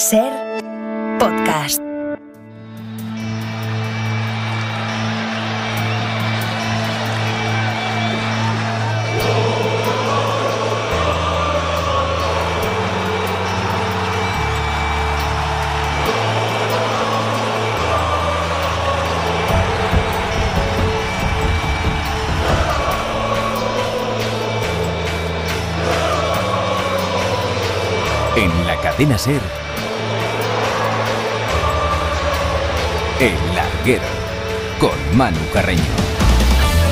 Ser Podcast. En la cadena SER, El Larguero, con Manu Carreño.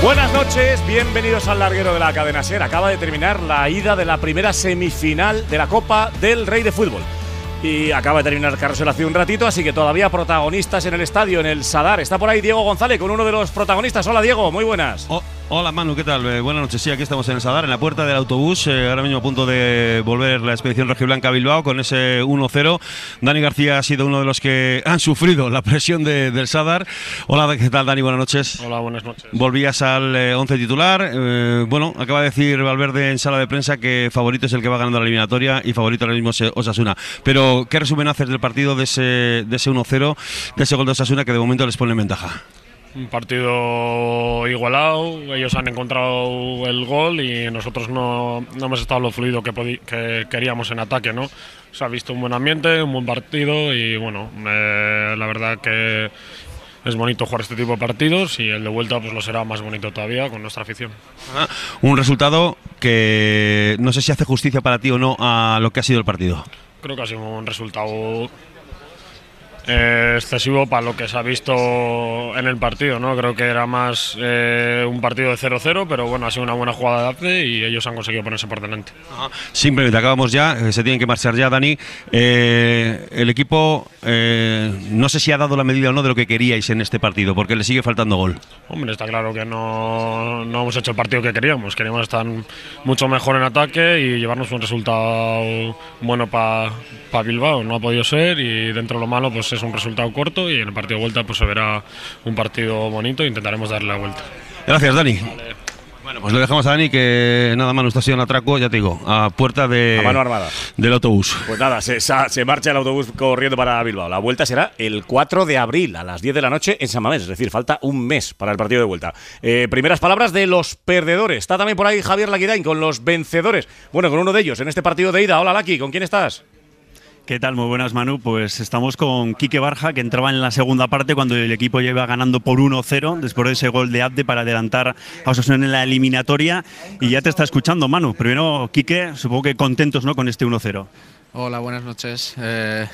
Buenas noches, bienvenidos al Larguero de la cadena SER. Acaba de terminar la ida de la primera semifinal de la Copa del Rey de Fútbol. Y acaba de terminar Carrusel hace un ratito, así que todavía protagonistas en el estadio, en el Sadar. Está por ahí Diego González con uno de los protagonistas. Hola Diego, muy buenas. Hola Manu, ¿qué tal? Buenas noches, sí, aquí estamos en el Sadar, en la puerta del autobús, ahora mismo a punto de volver la expedición rojiblanca a Bilbao con ese 1-0. Dani García ha sido uno de los que han sufrido la presión del Sadar. Hola, ¿qué tal Dani? Buenas noches. Hola, buenas noches. Volvías al 11 titular, bueno, acaba de decir Valverde en sala de prensa que favorito es el que va ganando la eliminatoria y favorito ahora mismo es Osasuna. Pero, ¿qué resumen haces del partido de ese 1-0, de ese gol de Osasuna que de momento les pone en ventaja? Un partido igualado, ellos han encontrado el gol y nosotros no hemos estado lo fluido que queríamos en ataque, ¿no? Se ha visto un buen ambiente, un buen partido y bueno, la verdad que es bonito jugar este tipo de partidos y el de vuelta pues lo será más bonito todavía con nuestra afición. Un resultado que no sé si hace justicia para ti o no a lo que ha sido el partido. Creo que ha sido un resultado excesivo para lo que se ha visto en el partido, ¿no? Creo que era más un partido de 0-0, pero bueno, ha sido una buena jugada de Abde y ellos han conseguido ponerse por delante. Simplemente acabamos ya, se tienen que marchar ya, Dani. El equipo no sé si ha dado la medida o no de lo que queríais en este partido, porque le sigue faltando gol. Hombre, está claro que no hemos hecho el partido que queríamos. Queríamos estar mucho mejor en ataque y llevarnos un resultado bueno para Bilbao. No ha podido ser y dentro de lo malo pues es un resultado corto y en el partido de vuelta pues se verá un partido bonito e intentaremos darle la vuelta. Gracias, Dani. Vale. Bueno, pues le dejamos a Dani que nada más nos ha sido un atraco, ya te digo, a puerta de a mano armada del autobús. Pues nada, se marcha el autobús corriendo para Bilbao. La vuelta será el 4 de abril a las 10 de la noche en San Mamés, es decir, falta un mes para el partido de vuelta. Primeras palabras de los perdedores. Está también por ahí Javier Lakidain con los vencedores. Bueno, con uno de ellos en este partido de ida. Hola Laki, ¿con quién estás? ¿Qué tal? Muy buenas, Manu. Pues estamos con Quique Barja, que entraba en la segunda parte cuando el equipo lleva ganando por 1-0, después de ese gol de Abde para adelantar a Osasuna en la eliminatoria. Y ya te está escuchando, Manu. Primero, Quique, supongo que contentos, ¿no?, con este 1-0. Hola, buenas noches.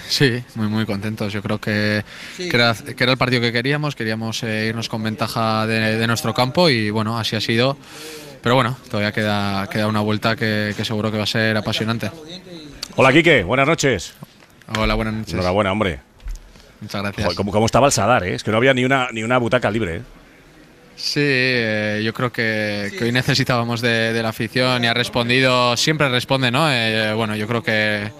Sí, muy contentos. Yo creo que era el partido que queríamos irnos con ventaja de nuestro campo y bueno, así ha sido. Pero bueno, todavía queda una vuelta que seguro que va a ser apasionante. Hola Quique, buenas noches. Hola, buenas noches. Enhorabuena, hombre. Muchas gracias. Joder, ¿cómo estaba el Sadar, eh? Es que no había ni una butaca libre, ¿eh? Sí, yo creo que hoy necesitábamos de la afición y ha respondido, siempre responde, ¿no? Bueno, yo creo que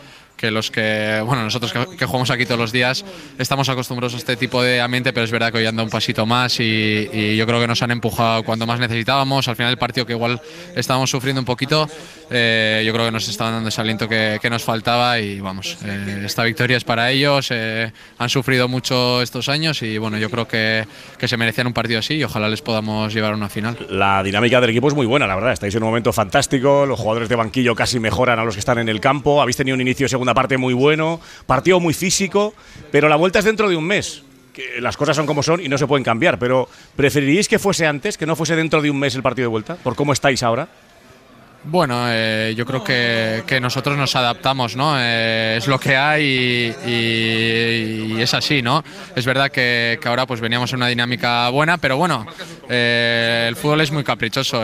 los que, bueno, nosotros que jugamos aquí todos los días estamos acostumbrados a este tipo de ambiente, pero es verdad que hoy anda un pasito más y yo creo que nos han empujado cuando más necesitábamos. Al final del partido, que igual estábamos sufriendo un poquito, yo creo que nos estaban dando ese aliento que nos faltaba y vamos, esta victoria es para ellos, han sufrido mucho estos años y bueno, yo creo que se merecían un partido así y ojalá les podamos llevar a una final. La dinámica del equipo es muy buena, la verdad, estáis en un momento fantástico, los jugadores de banquillo casi mejoran a los que están en el campo, habéis tenido un inicio segunda parte muy bueno, partido muy físico, pero la vuelta es dentro de un mes. Que las cosas son como son y no se pueden cambiar, pero ¿preferiríais que fuese antes, que no fuese dentro de un mes el partido de vuelta, por cómo estáis ahora? Bueno, yo creo que nosotros nos adaptamos, ¿no? Es lo que hay y es así, ¿no? Es verdad que ahora pues veníamos en una dinámica buena, pero bueno, el fútbol es muy caprichoso.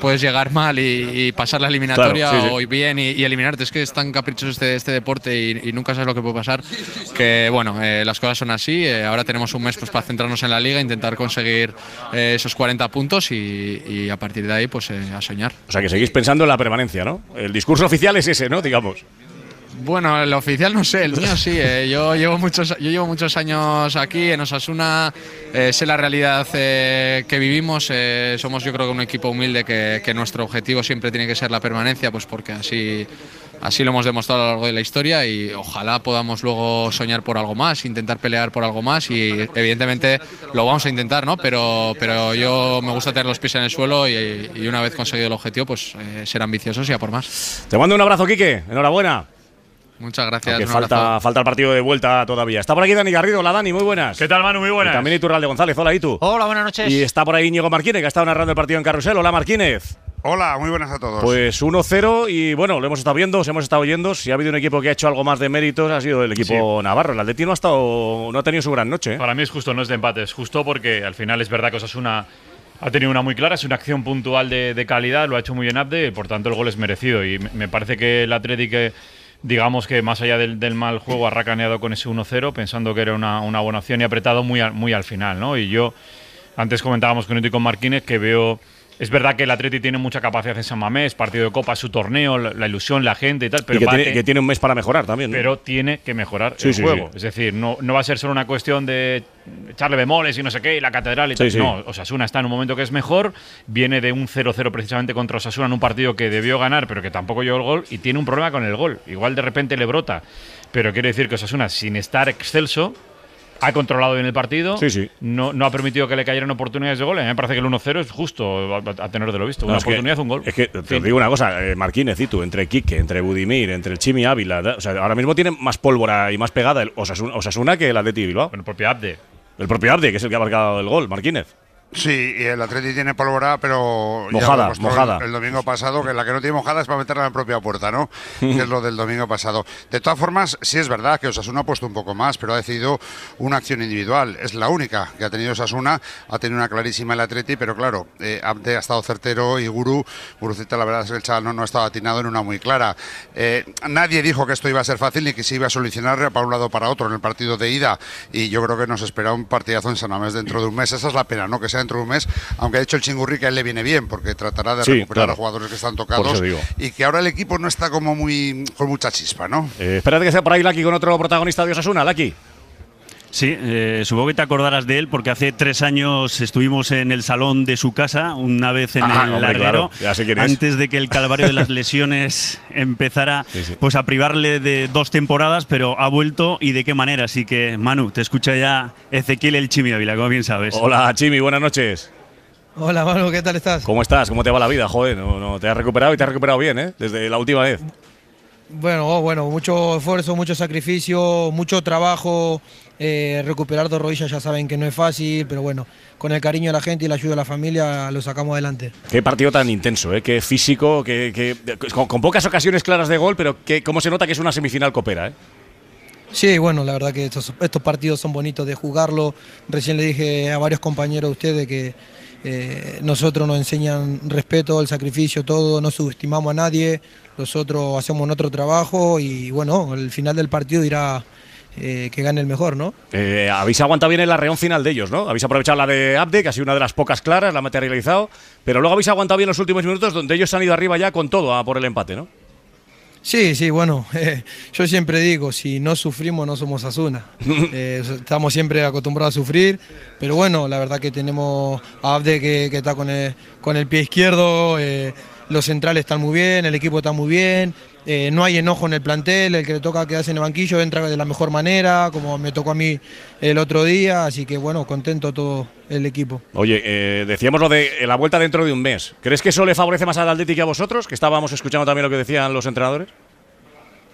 Puedes llegar mal y pasar la eliminatoria, claro, sí, o bien y eliminarte. Es que es tan caprichoso este deporte y nunca sabes lo que puede pasar. Que bueno, las cosas son así. Ahora tenemos un mes pues para centrarnos en la liga, intentar conseguir esos 40 puntos y a partir de ahí pues a soñar. O sea que seguís pensando en la permanencia, ¿no? El discurso oficial es ese, ¿no? Digamos. Bueno, el oficial no sé, el mío sí. Yo llevo muchos años aquí en Osasuna, sé la realidad que vivimos. Somos, yo creo, un equipo humilde que nuestro objetivo siempre tiene que ser la permanencia, pues porque así Así lo hemos demostrado a lo largo de la historia y ojalá podamos luego soñar por algo más, intentar pelear por algo más y evidentemente lo vamos a intentar, ¿no? Pero yo me gusta tener los pies en el suelo y una vez conseguido el objetivo, pues ser ambiciosos y a por más. Te mando un abrazo, Quique. Enhorabuena. Muchas gracias. Que falta el partido de vuelta todavía. Está por aquí Dani Garrido. Hola, Dani, muy buenas. ¿Qué tal, Manu? Muy buenas. Y también Iturralde González. Hola, ¿y tú? Hola, buenas noches. Y está por ahí Diego Marquínez, que ha estado narrando el partido en Carrusel. Hola, Marquínez. Hola, muy buenas a todos. Pues 1-0 y bueno, lo hemos estado viendo, os hemos estado oyendo. Si ha habido un equipo que ha hecho algo más de méritos, ha sido el equipo navarro. El Atleti no ha tenido su gran noche, ¿eh? Para mí es justo, no es de empate, es justo porque al final es verdad que Osasuna ha tenido una muy clara, es una acción puntual de calidad, lo ha hecho muy bien Abde, por tanto el gol es merecido y me parece que el Atleti que… Digamos que más allá del mal juego ha racaneado con ese 1-0 pensando que era una buena opción y ha apretado muy al final, ¿no? Y yo, antes comentábamos con Ito y con Marquínez que veo… Es verdad que el Atleti tiene mucha capacidad en San Mamés, partido de Copa, su torneo, la ilusión, la gente y tal. Pero y que tiene un mes para mejorar también, ¿no? Pero tiene que mejorar el juego. Sí. Es decir, no va a ser solo una cuestión de echarle bemoles y no sé qué, y la catedral y tal. No, Osasuna está en un momento que es mejor, viene de un 0-0 precisamente contra Osasuna en un partido que debió ganar, pero que tampoco llegó el gol, y tiene un problema con el gol. Igual de repente le brota. Pero quiere decir que Osasuna, sin estar excelso, ha controlado bien el partido, no ha permitido que le cayeran oportunidades de goles. Me parece que el 1-0 es justo a tener de lo visto. Una oportunidad, un gol. Es que te digo una cosa, Marquínez y tú, entre Quique, entre Budimir, entre el Chimi Ávila, o sea, ahora mismo tiene más pólvora y más pegada el Osasuna que el Atleti Bilbao. Bueno, el propio Abde. El propio Abde, que es el que ha marcado el gol, Marquínez. Sí, y el Atleti tiene pólvora, pero mojada. El domingo pasado, que la que no tiene mojada es para meterla en la propia puerta, ¿no? Que es lo del domingo pasado. De todas formas, sí es verdad que Osasuna ha puesto un poco más, pero ha decidido una acción individual. Es la única que ha tenido Osasuna, ha tenido una clarísima el Atleti, pero claro, Abde ha estado certero y Guruceta, la verdad es que el chaval no ha estado atinado en una muy clara. Nadie dijo que esto iba a ser fácil ni que se iba a solucionar para un lado o para otro en el partido de ida, y yo creo que nos espera un partidazo en San Mamés dentro de un mes. Esa es la pena, ¿no? Que dentro de un mes, aunque ha dicho el Chingurri que a él le viene bien, porque tratará de recuperar a los jugadores que están tocados y que ahora el equipo no está como con mucha chispa, ¿no? Espérate que sea por ahí Laki con otro protagonista de Osasuna, Laki. Sí, supongo que te acordarás de él porque hace 3 años estuvimos en el salón de su casa, una vez en el larguero, antes de que el calvario de las lesiones empezara pues a privarle de 2 temporadas, pero ha vuelto y de qué manera. Así que, Manu, te escucha ya Ezequiel el Chimi Ávila, como bien sabes. Hola, Chimi, buenas noches. Hola, Manu, ¿qué tal estás? ¿Cómo estás? ¿Cómo te va la vida? Joder, no, te has recuperado y te has recuperado bien, ¿eh? Desde la última vez. Bueno, mucho esfuerzo, mucho sacrificio, mucho trabajo. Recuperar 2 rodillas ya saben que no es fácil, pero bueno, con el cariño de la gente y la ayuda de la familia lo sacamos adelante. Qué partido tan intenso, ¿eh? Qué físico, con pocas ocasiones claras de gol, pero cómo se nota que es una semifinal copera, ¿eh? Sí, bueno, la verdad que estos partidos son bonitos de jugarlo. Recién le dije a varios compañeros de ustedes que nosotros nos enseñan respeto, el sacrificio, todo, no subestimamos a nadie, nosotros hacemos nuestro trabajo y bueno, el final del partido irá… que gane el mejor, ¿no? Habéis aguantado bien el arreón final de ellos, ¿no? Habéis aprovechado la de Abde, que ha sido una de las pocas claras, la ha materializado, pero luego habéis aguantado bien los últimos minutos donde ellos han ido arriba ya con todo a por el empate, ¿no? Sí, bueno, yo siempre digo, si no sufrimos no somos Osasuna, estamos siempre acostumbrados a sufrir, pero bueno, la verdad que tenemos a Abde que está con el pie izquierdo, los centrales están muy bien, el equipo está muy bien. No hay enojo en el plantel, el que le toca quedarse en el banquillo entra de la mejor manera, como me tocó a mí el otro día, así que bueno, contento todo el equipo. Oye, decíamos lo de la vuelta dentro de un mes, ¿crees que eso le favorece más al Atleti que a vosotros? Que estábamos escuchando también lo que decían los entrenadores.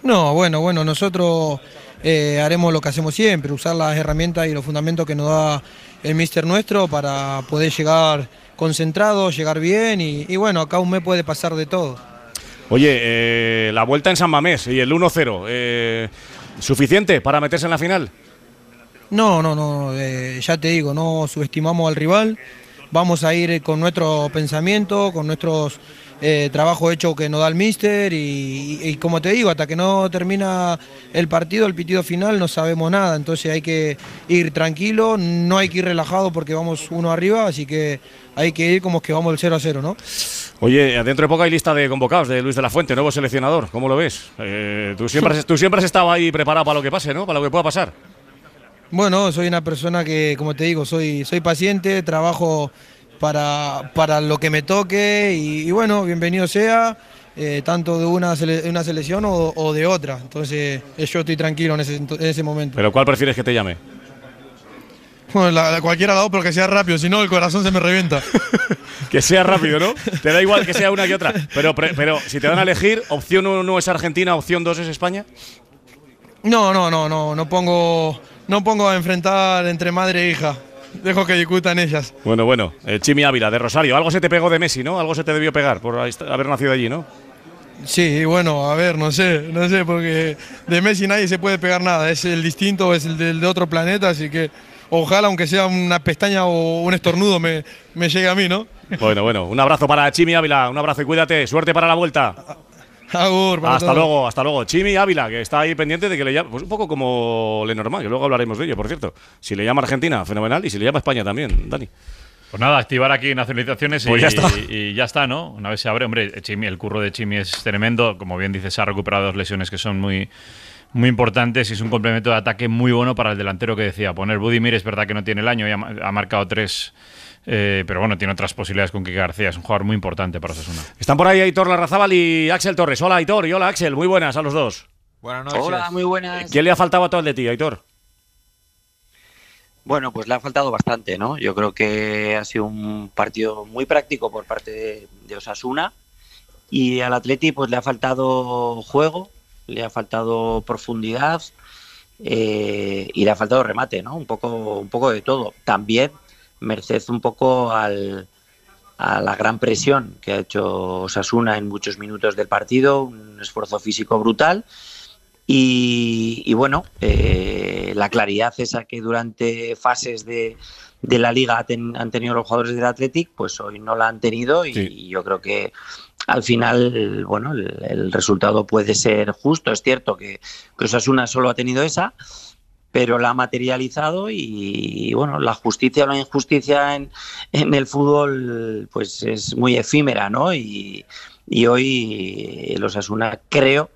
No, bueno, nosotros haremos lo que hacemos siempre, usar las herramientas y los fundamentos que nos da el míster nuestro para poder llegar concentrado, llegar bien y bueno, acá un mes puede pasar de todo. Oye, la vuelta en San Mamés y el 1-0, ¿suficiente para meterse en la final? No, ya te digo, no subestimamos al rival, vamos a ir con nuestro pensamiento, con nuestros trabajos hechos que nos da el míster y como te digo, hasta que no termina el partido, el pitido final, no sabemos nada, entonces hay que ir tranquilo, no hay que ir relajado porque vamos 1 arriba, así que hay que ir como que vamos el 0-0, ¿no? Oye, dentro de poco hay lista de convocados de Luis de la Fuente, nuevo seleccionador, ¿cómo lo ves? Tú siempre has estado ahí preparado para lo que pase, ¿no? Para lo que pueda pasar. Bueno, soy una persona que, como te digo, soy paciente, trabajo para lo que me toque y bueno, bienvenido sea. tanto de una selección o de otra. Entonces yo estoy tranquilo en ese momento. ¿Pero cuál prefieres que te llame? Bueno, cualquiera lado, pero que sea rápido, si no el corazón se me revienta. Que sea rápido, ¿no? Te da igual que sea una que otra. Pero si te van a elegir, opción 1 es Argentina, opción 2 es España. No pongo a enfrentar entre madre e hija. Dejo que discutan ellas. Bueno, bueno. Chimi Ávila, de Rosario. Algo se te pegó de Messi, ¿no? Algo se te debió pegar por haber nacido allí, ¿no? Sí, bueno, a ver, no sé, porque de Messi nadie se puede pegar nada. Es el distinto, es el de otro planeta, así que ojalá, aunque sea una pestaña o un estornudo, me llegue a mí, ¿no? Bueno, bueno. Un abrazo para Chimi Ávila. Un abrazo y cuídate. Suerte para la vuelta. Hasta luego. Chimi Ávila, que está ahí pendiente de que le llame, pues un poco como Le Normand, que luego hablaremos de ello, por cierto. Si le llama Argentina, fenomenal, y si le llama España también, Dani. Pues nada, activar aquí nacionalizaciones pues ya está, ¿no? Una vez se abre, hombre, Chimi, el curro de Chimi es tremendo, como bien dices, ha recuperado dos lesiones que son muy importantes y es un complemento de ataque muy bueno para el delantero que decía poner. Budimir es verdad que no tiene el año, ha marcado 3... pero bueno, tiene otras posibilidades con Quique García. Es un jugador muy importante para Osasuna. Están por ahí Aitor Larrazábal y Axel Torres. Hola Aitor y hola Axel, muy buenas a los dos. Buenas noches. Hola, muy buenas. ¿Quién le ha faltado a todo el de ti, Aitor? Bueno, pues le ha faltado bastante, ¿no? Yo creo que ha sido un partido muy práctico por parte de Osasuna. Y al Atleti pues le ha faltado juego, le ha faltado profundidad y le ha faltado remate, ¿no? Un poco de todo. También merced un poco a la gran presión que ha hecho Osasuna en muchos minutos del partido, un esfuerzo físico brutal y bueno, la claridad esa que durante fases de la Liga han tenido los jugadores del Athletic, pues hoy no la han tenido y, sí. Y yo creo que al final, bueno, el resultado puede ser justo. Es cierto que Osasuna solo ha tenido esa, pero la ha materializado y bueno, la justicia o la injusticia en el fútbol pues es muy efímera, ¿no? Y hoy el Osasuna creo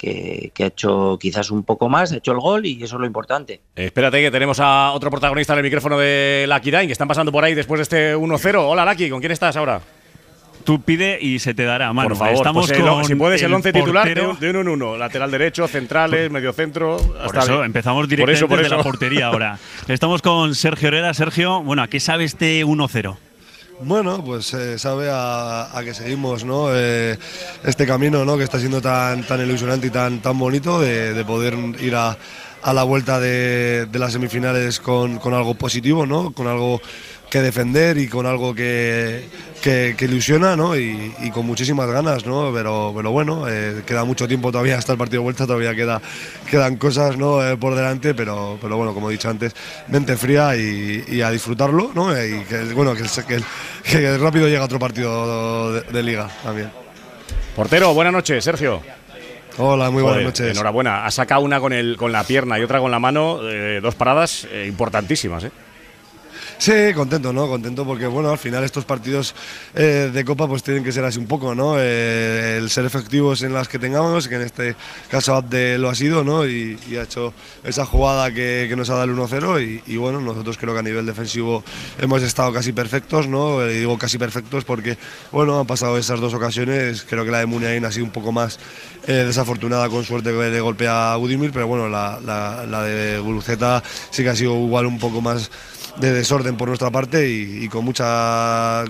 que ha hecho quizás un poco más, ha hecho el gol y eso es lo importante. Espérate que tenemos a otro protagonista en el micrófono de Lakidain, que están pasando por ahí después de este 1-0. Hola Laki, ¿con quién estás ahora? Tú pide y se te dará, Manu. Por favor, estamos pues con si puedes el 11 titular de 1-1. Lateral derecho, centrales, medio centro. Hasta eso, empezamos directamente por eso. De la portería ahora. Estamos con Sergio Herrera. Sergio, bueno, ¿a qué sabe este 1-0? Bueno, pues sabe a que seguimos, ¿no? Este camino, ¿no? Que está siendo tan ilusionante y tan bonito de poder ir a la vuelta de las semifinales con algo positivo, ¿no? Con algo que defender y con algo que ilusiona, ¿no? Y con muchísimas ganas, ¿no? Pero bueno, queda mucho tiempo todavía hasta el partido de vuelta, todavía quedan cosas, ¿no? Por delante, pero bueno, como he dicho antes, mente fría y a disfrutarlo, ¿no? Y que, bueno, que rápido llega otro partido de Liga también. Portero, buenas noches, Sergio. Hola, muy buenas noches. Enhorabuena, ha sacado una con la pierna y otra con la mano, dos paradas importantísimas, ¿eh? Sí, contento, ¿no? Contento porque, bueno, al final estos partidos de Copa pues tienen que ser así un poco, ¿no? El ser efectivos en las que tengamos, que en este caso Abde lo ha sido, ¿no? Y ha hecho esa jugada que nos ha dado el 1-0 y, bueno, nosotros creo que a nivel defensivo hemos estado casi perfectos, ¿no? Y digo casi perfectos porque, bueno, han pasado esas dos ocasiones, creo que la de Muniain ha sido un poco más desafortunada, con suerte que le golpea a Budimir, pero bueno, la de Guruceta sí que ha sido igual un poco más de desorden por nuestra parte y con mucha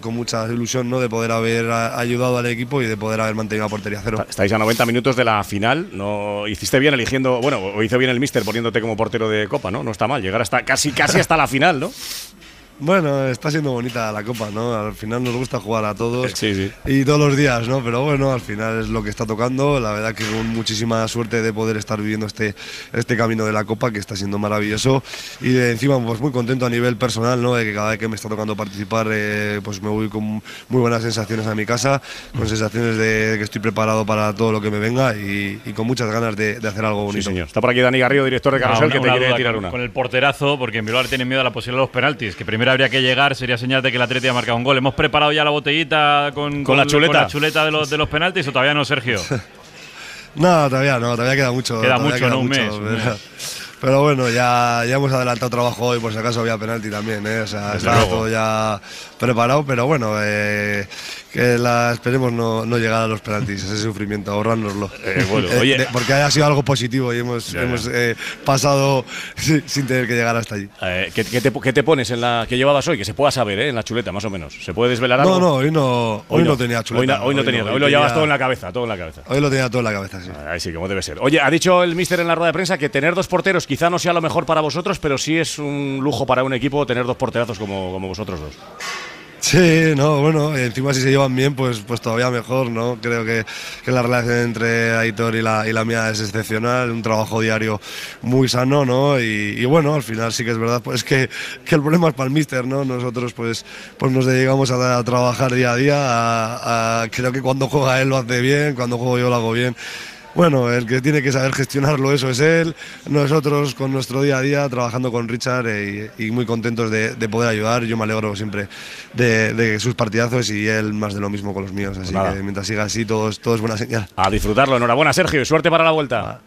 ilusión, ¿no? De poder haber ayudado al equipo y de poder haber mantenido la portería cero. Estáis a 90 minutos de la final, ¿no? Hiciste bien eligiendo, bueno, o hizo bien el míster poniéndote como portero de Copa, ¿no? No está mal llegar hasta casi hasta la final, ¿no? Bueno, está siendo bonita la Copa, ¿no? Al final nos gusta jugar a todos, sí. Y todos los días, ¿no? Pero bueno, al final es lo que está tocando. La verdad que con muchísima suerte de poder estar viviendo este camino de la Copa, que está siendo maravilloso. Y de encima, pues muy contento a nivel personal, ¿no? De que cada vez que me está tocando participar, pues me voy con muy buenas sensaciones a mi casa, con sensaciones de que estoy preparado para todo lo que me venga y con muchas ganas de hacer algo bonito. Sí, señor. Está por aquí Dani Garrido, director de Carrusel, que te quiere tirar una. Con el porterazo, porque en Bilbao tienen miedo a la posibilidad de los penaltis, que primero habría que llegar, sería señal de que el Atleti ha marcado un gol. ¿Hemos preparado ya la botellita con la chuleta de los penaltis o todavía no, Sergio? No, todavía no, todavía queda mucho. Queda mucho, un mes. Pero bueno, ya hemos adelantado trabajo hoy, por si acaso había penalti también, ¿eh? O sea, estaba todo ya preparado, pero bueno, Que la esperemos no llegar a los penaltis, ese sufrimiento, ahorrárnoslo. Bueno, oye, porque haya sido algo positivo y hemos pasado sin tener que llegar hasta allí. ¿Qué te pones en la que llevabas hoy? Que se pueda saber, en la chuleta, más o menos. ¿Se puede desvelar algo? No, hoy no tenía chuleta. Hoy lo llevas todo en la cabeza, Hoy lo tenía todo en la cabeza, sí. Ahí sí, como debe ser. Oye, ha dicho el míster en la rueda de prensa que tener dos porteros quizá no sea lo mejor para vosotros, pero sí es un lujo para un equipo tener dos porterazos como vosotros dos. Sí, no, bueno, encima si se llevan bien, pues todavía mejor, ¿no? Creo que la relación entre Aitor y la mía es excepcional, un trabajo diario muy sano, ¿no? Y bueno, al final sí que es verdad, pues que el problema es para el míster, ¿no? Nosotros pues nos dedicamos a trabajar día a día, creo que cuando juega él lo hace bien, cuando juego yo lo hago bien. Bueno, el que tiene que saber gestionarlo, eso es él. Nosotros con nuestro día a día, trabajando con Richard y muy contentos de poder ayudar. Yo me alegro siempre de sus partidazos y él más de lo mismo con los míos. Así que mientras siga así, todo es buena señal. A disfrutarlo. Enhorabuena, Sergio, y suerte para la vuelta.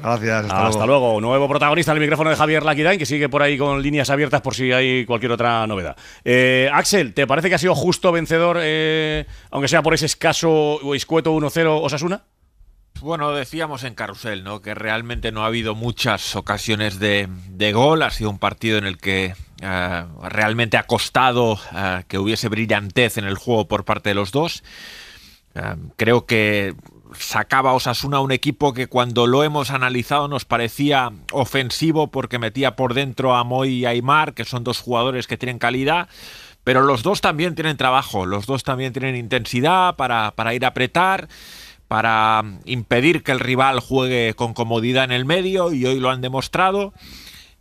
Gracias, hasta luego. Nuevo protagonista del micrófono de Javier Lakidain, que sigue por ahí con líneas abiertas por si hay cualquier otra novedad. Axel, ¿te parece que ha sido justo vencedor, aunque sea por ese escaso o escueto 1-0 Osasuna? Bueno, decíamos en Carrusel, ¿no?, que realmente no ha habido muchas ocasiones de gol. Ha sido un partido en el que realmente ha costado que hubiese brillantez en el juego por parte de los dos. Creo que sacaba a Osasuna un equipo que cuando lo hemos analizado nos parecía ofensivo porque metía por dentro a Moy y Aimar, que son dos jugadores que tienen calidad. Pero los dos también tienen trabajo, los dos también tienen intensidad para ir a apretar, para impedir que el rival juegue con comodidad en el medio, y hoy lo han demostrado.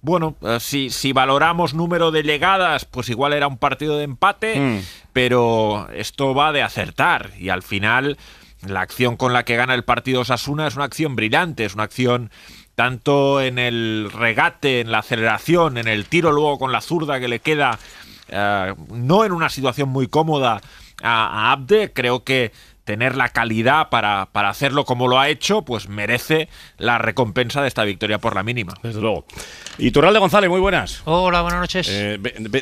Bueno, si valoramos número de llegadas, pues igual era un partido de empate, pero esto va de acertar, y al final la acción con la que gana el partido Osasuna es una acción brillante, es una acción tanto en el regate, en la aceleración, en el tiro luego con la zurda que le queda, no en una situación muy cómoda a Abde. Creo que tener la calidad para hacerlo como lo ha hecho, pues merece la recompensa de esta victoria por la mínima. Desde luego. Iturralde González, muy buenas. Hola, buenas noches.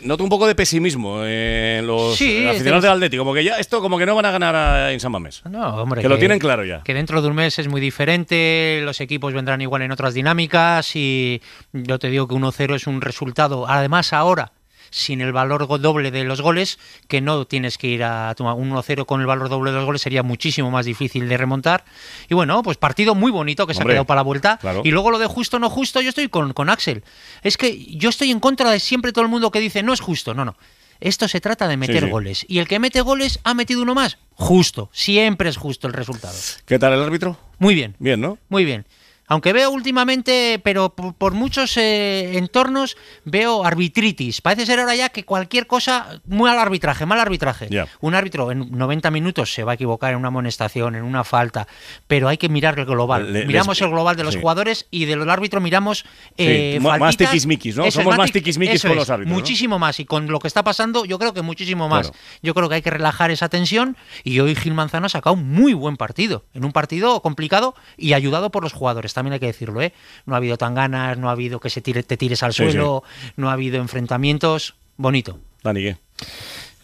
Noto un poco de pesimismo en los aficionados del Atlético, como que ya esto como que no van a ganar en San Mamés. No, hombre. Que lo tienen claro ya. Que dentro de un mes es muy diferente, los equipos vendrán igual en otras dinámicas, y yo te digo que 1-0 es un resultado, además ahora, sin el valor doble de los goles, que no tienes que ir a tomar un 1-0 con el valor doble de los goles, sería muchísimo más difícil de remontar. Y bueno, pues partido muy bonito que se ha quedado para la vuelta. Claro. Y luego lo de justo, no justo, yo estoy con Axel. Es que yo estoy en contra de siempre todo el mundo que dice no es justo. No. Esto se trata de meter goles. Y el que mete goles ha metido uno más. Justo. Siempre es justo el resultado. ¿Qué tal el árbitro? Muy bien. Bien, ¿no? Muy bien. Aunque veo últimamente, pero por muchos entornos, veo arbitritis. Parece ser ahora ya que cualquier cosa, mal arbitraje. Yeah. Un árbitro en 90 minutos se va a equivocar en una amonestación, en una falta, pero hay que mirar el global. Miramos el global de los jugadores y del árbitro miramos faltitas. Más tiquismiquis, ¿no? Somos más tiquismiquis con los árbitros. Muchísimo más. Y con lo que está pasando, yo creo que muchísimo más. Claro. Yo creo que hay que relajar esa tensión, y hoy Gil Manzano ha sacado un muy buen partido. En un partido complicado y ayudado por los jugadores. También hay que decirlo, no ha habido tanganas, no ha habido que te tires al suelo, no ha habido enfrentamientos. Bonito. Dani, ¿qué?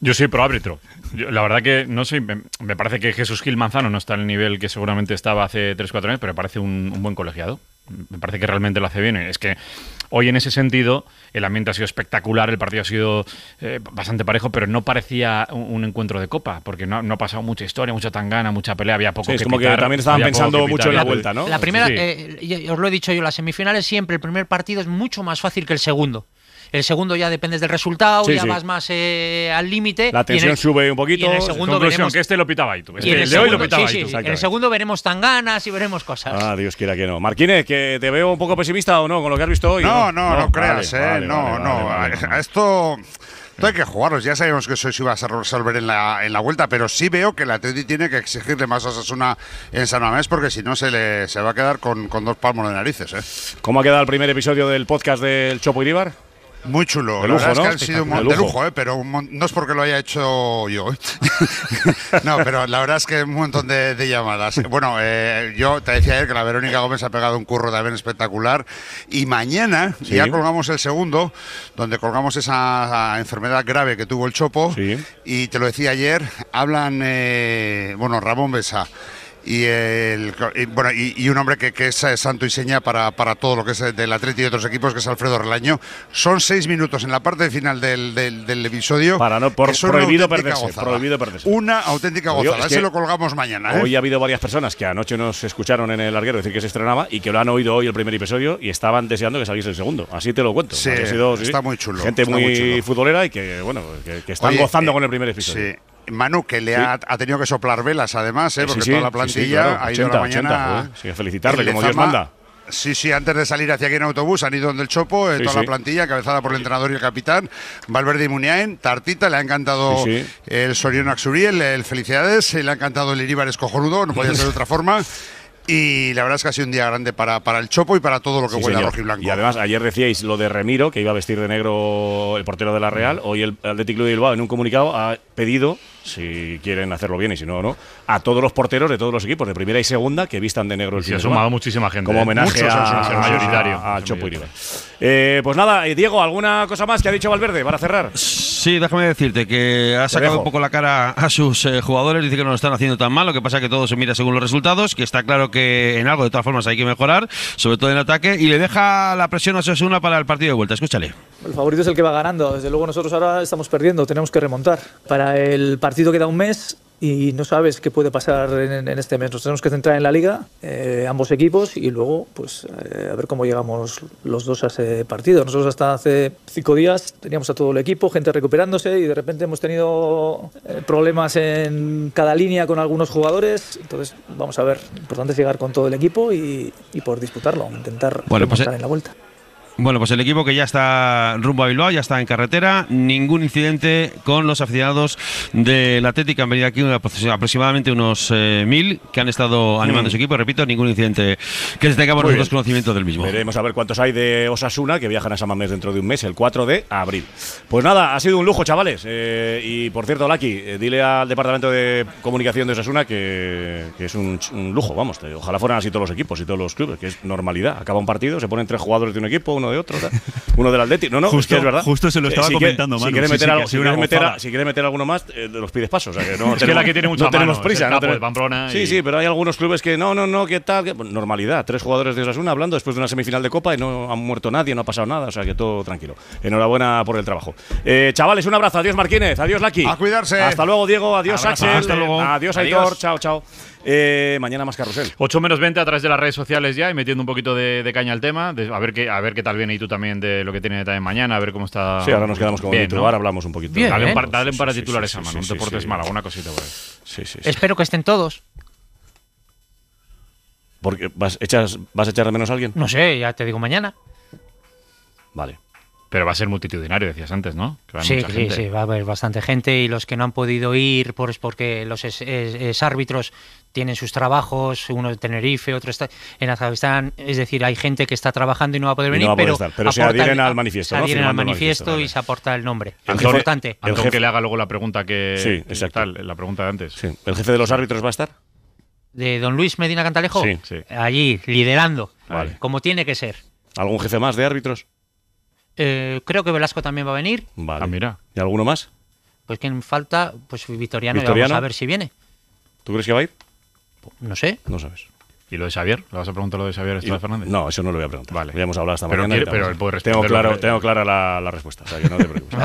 Yo soy pro árbitro. La verdad que no soy. Me parece que Jesús Gil Manzano no está al nivel que seguramente estaba hace 3-4 años, pero me parece un buen colegiado. Me parece que realmente lo hace bien. Es que hoy, en ese sentido, el ambiente ha sido espectacular, el partido ha sido bastante parejo, pero no parecía un encuentro de copa, porque no ha pasado mucha historia, mucha tangana, mucha pelea, había poco que como pitar, que también estaban pensando mucho en la vuelta, ¿no? La primera, os lo he dicho yo, las semifinales siempre, el primer partido es mucho más fácil que el segundo. El segundo ya dependes del resultado, vas más al límite. La tensión sube un poquito. Y en el segundo conclusión, veremos que este lo pitaba ahí tú. En el segundo veremos tanganas y veremos cosas. Ah, Dios quiera que no. Martínez, ¿que te veo un poco pesimista o no con lo que has visto hoy? No creas, vale. Esto hay que jugarlos. Ya sabemos que eso se iba a resolver en la vuelta, pero sí veo que el Atleti tiene que exigirle más a Osasuna en San Mamés, porque si no se va a quedar con dos palmos de narices. ¿Cómo ha quedado el primer episodio del podcast del Chopo Iríbar? Muy chulo, de lujo, la verdad, ¿no? Es que han sido un montón de lujo, pero no es porque lo haya hecho yo. No, pero la verdad es que un montón de llamadas. Bueno, yo te decía ayer que la Verónica Gómez ha pegado un curro también espectacular. Y mañana ya colgamos el segundo, donde colgamos esa enfermedad grave que tuvo el Chopo. Sí. Y te lo decía ayer, hablan, bueno, Ramón Besa. Y un hombre que es santo y seña para todo lo que es del Atleti y otros equipos, que es Alfredo Relaño. Son 6 minutos en la parte final del episodio. Para no por, prohibido, perderse, prohibido perderse. Una auténtica gozada. Ese lo colgamos mañana. Hoy ha habido varias personas que anoche nos escucharon en el larguero decir que se estrenaba y que lo han oído hoy el primer episodio y estaban deseando que saliese el segundo. Así te lo cuento. Sí, está muy chulo. Gente muy chulo, futbolera, y que, bueno, que están gozando con el primer episodio. Sí. Manu, que le ha tenido que soplar velas, además, porque toda la plantilla claro, ha ido 80, a la mañana. 80, sí, felicitarle, como Dios manda. Sí, sí, antes de salir hacia aquí en autobús han ido donde el Chopo, toda la plantilla, cabezada por el entrenador y el capitán, Valverde y Muniain. Tartita, le ha encantado el Soriano Axuriel, el Felicidades, le ha encantado el Iríbar Escojonudo, no podía ser de otra forma. Y la verdad es que ha sido un día grande para el Chopo y para todo lo que huele a rojiblanco. Y además, ayer decíais lo de Remiro, que iba a vestir de negro el portero de la Real. Hoy el Athletic Club de Bilbao, en un comunicado, ha pedido, si quieren hacerlo bien y si no, no, a todos los porteros de todos los equipos, de primera y segunda, que vistan de negro el ha sumado muchísima gente. Como homenaje al Chopo Iribar. Pues nada, Diego, ¿alguna cosa más que ha dicho Valverde para cerrar? Sí, déjame decirte que ha sacado un poco la cara a sus jugadores, dice que no lo están haciendo tan mal, lo que pasa es que todo se mira según los resultados, que está claro que en algo de todas formas hay que mejorar, sobre todo en ataque, y le deja la presión a Osasuna para el partido de vuelta. Escúchale. El favorito es el que va ganando, desde luego nosotros ahora estamos perdiendo, tenemos que remontar. Para el partido queda un mes y no sabes qué puede pasar en este mes, nos tenemos que centrar en la Liga, ambos equipos, y luego pues a ver cómo llegamos los dos a ese partido. Nosotros hasta hace 5 días teníamos a todo el equipo, gente recuperándose, y de repente hemos tenido problemas en cada línea con algunos jugadores, entonces vamos a ver, lo importante es llegar con todo el equipo y poder disputarlo, intentar estar en la vuelta. Bueno, pues el equipo que ya está rumbo a Bilbao, ya está en carretera, ningún incidente con los aficionados del Athletic, han venido aquí aproximadamente unos 1.000 que han estado animando a su equipo, repito, ningún incidente que se tengamos nosotros conocimiento del mismo. Veremos a ver cuántos hay de Osasuna, que viajan a San Mamés dentro de un mes, el 4 de abril. Pues nada, ha sido un lujo, chavales, y por cierto, Laki, dile al departamento de comunicación de Osasuna que es un lujo, vamos, ojalá fueran así todos los equipos y todos los clubes, que es normalidad, acaba un partido, se ponen 3 jugadores de un equipo, uno de otro, uno del Atleti. No, no, justo, es que es verdad. Justo se lo estaba comentando, Manu. Si quieres meter alguno más, los pides pasos. O sea, que no es tenemos, que la que tiene mucha no mano, tenemos prisa. No tenemos, Pamplona y... Sí, sí, pero hay algunos clubes que no, ¿qué tal? Que, normalidad. 3 jugadores de Osasuna hablando después de una semifinal de Copa y no han muerto nadie, no ha pasado nada. O sea, que todo tranquilo. Enhorabuena por el trabajo. Chavales, un abrazo. Adiós, Martínez. Adiós, Laki. A cuidarse. Hasta luego, Diego. Adiós, Axel. Hasta luego. Adiós, Aitor. Chao, chao. Mañana más carrusel. 8:20 a través de las redes sociales ya y metiendo un poquito de caña al tema. A ver qué tal viene y tú también de lo que tiene también mañana, a ver cómo está. Sí, ahora nos quedamos con Víctor, ¿no? Ahora hablamos un poquito. Bien, dale un par de titulares a mano. Un Deportes Málaga, una cosita. Sí. Espero que estén todos. Porque ¿vas a echar de menos a alguien? No sé, ya te digo mañana. Vale. Pero va a ser multitudinario, decías antes, ¿no? Sí, va a haber bastante gente y los que no han podido ir porque los árbitros tienen sus trabajos, uno en Tenerife, otro está en Afganistán, es decir, hay gente que está trabajando y no va a poder venir, pero se adhieren al manifiesto. Se adhieren al manifiesto y se aporta el nombre. Importante. El jefe que le haga luego la pregunta que... Sí, exacto. La pregunta de antes. Sí. ¿El jefe de los árbitros va a estar? ¿De don Luis Medina Cantalejo? Sí. Allí, liderando, como tiene que ser. ¿Algún jefe más de árbitros? Creo que Velasco también va a venir. Vale. Mira. ¿Y alguno más? Pues que falta, pues Victoriano. Vamos a ver si viene. ¿Tú crees que va a ir? No sé. No sabes. ¿Y lo de Xavier? ¿Le vas a preguntar lo de Xavier Hernández? No, eso no lo voy a preguntar. Vale. Ya hemos hablado esta mañana. Pero él puede responder. Tengo clara la respuesta. O sea, que no te preocupes.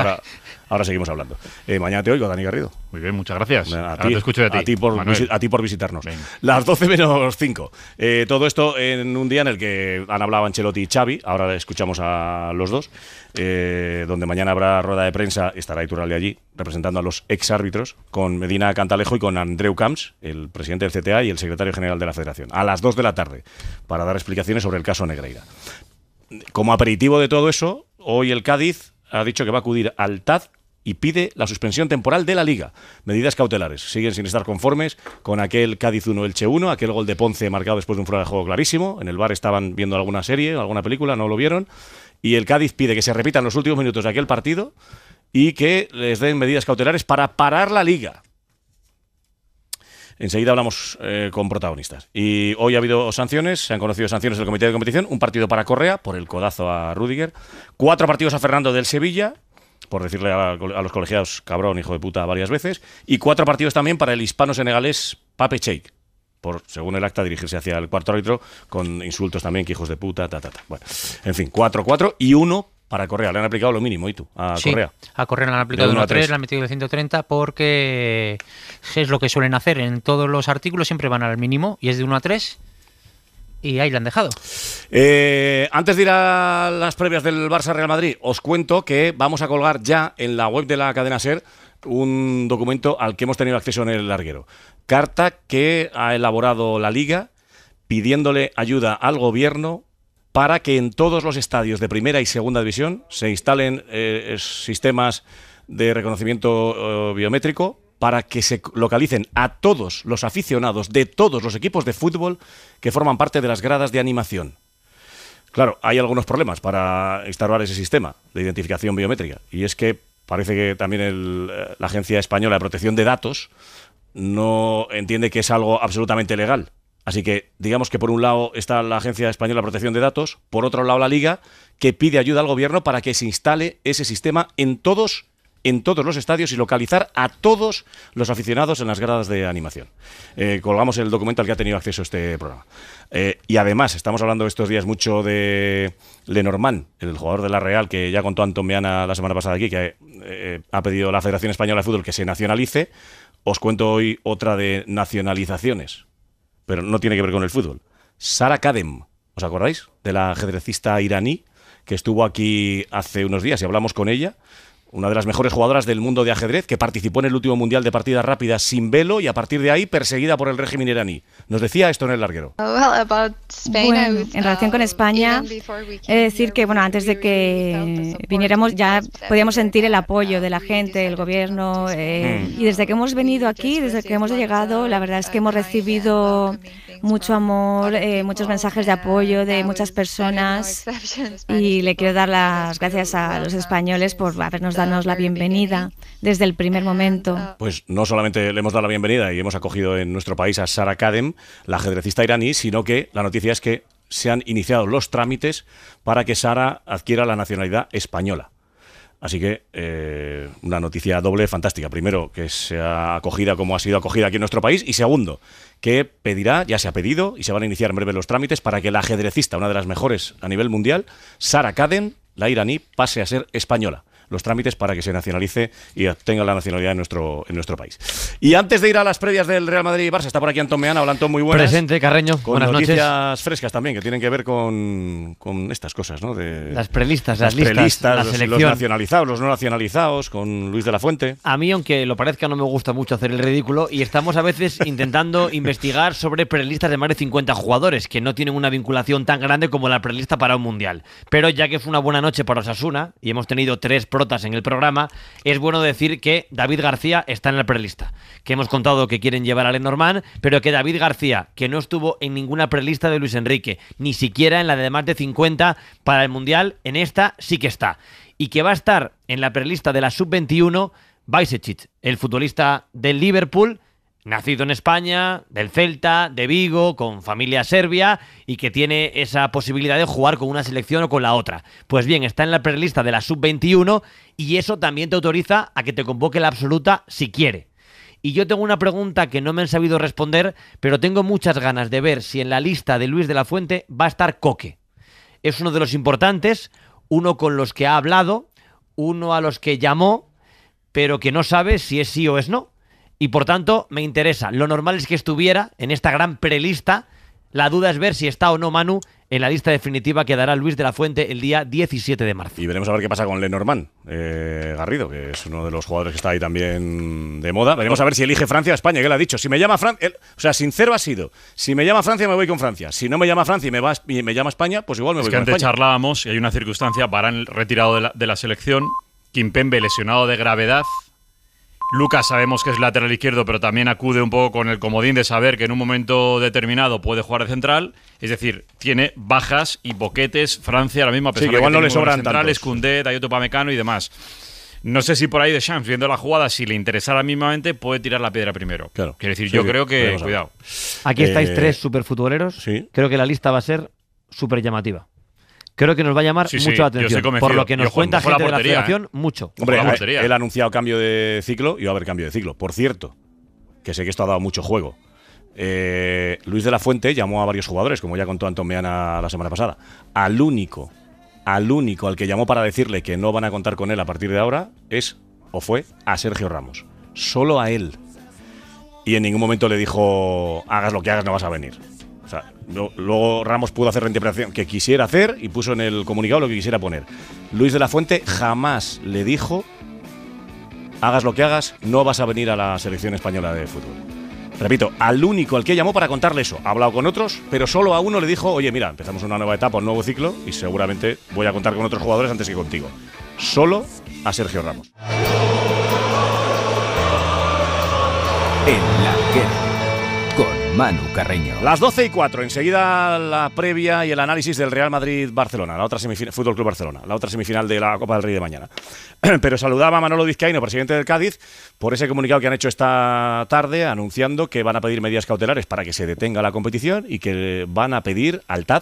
Ahora seguimos hablando. Mañana te oigo, Dani Garrido. Muy bien, muchas gracias. Ahora te escucho de ti. A ti por visitarnos. Bien. Las 12:05. Todo esto en un día en el que han hablado Ancelotti y Xavi. Ahora escuchamos a los dos. Donde mañana habrá rueda de prensa. Estará Iturralde allí, representando a los exárbitros, con Medina Cantalejo y con Andreu Camps, el presidente del CTA y el secretario general de la Federación, a las 2 de la tarde, para dar explicaciones sobre el caso Negreira. Como aperitivo de todo eso, hoy el Cádiz ha dicho que va a acudir al TAD y pide la suspensión temporal de la Liga. Medidas cautelares. Siguen sin estar conformes con aquel Cádiz 1, Elche 1, aquel gol de Ponce marcado después de un fuera de juego clarísimo. En el bar estaban viendo alguna serie, alguna película, no lo vieron. y el Cádiz pide que se repitan los últimos minutos de aquel partido y que les den medidas cautelares para parar la liga. Enseguida hablamos con protagonistas. Y hoy ha habido sanciones, se han conocido sanciones del Comité de Competición, un partido para Correa por el codazo a Rüdiger, 4 partidos a Fernando del Sevilla, por decirle a los colegiados cabrón, hijo de puta, varias veces, y 4 partidos también para el hispano-senegalés Pape Cheikh, por, según el acta, dirigirse hacia el cuarto árbitro con insultos también, que hijos de puta, ta, ta, ta. Bueno, en fin, 4-4 y 1 para Correa. Le han aplicado lo mínimo, ¿y tú? A Correa. Sí, a Correa le han aplicado 1-3, le han metido el 130 porque es lo que suelen hacer. En todos los artículos siempre van al mínimo y es de 1-3 y ahí le han dejado. Antes de ir a las previas del Barça-Real Madrid, os cuento que vamos a colgar ya en la web de la cadena SER un documento al que hemos tenido acceso en el larguero. Carta que ha elaborado la Liga pidiéndole ayuda al gobierno para que en todos los estadios de primera y segunda división se instalen sistemas de reconocimiento biométrico para que se localicen a todos los aficionados de todos los equipos de fútbol que forman parte de las gradas de animación. Claro, hay algunos problemas para instalar ese sistema de identificación biométrica y es que parece que también la Agencia Española de Protección de Datos no entiende que es algo absolutamente legal. Así que, digamos que por un lado está la Agencia Española de Protección de Datos, por otro lado la Liga, que pide ayuda al gobierno para que se instale ese sistema en todos los estadios y localizar a todos los aficionados en las gradas de animación. Colgamos el documento al que ha tenido acceso este programa. Y además, estamos hablando estos días mucho de Le Normand, el jugador de la Real, que ya contó Anton Meana la semana pasada aquí, que ha pedido a la Federación Española de Fútbol que se nacionalice. Os cuento hoy otra de nacionalizaciones, pero no tiene que ver con el fútbol. Sara Khadem, ¿os acordáis? De la ajedrecista iraní que estuvo aquí hace unos días y hablamos con ella. Una de las mejores jugadoras del mundo de ajedrez que participó en el último mundial de partidas rápidas sin velo y a partir de ahí perseguida por el régimen iraní. Nos decía esto en el larguero. Bueno, en relación con España, he de decir que bueno, antes de que viniéramos ya podíamos sentir el apoyo de la gente, el gobierno. Y desde que hemos venido aquí, desde que hemos llegado, la verdad es que hemos recibido mucho amor, muchos mensajes de apoyo de muchas personas y le quiero dar las gracias a los españoles por habernos dado la bienvenida desde el primer momento. Pues no solamente le hemos dado la bienvenida y hemos acogido en nuestro país a Sara Khadem, la ajedrecista iraní, sino que la noticia es que se han iniciado los trámites para que Sara adquiera la nacionalidad española. Así que una noticia doble fantástica. Primero, que sea acogida como ha sido acogida aquí en nuestro país. Y segundo, que pedirá, ya se ha pedido, y se van a iniciar en breve los trámites para que la ajedrecista, una de las mejores a nivel mundial, Sara Khadem, la iraní, pase a ser española. Los trámites para que se nacionalice y obtenga la nacionalidad en nuestro país. Y antes de ir a las previas del Real Madrid y Barça, está por aquí Anton Meana. Hola, Anton, muy buenas. Presente, Carreño, con buenas noches. Con noticias frescas también, que tienen que ver con estas cosas, ¿no? De las prelistas, las listas, la selección. Los nacionalizados, los no nacionalizados, con Luis de la Fuente. A mí, aunque lo parezca, no me gusta mucho hacer el ridículo y estamos a veces intentando investigar sobre prelistas de más de 50 jugadores, que no tienen una vinculación tan grande como la prelista para un mundial. Pero ya que fue una buena noche para Osasuna y hemos tenido 3 protas en el programa, es bueno decir que David García está en la prelista, que hemos contado que quieren llevar a Le Normand, pero que David García, que no estuvo en ninguna prelista de Luis Enrique, ni siquiera en la de más de 50 para el Mundial, en esta sí que está. Y que va a estar en la prelista de la Sub-21 Bajčetić, el futbolista del Liverpool, nacido en España, del Celta, de Vigo, con familia serbia y que tiene esa posibilidad de jugar con una selección o con la otra. Pues bien, está en la prelista de la Sub-21 y eso también te autoriza a que te convoque la absoluta si quiere. Y yo tengo una pregunta que no me han sabido responder, pero tengo muchas ganas de ver si en la lista de Luis de la Fuente va a estar Coque. Es uno de los importantes, uno con los que ha hablado, uno a los que llamó, pero que no sabe si es sí o es no. Y por tanto, me interesa. Lo normal es que estuviera en esta gran prelista. La duda es ver si está o no Manu en la lista definitiva que dará Luis de la Fuente el día 17 de marzo. Y veremos a ver qué pasa con Le Normand, Garrido, que es uno de los jugadores que está ahí también de moda. Veremos a ver si elige Francia o España, que él ha dicho. Si me llama Francia, o sea, sincero ha sido. Si me llama Francia, me voy con Francia. Si no me llama Francia y me llama España, pues igual me voy con España. Es que antes charlábamos y hay una circunstancia. Varane retirado de la selección, Kimpembe lesionado de gravedad, Lucas sabemos que es lateral izquierdo, pero también acude un poco con el comodín de saber que en un momento determinado puede jugar de central. Es decir, tiene bajas y boquetes Francia, la misma persona. Sí, que igual no le sobran centrales, Koundé, Dayoto Upamecano y demás. No sé si por ahí Deschamps, viendo la jugada, si le interesara mismamente, puede tirar la piedra primero. Claro. Quiero decir, sí, yo creo que… Cuidado. Aquí estáis tres superfutboleros. Sí. Creo que la lista va a ser súper llamativa. Creo que nos va a llamar mucho la atención. Por lo que nos cuenta gente de la federación, mucho. Hombre, él ha anunciado cambio de ciclo y va a haber cambio de ciclo. Por cierto, que sé que esto ha dado mucho juego. Luis de la Fuente llamó a varios jugadores, como ya contó Anton Meana la semana pasada. Al único al que llamó para decirle que no van a contar con él a partir de ahora es, o fue, a Sergio Ramos. Solo a él. Y en ningún momento le dijo, hagas lo que hagas, no vas a venir. O sea, luego Ramos pudo hacer la interpretación que quisiera hacer y puso en el comunicado lo que quisiera poner. Luis de la Fuente jamás le dijo, hagas lo que hagas, no vas a venir a la selección española de fútbol. Repito, al único al que llamó para contarle eso. Ha hablado con otros, pero solo a uno le dijo, oye, mira, empezamos una nueva etapa, un nuevo ciclo y seguramente voy a contar con otros jugadores antes que contigo. Solo a Sergio Ramos. En la guerra. Con Manu Carreño. Las 12:04, enseguida la previa y el análisis del Real Madrid-Barcelona, la otra semifinal, Fútbol Club Barcelona, la otra semifinal de la Copa del Rey de mañana. Pero saludaba a Manolo Vizcaíno, presidente del Cádiz, por ese comunicado que han hecho esta tarde anunciando que van a pedir medidas cautelares para que se detenga la competición y que van a pedir al TAD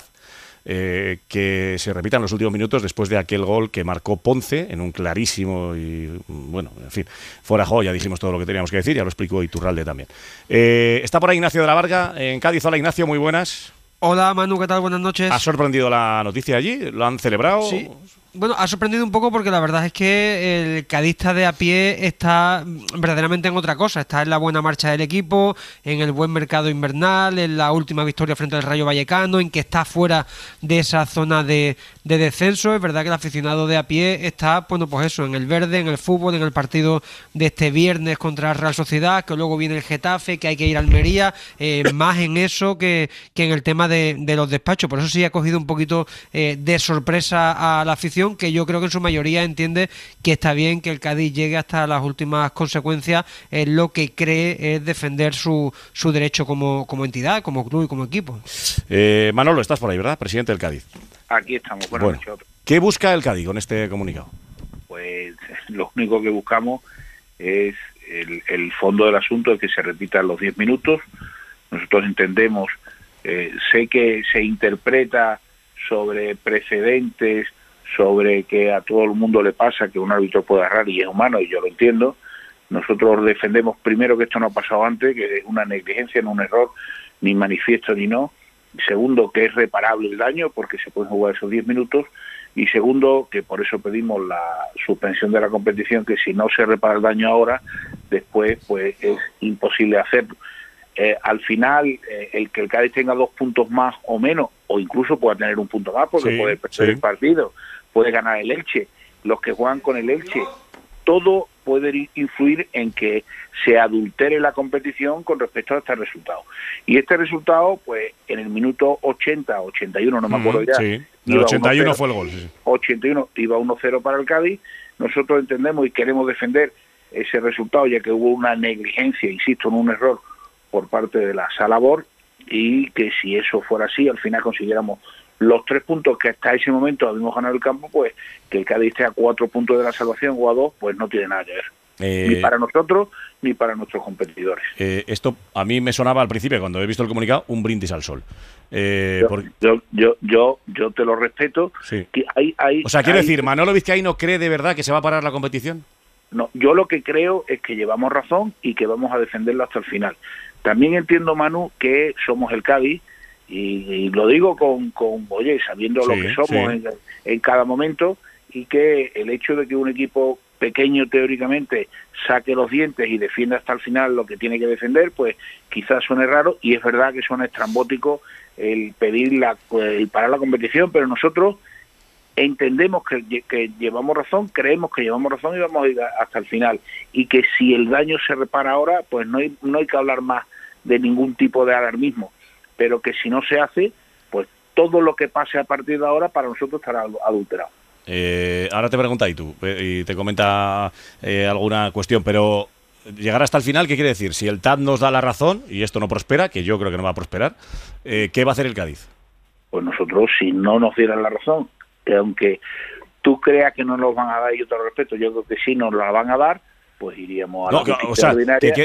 que se repitan los últimos minutos después de aquel gol que marcó Ponce en un clarísimo y, bueno, en fin, fuera juego, ya dijimos todo lo que teníamos que decir, ya lo explicó Iturralde también. Está por ahí Ignacio de la Varga en Cádiz. Hola Ignacio, muy buenas. Hola Manu, ¿qué tal? Buenas noches. ¿Ha sorprendido la noticia allí? ¿Lo han celebrado? Sí. Bueno, ha sorprendido un poco porque la verdad es que el cadista de a pie está verdaderamente en otra cosa. Está en la buena marcha del equipo, en el buen mercado invernal, en la última victoria frente al Rayo Vallecano, en que está fuera de esa zona de descenso. Es verdad que el aficionado de a pie está, bueno, pues eso, en el verde, en el fútbol, en el partido de este viernes contra Real Sociedad, que luego viene el Getafe, que hay que ir a Almería, más en eso que en el tema de los despachos. Por eso sí ha cogido un poquito de sorpresa a la afición, que yo creo que en su mayoría entiende que está bien que el Cádiz llegue hasta las últimas consecuencias en lo que cree es defender su derecho como entidad, como club y como equipo. Manolo, estás por ahí, ¿verdad? Presidente del Cádiz. Aquí estamos. Bueno, ¿qué busca el Cádiz con este comunicado? Pues lo único que buscamos es el fondo del asunto, es que se repitan los 10 minutos. Nosotros entendemos, sé que se interpreta sobre precedentes, sobre que a todo el mundo le pasa que un árbitro puede errar y es humano, y yo lo entiendo. Nosotros defendemos primero que esto no ha pasado antes, que es una negligencia, no un error, ni manifiesto ni no. Segundo, que es reparable el daño porque se pueden jugar esos 10 minutos. Y segundo, que por eso pedimos la suspensión de la competición, que si no se repara el daño ahora, después pues es imposible hacerlo. Al final, el que el Cádiz tenga 2 puntos más o menos, o incluso pueda tener un punto más porque puede perder el partido, puede ganar el Elche, los que juegan con el Elche, todo puede influir en que se adultere la competición con respecto a este resultado. Y este resultado, pues en el minuto 80, 81, no me acuerdo ya. Sí, el 81 fue el gol. Sí. 81, iba 1-0 para el Cádiz. Nosotros entendemos y queremos defender ese resultado, ya que hubo una negligencia, insisto, en un error por parte de la Sala Bor, y que si eso fuera así, al final consiguiéramos los 3 puntos que hasta ese momento habíamos ganado el campo, pues que el Cádiz esté a 4 puntos de la salvación o a 2, pues no tiene nada que ver. Ni para nosotros, ni para nuestros competidores. Esto a mí me sonaba al principio, cuando he visto el comunicado, un brindis al sol. Yo te lo respeto. Sí. Que quiero decir, ¿Manolo Vizcaíno cree de verdad que se va a parar la competición? No, yo lo que creo es que llevamos razón y que vamos a defenderlo hasta el final. También entiendo, Manu, que somos el Cádiz, y lo digo oye, sabiendo lo que somos en cada momento, y que el hecho de que un equipo pequeño teóricamente saque los dientes y defienda hasta el final lo que tiene que defender, pues quizás suene raro, y es verdad que suena estrambótico el pedir el parar la competición, pero nosotros entendemos que llevamos razón, creemos que llevamos razón y vamos a ir hasta el final, y que si el daño se repara ahora, pues no hay que hablar más de ningún tipo de alarmismo, pero que si no se hace, pues todo lo que pase a partir de ahora para nosotros estará adulterado. Ahora te preguntáis tú, y te comenta alguna cuestión, pero llegar hasta el final, ¿qué quiere decir? Si el TAD nos da la razón y esto no prospera, que yo creo que no va a prosperar, ¿qué va a hacer el Cádiz? Pues nosotros, si no nos dieran la razón, que aunque tú creas que no nos van a dar, yo te lo respeto, yo creo que sí nos la van a dar, pues iríamos a la justicia ordinaria,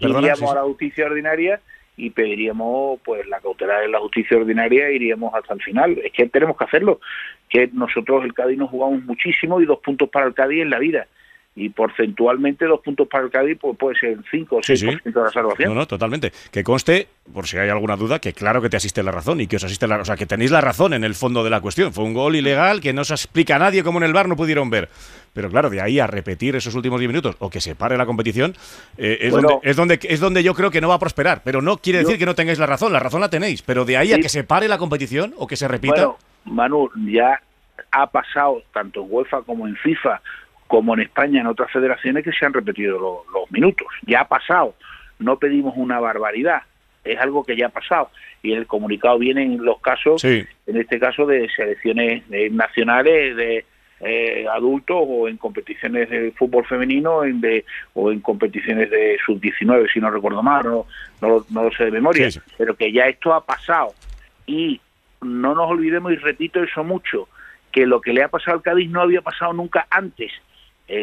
iríamos a la justicia ordinaria y pediríamos pues la cautelar en la justicia ordinaria, iríamos hasta el final. Es que tenemos que hacerlo, que nosotros el Cádiz nos jugamos muchísimo y 2 puntos para el Cádiz en la vida. Y porcentualmente 2 puntos para el Cádiz pues puede ser 5 o 6% de la salvación. No, totalmente. Que conste, por si hay alguna duda, que claro que te asiste la razón y que os asiste la... O sea, que tenéis la razón en el fondo de la cuestión. Fue un gol ilegal que no se explica a nadie, como en el VAR no pudieron ver. Pero claro, de ahí a repetir esos últimos 10 minutos o que se pare la competición, es donde yo creo que no va a prosperar. Pero no quiere decir que no tengáis la razón la tenéis. Pero de ahí a que se pare la competición o que se repita... Bueno, Manu, ya ha pasado tanto en UEFA como en FIFA... como en España, en otras federaciones, que se han repetido los minutos. Ya ha pasado, no pedimos una barbaridad, es algo que ya ha pasado. Y en el comunicado vienen los casos, en este caso de selecciones nacionales, de adultos o en competiciones de fútbol femenino o en competiciones de sub-19, si no recuerdo mal, no lo sé de memoria, pero que ya esto ha pasado. Y no nos olvidemos, y repito eso mucho, que lo que le ha pasado al Cádiz no había pasado nunca antes.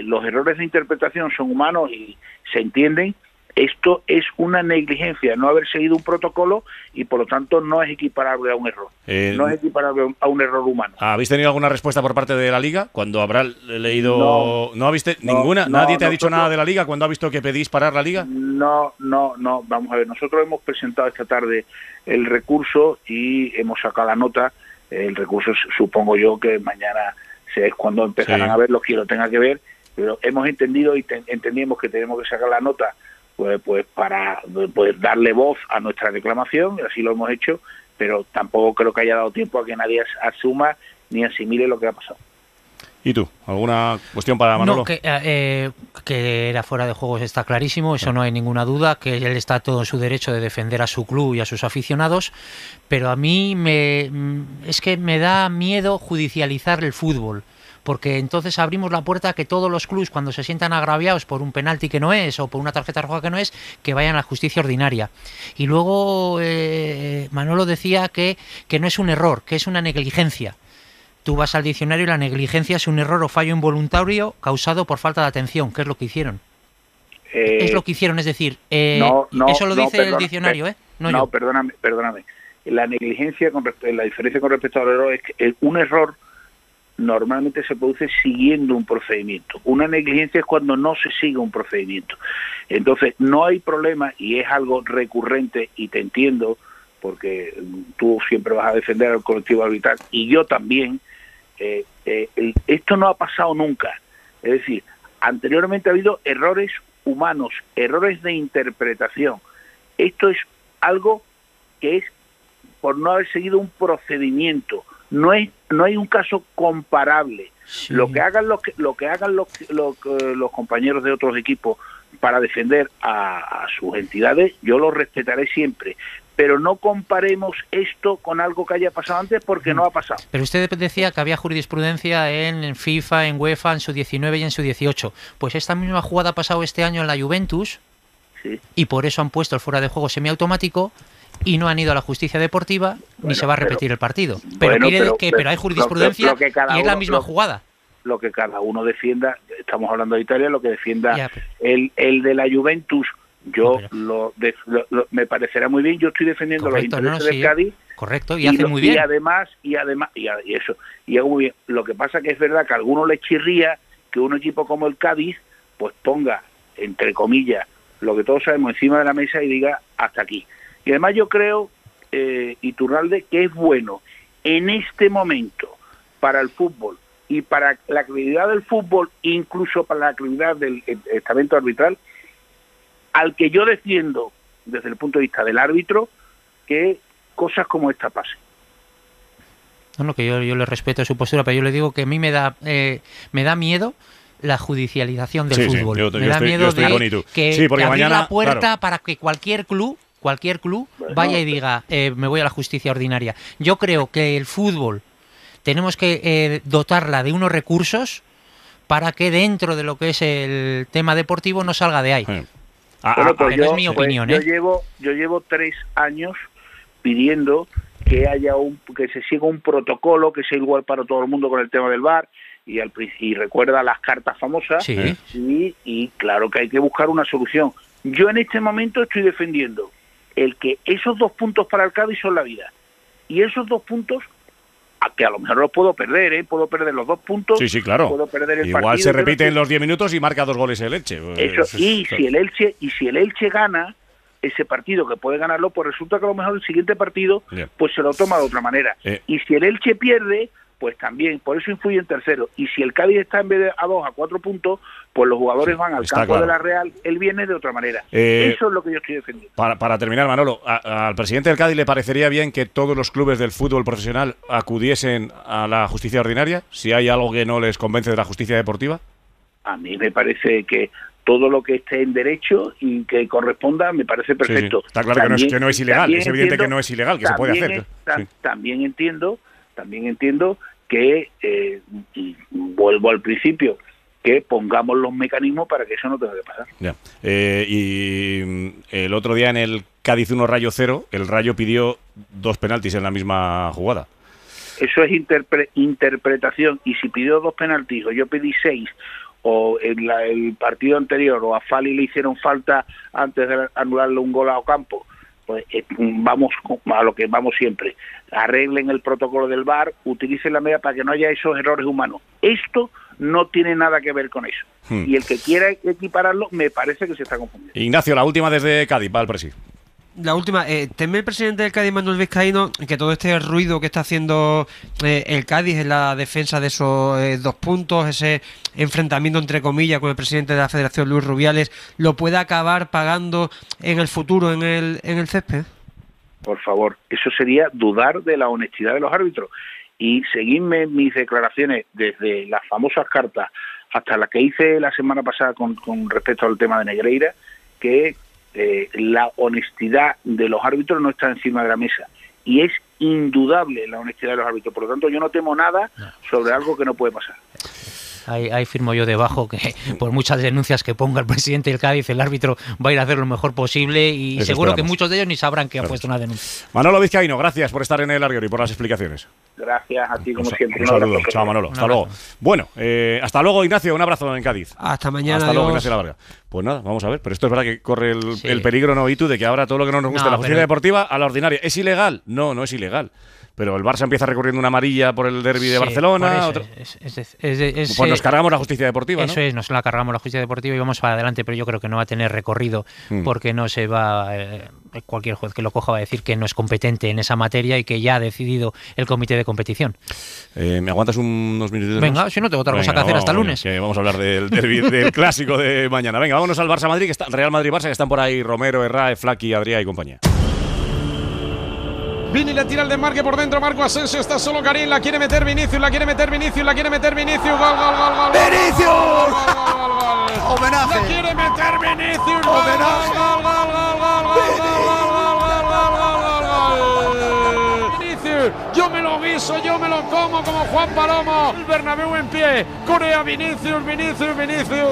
Los errores de interpretación son humanos y se entienden. Esto es una negligencia, no haber seguido un protocolo y por lo tanto no es equiparable a un error. No es equiparable a un error humano. ¿Habéis tenido alguna respuesta por parte de la Liga? Cuando habrá leído... ¿No habéis ninguna? ¿Nadie te ha dicho nada de la Liga cuando ha visto que pedís parar la Liga? No. Vamos a ver, nosotros hemos presentado esta tarde el recurso y hemos sacado la nota. El recurso supongo yo que mañana es cuando empezarán a ver los que lo tengan que ver, pero hemos entendido y entendimos que tenemos que sacar la nota pues para poder darle voz a nuestra reclamación, y así lo hemos hecho, pero tampoco creo que haya dado tiempo a que nadie asuma ni asimile lo que ha pasado. ¿Y tú? ¿Alguna cuestión para Manolo? No, que era fuera de juego está clarísimo, eso no hay ninguna duda, que él está todo en su derecho de defender a su club y a sus aficionados, pero a mí me da miedo judicializar el fútbol, porque entonces abrimos la puerta a que todos los clubs, cuando se sientan agraviados por un penalti que no es o por una tarjeta roja que no es, que vayan a la justicia ordinaria. Y luego Manolo decía que no es un error, que es una negligencia. Tú vas al diccionario y la negligencia es un error o fallo involuntario causado por falta de atención, que es lo que hicieron. Es lo que hicieron, es decir, eso lo dice el diccionario, ¿eh? No, perdóname. La negligencia, la diferencia con respecto al error es que un error normalmente se produce siguiendo un procedimiento. Una negligencia es cuando no se sigue un procedimiento. Entonces, no hay problema y es algo recurrente y te entiendo, porque tú siempre vas a defender al colectivo arbitral y yo también. Esto no ha pasado nunca, es decir, anteriormente ha habido errores humanos, errores de interpretación. Esto es algo que es por no haber seguido un procedimiento. No hay un caso comparable. Lo que hagan los compañeros de otros equipos para defender a sus entidades, yo los respetaré siempre. Pero no comparemos esto con algo que haya pasado antes, porque no ha pasado. Pero usted decía que había jurisprudencia en FIFA, en UEFA, en su 19 y en su 18. Pues esta misma jugada ha pasado este año en la Juventus, y por eso han puesto el fuera de juego semiautomático y no han ido a la justicia deportiva, ni se va a repetir el partido. Pero hay jurisprudencia y es la misma jugada. Lo que cada uno defienda, estamos hablando de Italia, lo que defienda el de la Juventus... me parecerá muy bien. Yo estoy defendiendo los intereses del Cádiz. Correcto, y hace muy bien. Y hago muy bien. Lo que pasa que es verdad que a alguno le chirría que un equipo como el Cádiz pues ponga, entre comillas, lo que todos sabemos encima de la mesa y diga hasta aquí. Y además yo creo, Iturralde, que es bueno en este momento para el fútbol y para la credibilidad del fútbol, incluso para la credibilidad del estamento arbitral, al que yo defiendo desde el punto de vista del árbitro, que cosas como esta pasen. No, que yo le respeto su postura, pero yo le digo que a mí me da miedo la judicialización del fútbol. Porque abrir mañana, la puerta para que cualquier club vaya y diga me voy a la justicia ordinaria. Yo creo que el fútbol tenemos que dotarla de unos recursos para que dentro de lo que es el tema deportivo no salga de ahí. Bueno, pues no es mi opinión. Pues, yo llevo 3 años pidiendo que haya que se siga un protocolo que sea igual para todo el mundo con el tema del VAR, y recuerda las cartas famosas, sí. Y claro que hay que buscar una solución. Yo en este momento estoy defendiendo el que esos 2 puntos para el Cádiz son la vida, y esos 2 puntos que a lo mejor los puedo perder, puedo perder los 2 puntos, sí, claro. Puedo perder el igual partido, se repiten los 10 minutos y marca 2 goles el Elche. Eso, si el Elche gana ese partido, que puede ganarlo, pues resulta que a lo mejor el siguiente partido pues se lo toma de otra manera. Y si el Elche pierde, pues también, por eso influye en tercero. Y si el Cádiz está en vez de a 2 a 4 puntos, pues los jugadores van al campo de la Real el viernes de otra manera. Eso es lo que yo estoy defendiendo. Para terminar, Manolo, al presidente del Cádiz le parecería bien que todos los clubes del fútbol profesional acudiesen a la justicia ordinaria, si hay algo que no les convence de la justicia deportiva. A mí me parece que todo lo que esté en derecho y que corresponda me parece perfecto. Sí. Está claro también, que no es ilegal, es evidente, entiendo, que no es ilegal, que se puede hacer. También entiendo que, y vuelvo al principio, que pongamos los mecanismos para que eso no tenga que pasar. Ya. Y el otro día en el Cádiz 1-0, el Rayo pidió 2 penaltis en la misma jugada. Eso es interpretación, y si pidió 2 penaltis o yo pedí 6... o en el partido anterior, o a Fali le hicieron falta antes de anularle un gol a Ocampo, pues vamos a lo que vamos siempre: arreglen el protocolo del VAR, utilicen la media para que no haya esos errores humanos. Esto no tiene nada que ver con eso. Y el que quiera equipararlo, me parece que se está confundiendo. Ignacio, la última desde Cádiz, va al presidente. La última, teme el presidente del Cádiz, Manolo Vizcaíno, que todo este ruido que está haciendo el Cádiz en la defensa de esos 2 puntos, ese enfrentamiento entre comillas con el presidente de la Federación, Luis Rubiales, lo pueda acabar pagando en el futuro en el césped. Por favor, eso sería dudar de la honestidad de los árbitros. Y seguidme mis declaraciones desde las famosas cartas hasta las que hice la semana pasada con respecto al tema de Negreira, que la honestidad de los árbitros no está encima de la mesa, y es indudable la honestidad de los árbitros. Por lo tanto, yo no temo nada sobre algo que no puede pasar. Ahí firmo yo debajo que por muchas denuncias que ponga el presidente del Cádiz, el árbitro va a ir a hacer lo mejor posible, y eso seguro esperamos. Que muchos de ellos ni sabrán que ha puesto una denuncia. Manolo Vizcaíno, gracias por estar en el Arguero y por las explicaciones. Gracias a ti, como siempre. Un saludo. Chao, Manolo. Hasta luego. Bueno, hasta luego, Ignacio. Un abrazo en Cádiz. Hasta mañana. Hasta luego, Ignacio Lavarga. Pues nada, vamos a ver. Pero esto es verdad que corre el peligro, ¿no? Y tú, de que ahora todo lo que no nos gusta, la justicia deportiva a la ordinaria. ¿Es ilegal? No, no es ilegal. Pero el Barça empieza recorriendo una amarilla por el derbi de Barcelona. Pues nos cargamos la justicia deportiva, ¿no? Eso es, nos la cargamos la justicia deportiva y vamos para adelante, pero yo creo que no va a tener recorrido porque no se va... cualquier juez que lo coja va a decir que no es competente en esa materia y que ya ha decidido el comité de competición. ¿Me aguantas unos minutitos? Venga, si no tengo otra cosa que hacer hasta lunes. Que vamos a hablar del derbi, del clásico de mañana. Venga, vámonos al Barça-Madrid, que está, Real Madrid-Barça, que están por ahí Romero, Herrá, Flaky, Adrià y compañía. Vini le tira el desmarque por dentro, Marco Asensio, está solo Karim, la quiere meter Vinicius, gol. ¡Vinicius! ¡Gol! ¡Homenaje! ¡La quiere meter Vinicius! ¡Homenaje! ¡Gol! Vinicius, yo me lo guiso, yo me lo como Juan Palomo, el Bernabéu en pie, Corea, Vinicius.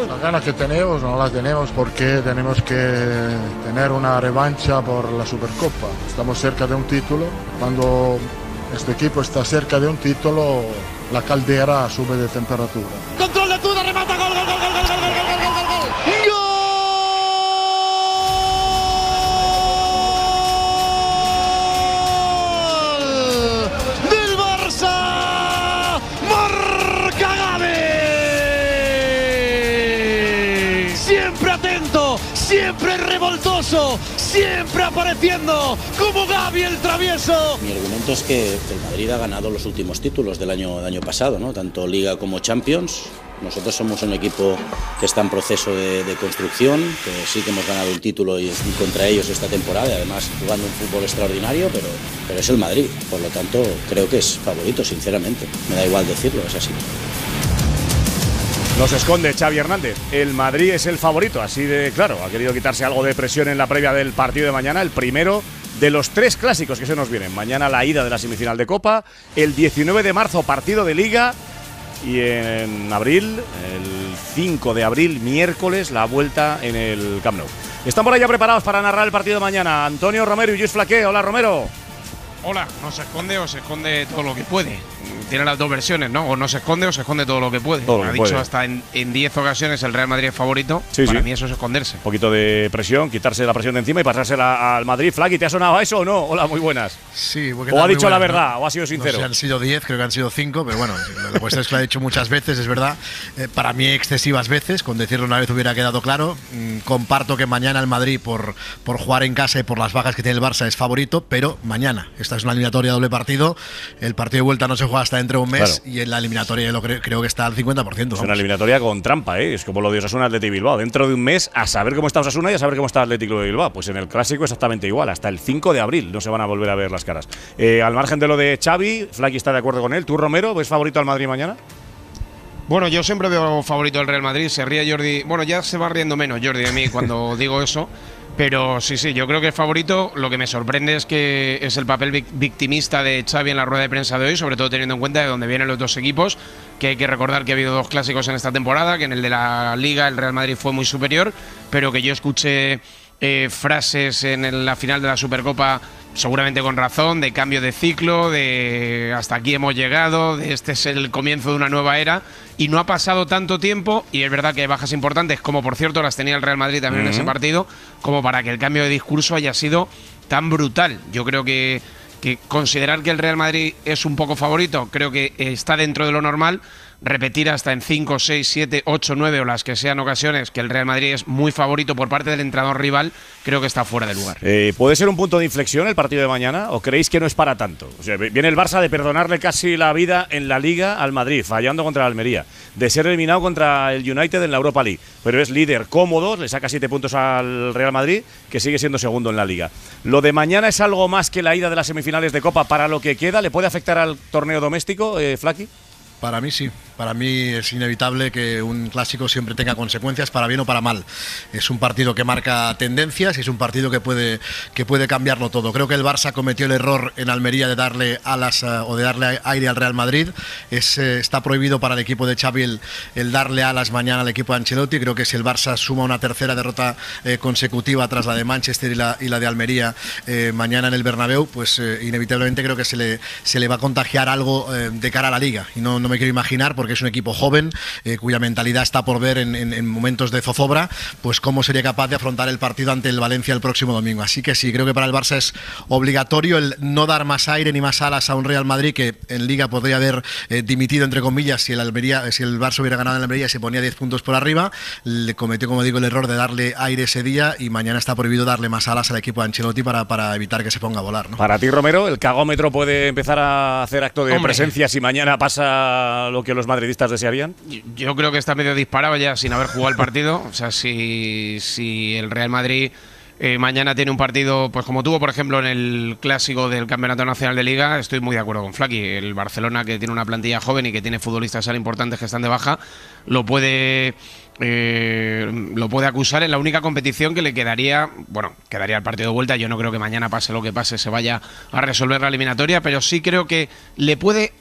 Las ganas que tenemos no las tenemos porque tenemos que tener una revancha por la Supercopa. Estamos cerca de un título. Cuando este equipo está cerca de un título, la caldera sube de temperatura. Control de Tuda, remata, gol. Siempre revoltoso, siempre apareciendo como Gavi el travieso. Mi argumento es que el Madrid ha ganado los últimos títulos del año pasado, ¿no? Tanto Liga como Champions. Nosotros somos un equipo que está en proceso de construcción, que sí que hemos ganado un título y contra ellos esta temporada, y además jugando un fútbol extraordinario, pero es el Madrid. Por lo tanto, creo que es favorito, sinceramente. Me da igual decirlo, es así. No se esconde Xavi Hernández, el Madrid es el favorito, así de claro. Ha querido quitarse algo de presión en la previa del partido de mañana, el primero de los 3 clásicos que se nos vienen. Mañana la ida de la semifinal de Copa, el 19 de marzo partido de Liga y en abril, el 5 de abril, miércoles, la vuelta en el Camp Nou. Están por allá preparados para narrar el partido de mañana. Antonio Romero y Luis Flaqué. Hola, Romero. Hola, ¿no se esconde o se esconde todo lo que puede? Tiene las dos versiones, ¿no? O no se esconde o se esconde todo lo que puede. Todo lo que ha dicho puede. Hasta en 10 ocasiones el Real Madrid es favorito. Sí, Para mí eso es esconderse. Un poquito de presión, quitarse la presión de encima y pasársela al Madrid. Flaqui, ¿te ha sonado a eso o no? Hola, muy buenas. Sí, porque… ¿O ha dicho buenas, la verdad, ¿no? O ha sido sincero. No sé si han sido 10, creo que han sido 5, pero bueno, la cuestión es que lo ha dicho muchas veces, es verdad. Para mí excesivas veces, con decirlo una vez hubiera quedado claro. Comparto que mañana el Madrid, por jugar en casa y por las bajas que tiene el Barça, es favorito, pero mañana. Esta es una eliminatoria doble partido. El partido de vuelta no se juega hasta dentro de un mes, claro. Y en la eliminatoria lo creo que está al 50%. Vamos. Es una eliminatoria con trampa, ¿eh? Es como lo de Osasuna Athletic Bilbao. Dentro de un mes, a saber cómo está Osasuna y a saber cómo está Athletic de Bilbao. Pues en el Clásico exactamente igual. Hasta el 5 de abril no se van a volver a ver las caras. Al margen de lo de Xavi, Flaqui está de acuerdo con él. ¿Tú, Romero, ves favorito al Madrid mañana? Bueno, yo siempre veo favorito al Real Madrid. Se ríe Jordi. Bueno, ya se va riendo menos Jordi de mí cuando digo eso. Pero sí, yo creo que es favorito. Lo que me sorprende es que es el papel victimista de Xavi en la rueda de prensa de hoy, sobre todo teniendo en cuenta de dónde vienen los dos equipos, que hay que recordar que ha habido dos clásicos en esta temporada, que en el de la Liga el Real Madrid fue muy superior, pero que yo escuché frases en la final de la Supercopa, seguramente con razón, de cambio de ciclo, de hasta aquí hemos llegado, de este es el comienzo de una nueva era, y no ha pasado tanto tiempo, y es verdad que hay bajas importantes, como por cierto las tenía el Real Madrid también en ese partido, como para que el cambio de discurso haya sido tan brutal. Yo creo que considerar que el Real Madrid es un poco favorito, creo que está dentro de lo normal. Repetir hasta en 5, 6, 7, 8, 9 o las que sean ocasiones que el Real Madrid es muy favorito por parte del entrenador rival, creo que está fuera de lugar. ¿Puede ser un punto de inflexión el partido de mañana o creéis que no es para tanto? O sea, viene el Barça de perdonarle casi la vida en la Liga al Madrid, fallando contra el Almería, de ser eliminado contra el United en la Europa League, pero es líder cómodo, le saca 7 puntos al Real Madrid, que sigue siendo segundo en la Liga. ¿Lo de mañana es algo más que la ida de las semifinales de Copa para lo que queda? ¿Le puede afectar al torneo doméstico, Flaqui? Para mí sí, para mí es inevitable que un clásico siempre tenga consecuencias para bien o para mal. Es un partido que marca tendencias y es un partido que puede cambiarlo todo. Creo que el Barça cometió el error en Almería de darle alas o de darle aire al Real Madrid. Está prohibido para el equipo de Xavi el darle alas mañana al equipo de Ancelotti. Creo que si el Barça suma una tercera derrota consecutiva tras la de Manchester y la de Almería mañana en el Bernabéu, pues inevitablemente creo que se le va a contagiar algo de cara a la Liga. Y no me quiero imaginar, porque es un equipo joven cuya mentalidad está por ver en momentos de zozobra, pues cómo sería capaz de afrontar el partido ante el Valencia el próximo domingo. Así que sí, creo que para el Barça es obligatorio el no dar más aire ni más alas a un Real Madrid que en Liga podría haber dimitido, entre comillas, si el Barça hubiera ganado en Almería y se ponía 10 puntos por arriba. Le cometió, como digo, el error de darle aire ese día y mañana está prohibido darle más alas al equipo de Ancelotti para evitar que se ponga a volar, ¿no? Para ti, Romero, ¿el cagómetro puede empezar a hacer acto de presencia si mañana pasa lo que los madridistas desearían? Yo creo que está medio disparado ya sin haber jugado el partido. O sea, si el Real Madrid mañana tiene un partido, pues como tuvo por ejemplo en el Clásico del Campeonato Nacional de Liga, estoy muy de acuerdo con Flaqui. El Barcelona, que tiene una plantilla joven y que tiene futbolistas tan importantes que están de baja, lo puede acusar en la única competición que le quedaría. Bueno, quedaría el partido de vuelta. Yo no creo que mañana, pase lo que pase, se vaya a resolver la eliminatoria, pero sí creo que le puede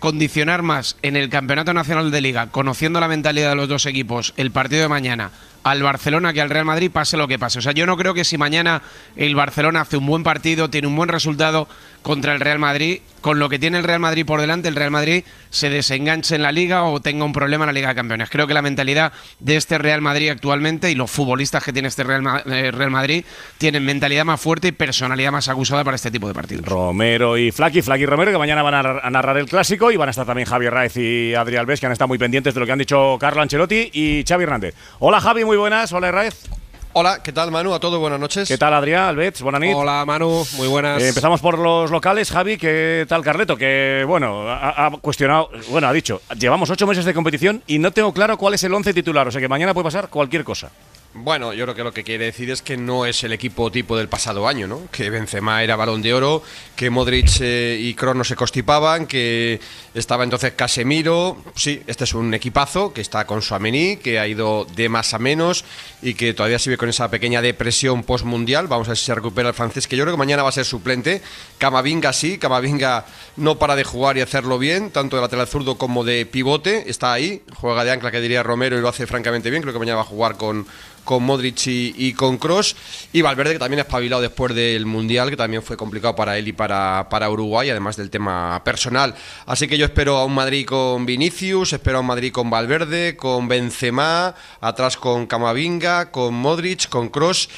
condicionar más en el Campeonato Nacional de Liga, conociendo la mentalidad de los dos equipos, el partido de mañana al Barcelona que al Real Madrid, pase lo que pase. O sea, yo no creo que si mañana el Barcelona hace un buen partido, tiene un buen resultado contra el Real Madrid, con lo que tiene el Real Madrid por delante, el Real Madrid se desenganche en la Liga o tenga un problema en la Liga de Campeones. Creo que la mentalidad de este Real Madrid actualmente y los futbolistas que tiene este Real Madrid tienen mentalidad más fuerte y personalidad más acusada para este tipo de partidos. Romero y Flaqui Romero, que mañana van a narrar el Clásico, y van a estar también Javier Raez y Adri Alves, que han estado muy pendientes de lo que han dicho Carlo Ancelotti y Xavi Hernández. Hola, Javi, muy buenas. Hola, Raez. Hola, ¿qué tal, Manu? A todos, buenas noches. ¿Qué tal, Adrián? Albets, buenas noches. Hola, Manu, muy buenas. Empezamos por los locales, Javi. ¿Qué tal, Carleto? Que, bueno, ha cuestionado, bueno, ha dicho, llevamos 8 meses de competición y no tengo claro cuál es el 11 titular, o sea que mañana puede pasar cualquier cosa. Bueno, yo creo que lo que quiere decir es que no es el equipo tipo del pasado año, ¿no? Que Benzema era Balón de Oro, que Modric y Kroos no se constipaban, que estaba entonces Casemiro. Sí, este es un equipazo que está con Tchouaméni, que ha ido de más a menos y que todavía sigue con esa pequeña depresión post-mundial. Vamos a ver si se recupera el francés, que yo creo que mañana va a ser suplente. Camavinga sí, Camavinga no para de jugar y hacerlo bien, tanto de lateral zurdo como de pivote. Está ahí, juega de ancla, que diría Romero, y lo hace francamente bien. Creo que mañana va a jugar con Modric y con Kroos, y Valverde, que también ha espabilado después del Mundial, que también fue complicado para él y para Uruguay, además del tema personal. Así que yo espero a un Madrid con Vinicius, espero a un Madrid con Valverde, con Benzema, atrás con Camavinga, con Modric, con Kroos.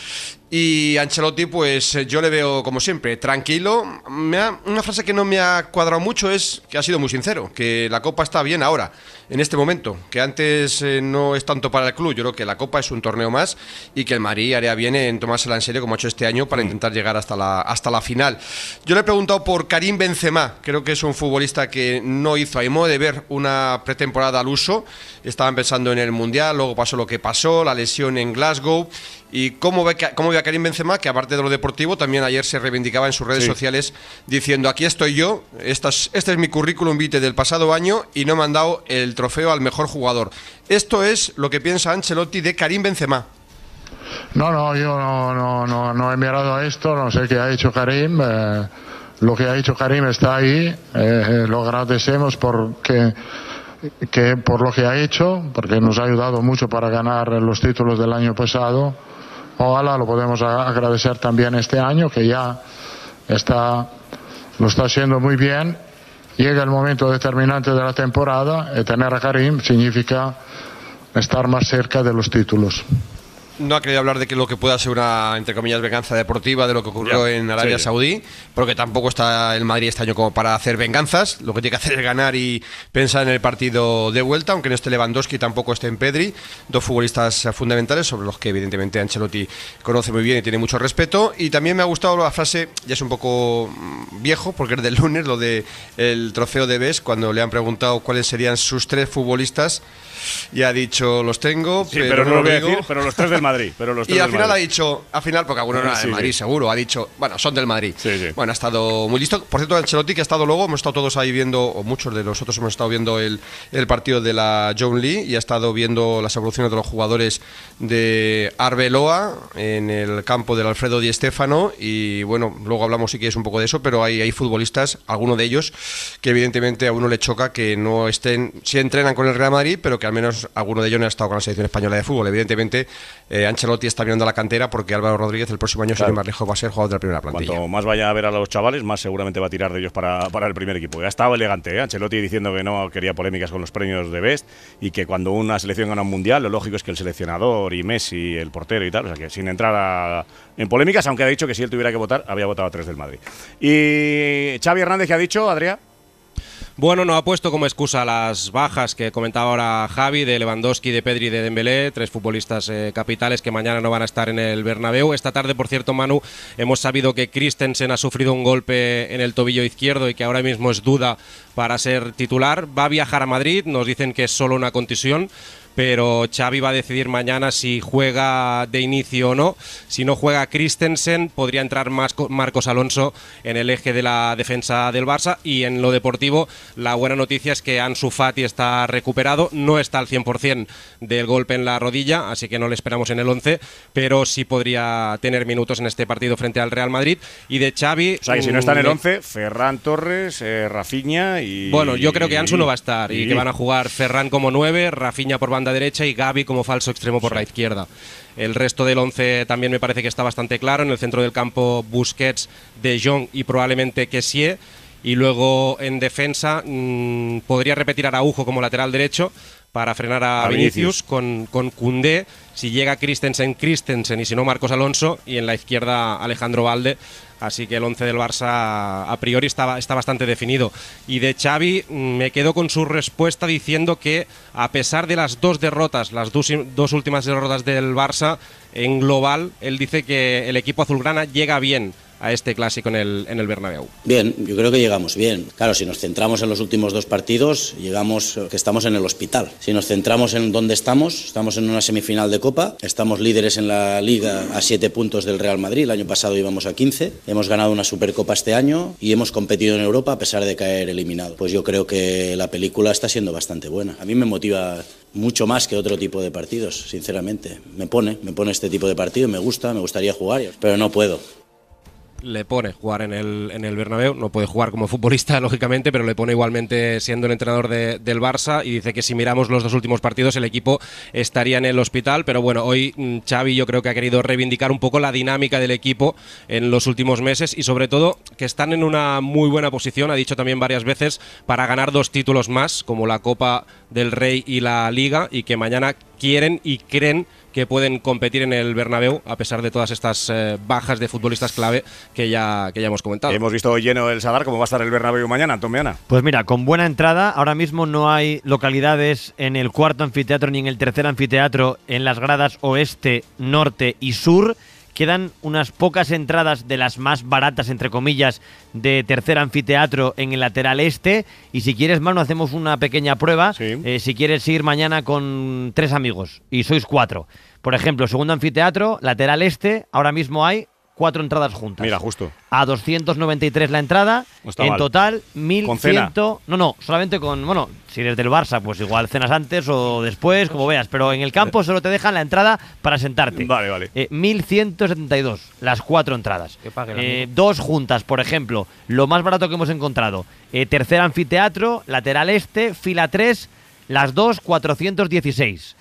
Y Ancelotti, pues yo le veo, como siempre, tranquilo. Una frase que no me ha cuadrado mucho es que ha sido muy sincero, que la Copa está bien ahora, en este momento, que antes no es tanto para el club. Yo creo que la Copa es un torneo más y que el Madrid haría bien en tomársela en serio, como ha hecho este año, para intentar llegar hasta la final. Yo le he preguntado por Karim Benzema. Creo que es un futbolista que no hizo, a mi modo de ver, una pretemporada al uso. Estaban pensando en el Mundial, luego pasó lo que pasó, la lesión en Glasgow. ¿Y cómo ve a Karim Benzema, que aparte de lo deportivo, también ayer se reivindicaba en sus redes sociales diciendo: aquí estoy yo, este es mi currículum vitae del pasado año y no me han dado el trofeo al mejor jugador? Esto es lo que piensa Ancelotti de Karim Benzema. No, yo no he mirado esto, no sé qué ha hecho Karim. Lo que ha hecho Karim está ahí, lo agradecemos por lo que ha hecho, porque nos ha ayudado mucho para ganar los títulos del año pasado. Ojalá lo podemos agradecer también este año, que ya lo está haciendo muy bien. Llega el momento determinante de la temporada, y tener a Karim significa estar más cerca de los títulos. No ha querido hablar de que lo que pueda ser una, entre comillas, venganza deportiva de lo que ocurrió en Arabia Saudí, porque tampoco está el Madrid este año como para hacer venganzas. Lo que tiene que hacer es ganar y pensar en el partido de vuelta, aunque no esté Lewandowski, tampoco esté en Pedri, dos futbolistas fundamentales sobre los que evidentemente Ancelotti conoce muy bien y tiene mucho respeto. Y también me ha gustado la frase, ya es un poco viejo, porque es del lunes, lo de el trofeo de BES, cuando le han preguntado cuáles serían sus tres futbolistas, y ha dicho: los tengo, sí, pero no lo voy a decir, pero los tres del Madrid. Y al final ha dicho, porque alguno era del Madrid seguro, ha dicho, bueno, son del Madrid. Bueno, ha estado muy listo. Por cierto, Ancelotti, que ha estado luego, hemos estado todos ahí viendo, o muchos de nosotros hemos estado viendo el partido de la Young League, y ha estado viendo las evoluciones de los jugadores de Arbeloa en el campo del Alfredo Di Stéfano. Y bueno, luego hablamos si quieres un poco de eso, pero hay futbolistas, alguno de ellos, que evidentemente a uno le choca que no estén, sí entrenan con el Real Madrid, pero que al menos alguno de ellos no ha estado con la selección española de fútbol. Evidentemente, Ancelotti está mirando la cantera, porque Álvaro Rodríguez el próximo año, sin ir más lejos, va a ser jugador de la primera plantilla. Cuanto más vaya a ver a los chavales, más seguramente va a tirar de ellos para el primer equipo. Ya estaba elegante, ¿eh? Ancelotti diciendo que no quería polémicas con los premios de Best, y que cuando una selección gana un mundial, lo lógico es que el seleccionador y Messi, el portero y tal, o sea, que sin entrar en polémicas, aunque ha dicho que si él tuviera que votar, había votado a tres del Madrid. Y Xavi Hernández, ¿qué ha dicho, Adrián? Bueno, no ha puesto como excusa las bajas que comentaba ahora Javi, de Lewandowski, de Pedri y de Dembélé, tres futbolistas capitales que mañana no van a estar en el Bernabéu. Esta tarde, por cierto, Manu, hemos sabido que Christensen ha sufrido un golpe en el tobillo izquierdo y que ahora mismo es duda para ser titular. Va a viajar a Madrid, nos dicen que es solo una contusión, pero Xavi va a decidir mañana si juega de inicio o no. Si no juega Christensen, podría entrar Marcos Alonso en el eje de la defensa del Barça. Y en lo deportivo, la buena noticia es que Ansu Fati está recuperado. No está al 100% del golpe en la rodilla, así que no le esperamos en el 11, pero sí podría tener minutos en este partido frente al Real Madrid. Y de Xavi... O sea, que si no está en el 11, Ferran Torres, Rafinha y... Bueno, yo creo que Ansu no va a estar y que van a jugar Ferran como 9, Rafinha por banda derecha y Gavi como falso extremo por la izquierda. El resto del 11 también me parece que está bastante claro. En el centro del campo, Busquets, De Jong y probablemente Kessié. Y luego en defensa podría repetir Araujo como lateral derecho para frenar a Vinicius con Koundé. Si llega Christensen, y si no, Marcos Alonso, y en la izquierda Alejandro Valde. Así que el 11 del Barça a priori está bastante definido. Y de Xavi me quedo con su respuesta diciendo que, a pesar de las dos derrotas, las dos últimas derrotas del Barça, en global él dice que el equipo azulgrana llega bien a este clásico en el Bernabéu? Bien, yo creo que llegamos bien. Claro, si nos centramos en los últimos dos partidos, llegamos que estamos en el hospital. Si nos centramos en dónde estamos en una semifinal de Copa, estamos líderes en la Liga a 7 puntos del Real Madrid, el año pasado íbamos a 15, hemos ganado una Supercopa este año y hemos competido en Europa a pesar de caer eliminado. Pues yo creo que la película está siendo bastante buena. A mí me motiva mucho más que otro tipo de partidos, sinceramente. Me pone este tipo de partido, me gustaría jugar, pero no puedo. Le pone jugar en el Bernabéu, no puede jugar como futbolista, lógicamente, pero le pone igualmente siendo el entrenador del Barça, y dice que si miramos los dos últimos partidos el equipo estaría en el hospital, pero bueno, hoy Xavi yo creo que ha querido reivindicar un poco la dinámica del equipo en los últimos meses y sobre todo que están en una muy buena posición, ha dicho también varias veces, para ganar dos títulos más, como la Copa del Rey y la Liga, y que mañana quieren y creen que pueden competir en el Bernabéu a pesar de todas estas bajas de futbolistas clave que ya hemos comentado. Hemos visto lleno el Sadar. ¿Cómo va a estar el Bernabéu mañana, Anton Meana? Pues mira, con buena entrada. Ahora mismo no hay localidades en el cuarto anfiteatro ni en el tercer anfiteatro en las gradas oeste, norte y sur. Quedan unas pocas entradas de las más baratas, entre comillas, de tercer anfiteatro en el lateral este. Y si quieres, Manu, hacemos una pequeña prueba. Sí. Si quieres ir mañana con 3 amigos y sois 4. Por ejemplo, segundo anfiteatro, lateral este, ahora mismo hay 4 entradas juntas. Mira, justo. A 293 la entrada. Está en mal. Total, 1.100... ¿Con cena? No, solamente con... Bueno, si eres del Barça, pues igual cenas antes o después, como veas. Pero en el campo solo te dejan la entrada para sentarte. Vale. 1.172, las 4 entradas. Que pague la mía. 2 juntas, por ejemplo. Lo más barato que hemos encontrado. Tercer anfiteatro, lateral este, fila 3, las 2, 416.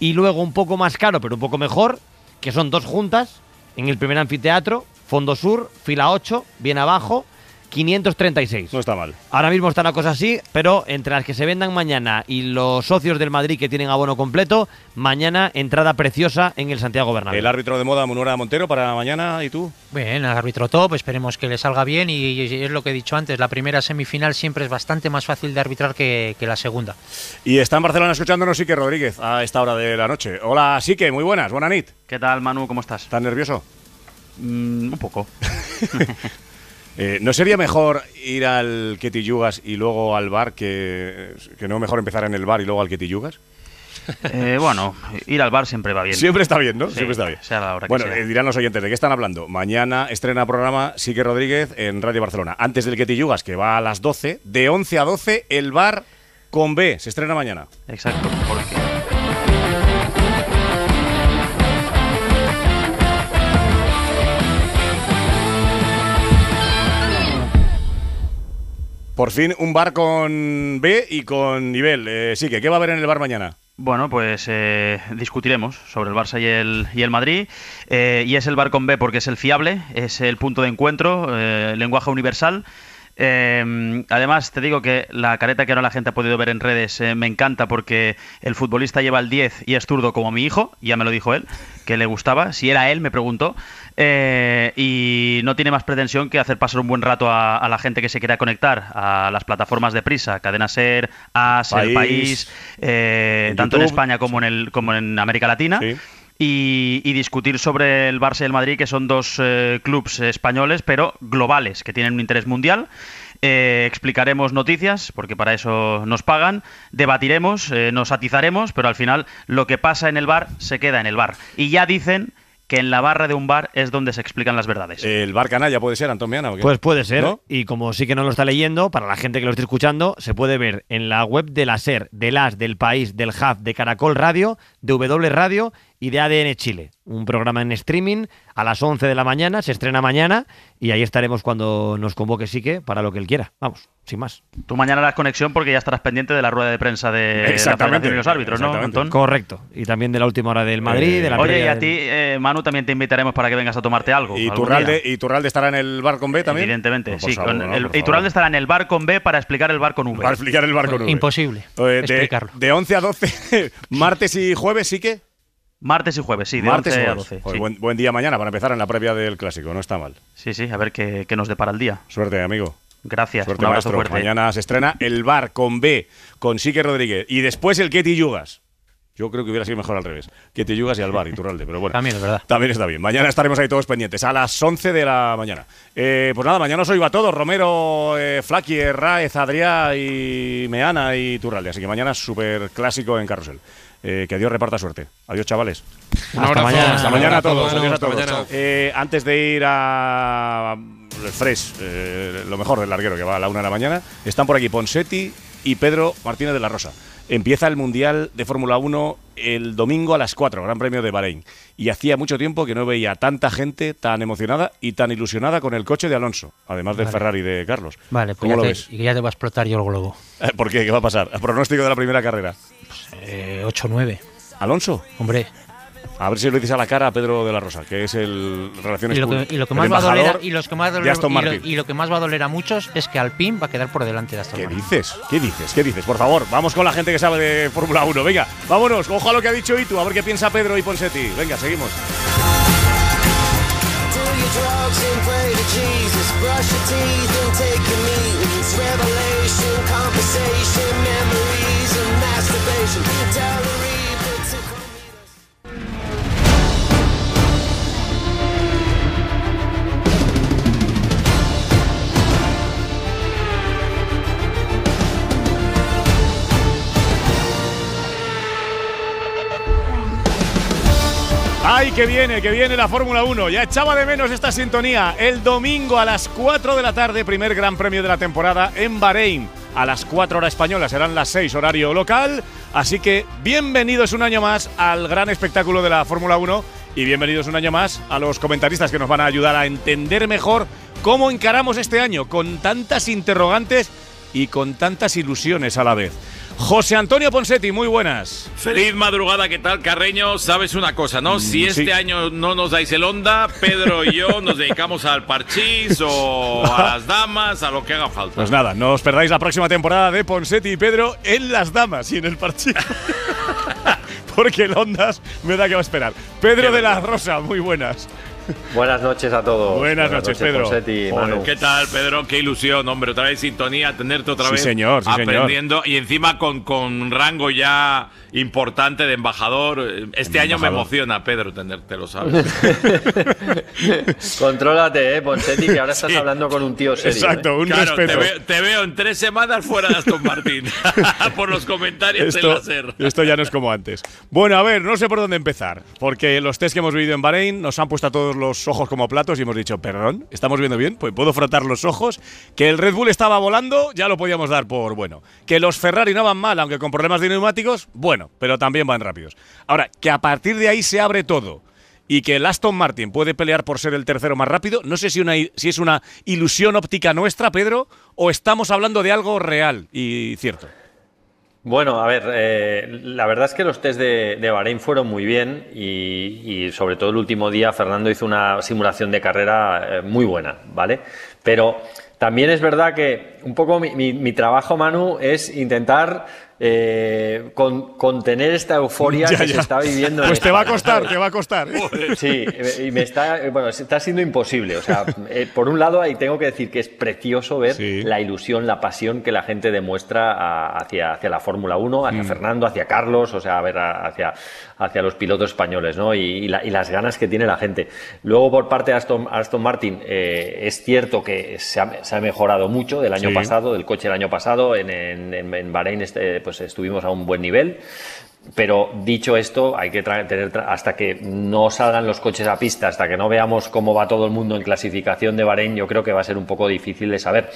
Y luego un poco más caro, pero un poco mejor, que son 2 juntas. En el primer anfiteatro, fondo sur, fila 8, bien abajo, 536. No está mal. Ahora mismo está la cosa así, pero entre las que se vendan mañana y los socios del Madrid que tienen abono completo, mañana entrada preciosa en el Santiago Bernabéu. El árbitro de moda, Manuel Montero, para mañana, ¿y tú? Bien, árbitro top, esperemos que le salga bien, y es lo que he dicho antes, la primera semifinal siempre es bastante más fácil de arbitrar que la segunda. Y está en Barcelona escuchándonos Sique Rodríguez a esta hora de la noche. Hola Sique, muy buenas, buena nit. ¿Qué tal, Manu, cómo estás? ¿Estás nervioso? Un poco. ¿No sería mejor ir al que te yugas y luego al bar que no mejor empezar en el bar y luego al que te yugas? Bueno, ir al bar siempre va bien. Siempre está bien, ¿no? Sí, siempre está bien. Sea la hora que sea. Dirán los oyentes, ¿de qué están hablando? Mañana estrena programa Sique Rodríguez en Radio Barcelona. Antes del que te yugas, que va a las 12, de 11 a 12, el bar con B. Se estrena mañana. Exacto, porque... Por fin, un bar con B y con nivel. Sí, ¿qué va a haber en el bar mañana? Bueno, pues discutiremos sobre el Barça y el Madrid. Y es el bar con B porque es el fiable, es el punto de encuentro, lenguaje universal. Además, te digo que la careta que ahora la gente ha podido ver en redes me encanta, porque el futbolista lleva el 10 y es zurdo como mi hijo, ya me lo dijo él, que le gustaba. Si era él, me preguntó. Y no tiene más pretensión que hacer pasar un buen rato a la gente que se quiera conectar a las plataformas de Prisa, Cadena Ser, AS, El País, tanto en España como en América Latina. Sí. Y discutir sobre el Barça y el Madrid, que son dos clubes españoles, pero globales, que tienen un interés mundial. Explicaremos noticias, porque para eso nos pagan, debatiremos, nos atizaremos, pero al final lo que pasa en el bar se queda en el bar. Y ya dicen que en la barra de un bar es donde se explican las verdades. ¿El bar canalla puede ser, Anton Meana? Pues puede ser, ¿no? Y como sí que no lo está leyendo, para la gente que lo esté escuchando, se puede ver en la web de la SER, del AS, del País, del JAF, de Caracol Radio, de W Radio y de ADN Chile. Un programa en streaming a las 11 de la mañana, se estrena mañana, y ahí estaremos cuando nos convoque Sique para lo que él quiera. Vamos, sin más. Tú mañana harás conexión porque ya estarás pendiente de la rueda de prensa de la Federación y los árbitros, ¿no, Antón? Correcto. Y también de la última hora del Madrid, de la... Oye, y a ti, Manu, también te invitaremos para que vengas a tomarte algo. ¿Y Iturralde estará en el bar con B también? Evidentemente, sí. Iturralde estará en el bar con B para explicar el bar con V. Para explicar el bar con V. Imposible explicarlo. De 11 a 12, martes y jueves, Sique. Martes y jueves, sí, de 11 a 12. Pues sí. Buen día mañana para empezar en la previa del Clásico, no está mal. Sí, a ver qué nos depara el día. Suerte, amigo. Gracias, suerte, un abrazo fuerte. Mañana se estrena el bar con B, con Sique Rodríguez, y después el Ketty Yugas. Yo creo que hubiera sido mejor al revés, que te llegas y al bar, Iturralde, pero bueno. También es verdad. También está bien. Mañana estaremos ahí todos pendientes, a las 11 de la mañana. Pues nada, mañana os oigo todo, Romero, Flaqui, Raez, Adrià y Meana y Iturralde. Así que mañana súper clásico en Carrusel. Que Dios reparta suerte. Adiós, chavales. Hasta mañana a todos. Adiós a todos. Antes de ir a Fresh, lo mejor del larguero que va a la 1 de la mañana, están por aquí Ponseti y Pedro Martínez de la Rosa. Empieza el Mundial de Fórmula 1 el domingo a las 4, Gran Premio de Bahrein. Y hacía mucho tiempo que no veía tanta gente tan emocionada y tan ilusionada con el coche de Alonso, además del Ferrari de Carlos. Vale, pues ¿Cómo lo ves? Y ya te va a explotar yo el globo. ¿Por qué? ¿Qué va a pasar? ¿A pronóstico de la primera carrera? Pues, 8-9. ¿Alonso? Hombre. A ver si lo dices a la cara a Pedro de la Rosa, que es el relaciones públicas. Y lo que más va a doler a muchos es que Alpine va a quedar por delante de Aston Martin. ¿Qué dices? Por favor, vamos con la gente que sabe de Fórmula 1. Venga, vámonos. Ojo a lo que ha dicho Itu, a ver qué piensa Pedro y Ponseti. Venga, seguimos. ¡Ay, que viene la Fórmula 1! Ya echaba de menos esta sintonía. El domingo a las 4 de la tarde, primer Gran Premio de la temporada en Bahrein. A las 4 horas españolas, serán las 6 horario local. Así que bienvenidos un año más al gran espectáculo de la Fórmula 1 y bienvenidos un año más a los comentaristas que nos van a ayudar a entender mejor cómo encaramos este año con tantas interrogantes y con tantas ilusiones a la vez. José Antonio Ponseti, muy buenas. Feliz madrugada, ¿qué tal, Carreño? Sabes una cosa, ¿no? Si este año no nos dais el Onda, Pedro y yo nos dedicamos al parchís o a las damas, a lo que haga falta. Pues nada, no os perdáis la próxima temporada de Ponseti y Pedro en las damas y en el parchís. Porque el Ondas me da que va a esperar. Pedro de la Rosa, muy buenas. Buenas noches a todos. Buenas noches, Pedro. Ponseti, Manu. ¿Qué tal, Pedro? Qué ilusión, hombre. Otra vez sintonía, tenerte otra vez. Sí, señor. Sí, aprendiendo. Señor. Y encima con rango ya importante de embajador. Este año me emociona, Pedro, tenerte, lo sabes. Contrólate, Ponseti, que ahora estás hablando con un tío serio. Exacto, un respeto. Te veo en 3 semanas fuera de Aston Martin. Por los comentarios del láser. Esto ya no es como antes. Bueno, a ver, no sé por dónde empezar. Porque los test que hemos vivido en Bahrein nos han puesto a todos los ojos como platos y hemos dicho, perdón, ¿estamos viendo bien? Pues puedo frotar los ojos. Que el Red Bull estaba volando, ya lo podíamos dar por bueno. Que los Ferrari no van mal, aunque con problemas de neumáticos, bueno, pero también van rápidos. Ahora, que a partir de ahí se abre todo y que el Aston Martin puede pelear por ser el tercero más rápido, no sé si es una ilusión óptica nuestra, Pedro, o estamos hablando de algo real y cierto. Bueno, a ver, la verdad es que los test de Bahrein fueron muy bien y sobre todo el último día Fernando hizo una simulación de carrera muy buena, ¿vale? Pero también es verdad que un poco mi trabajo, Manu, es intentar contener esta euforia que se está viviendo. Pues te va a costar. Sí, y está siendo imposible. O sea, por un lado, ahí tengo que decir que es precioso ver la ilusión, la pasión que la gente demuestra hacia la Fórmula 1, hacia Fernando, hacia Carlos, o sea, hacia los pilotos españoles, ¿no? Y las ganas que tiene la gente. Luego, por parte de Aston Martin, es cierto que se ha mejorado mucho del año pasado, del coche del año pasado. En Bahrein pues estuvimos a un buen nivel, pero dicho esto, hay que tener hasta que no salgan los coches a pista, hasta que no veamos cómo va todo el mundo en clasificación de Bahrein, yo creo que va a ser un poco difícil de saber.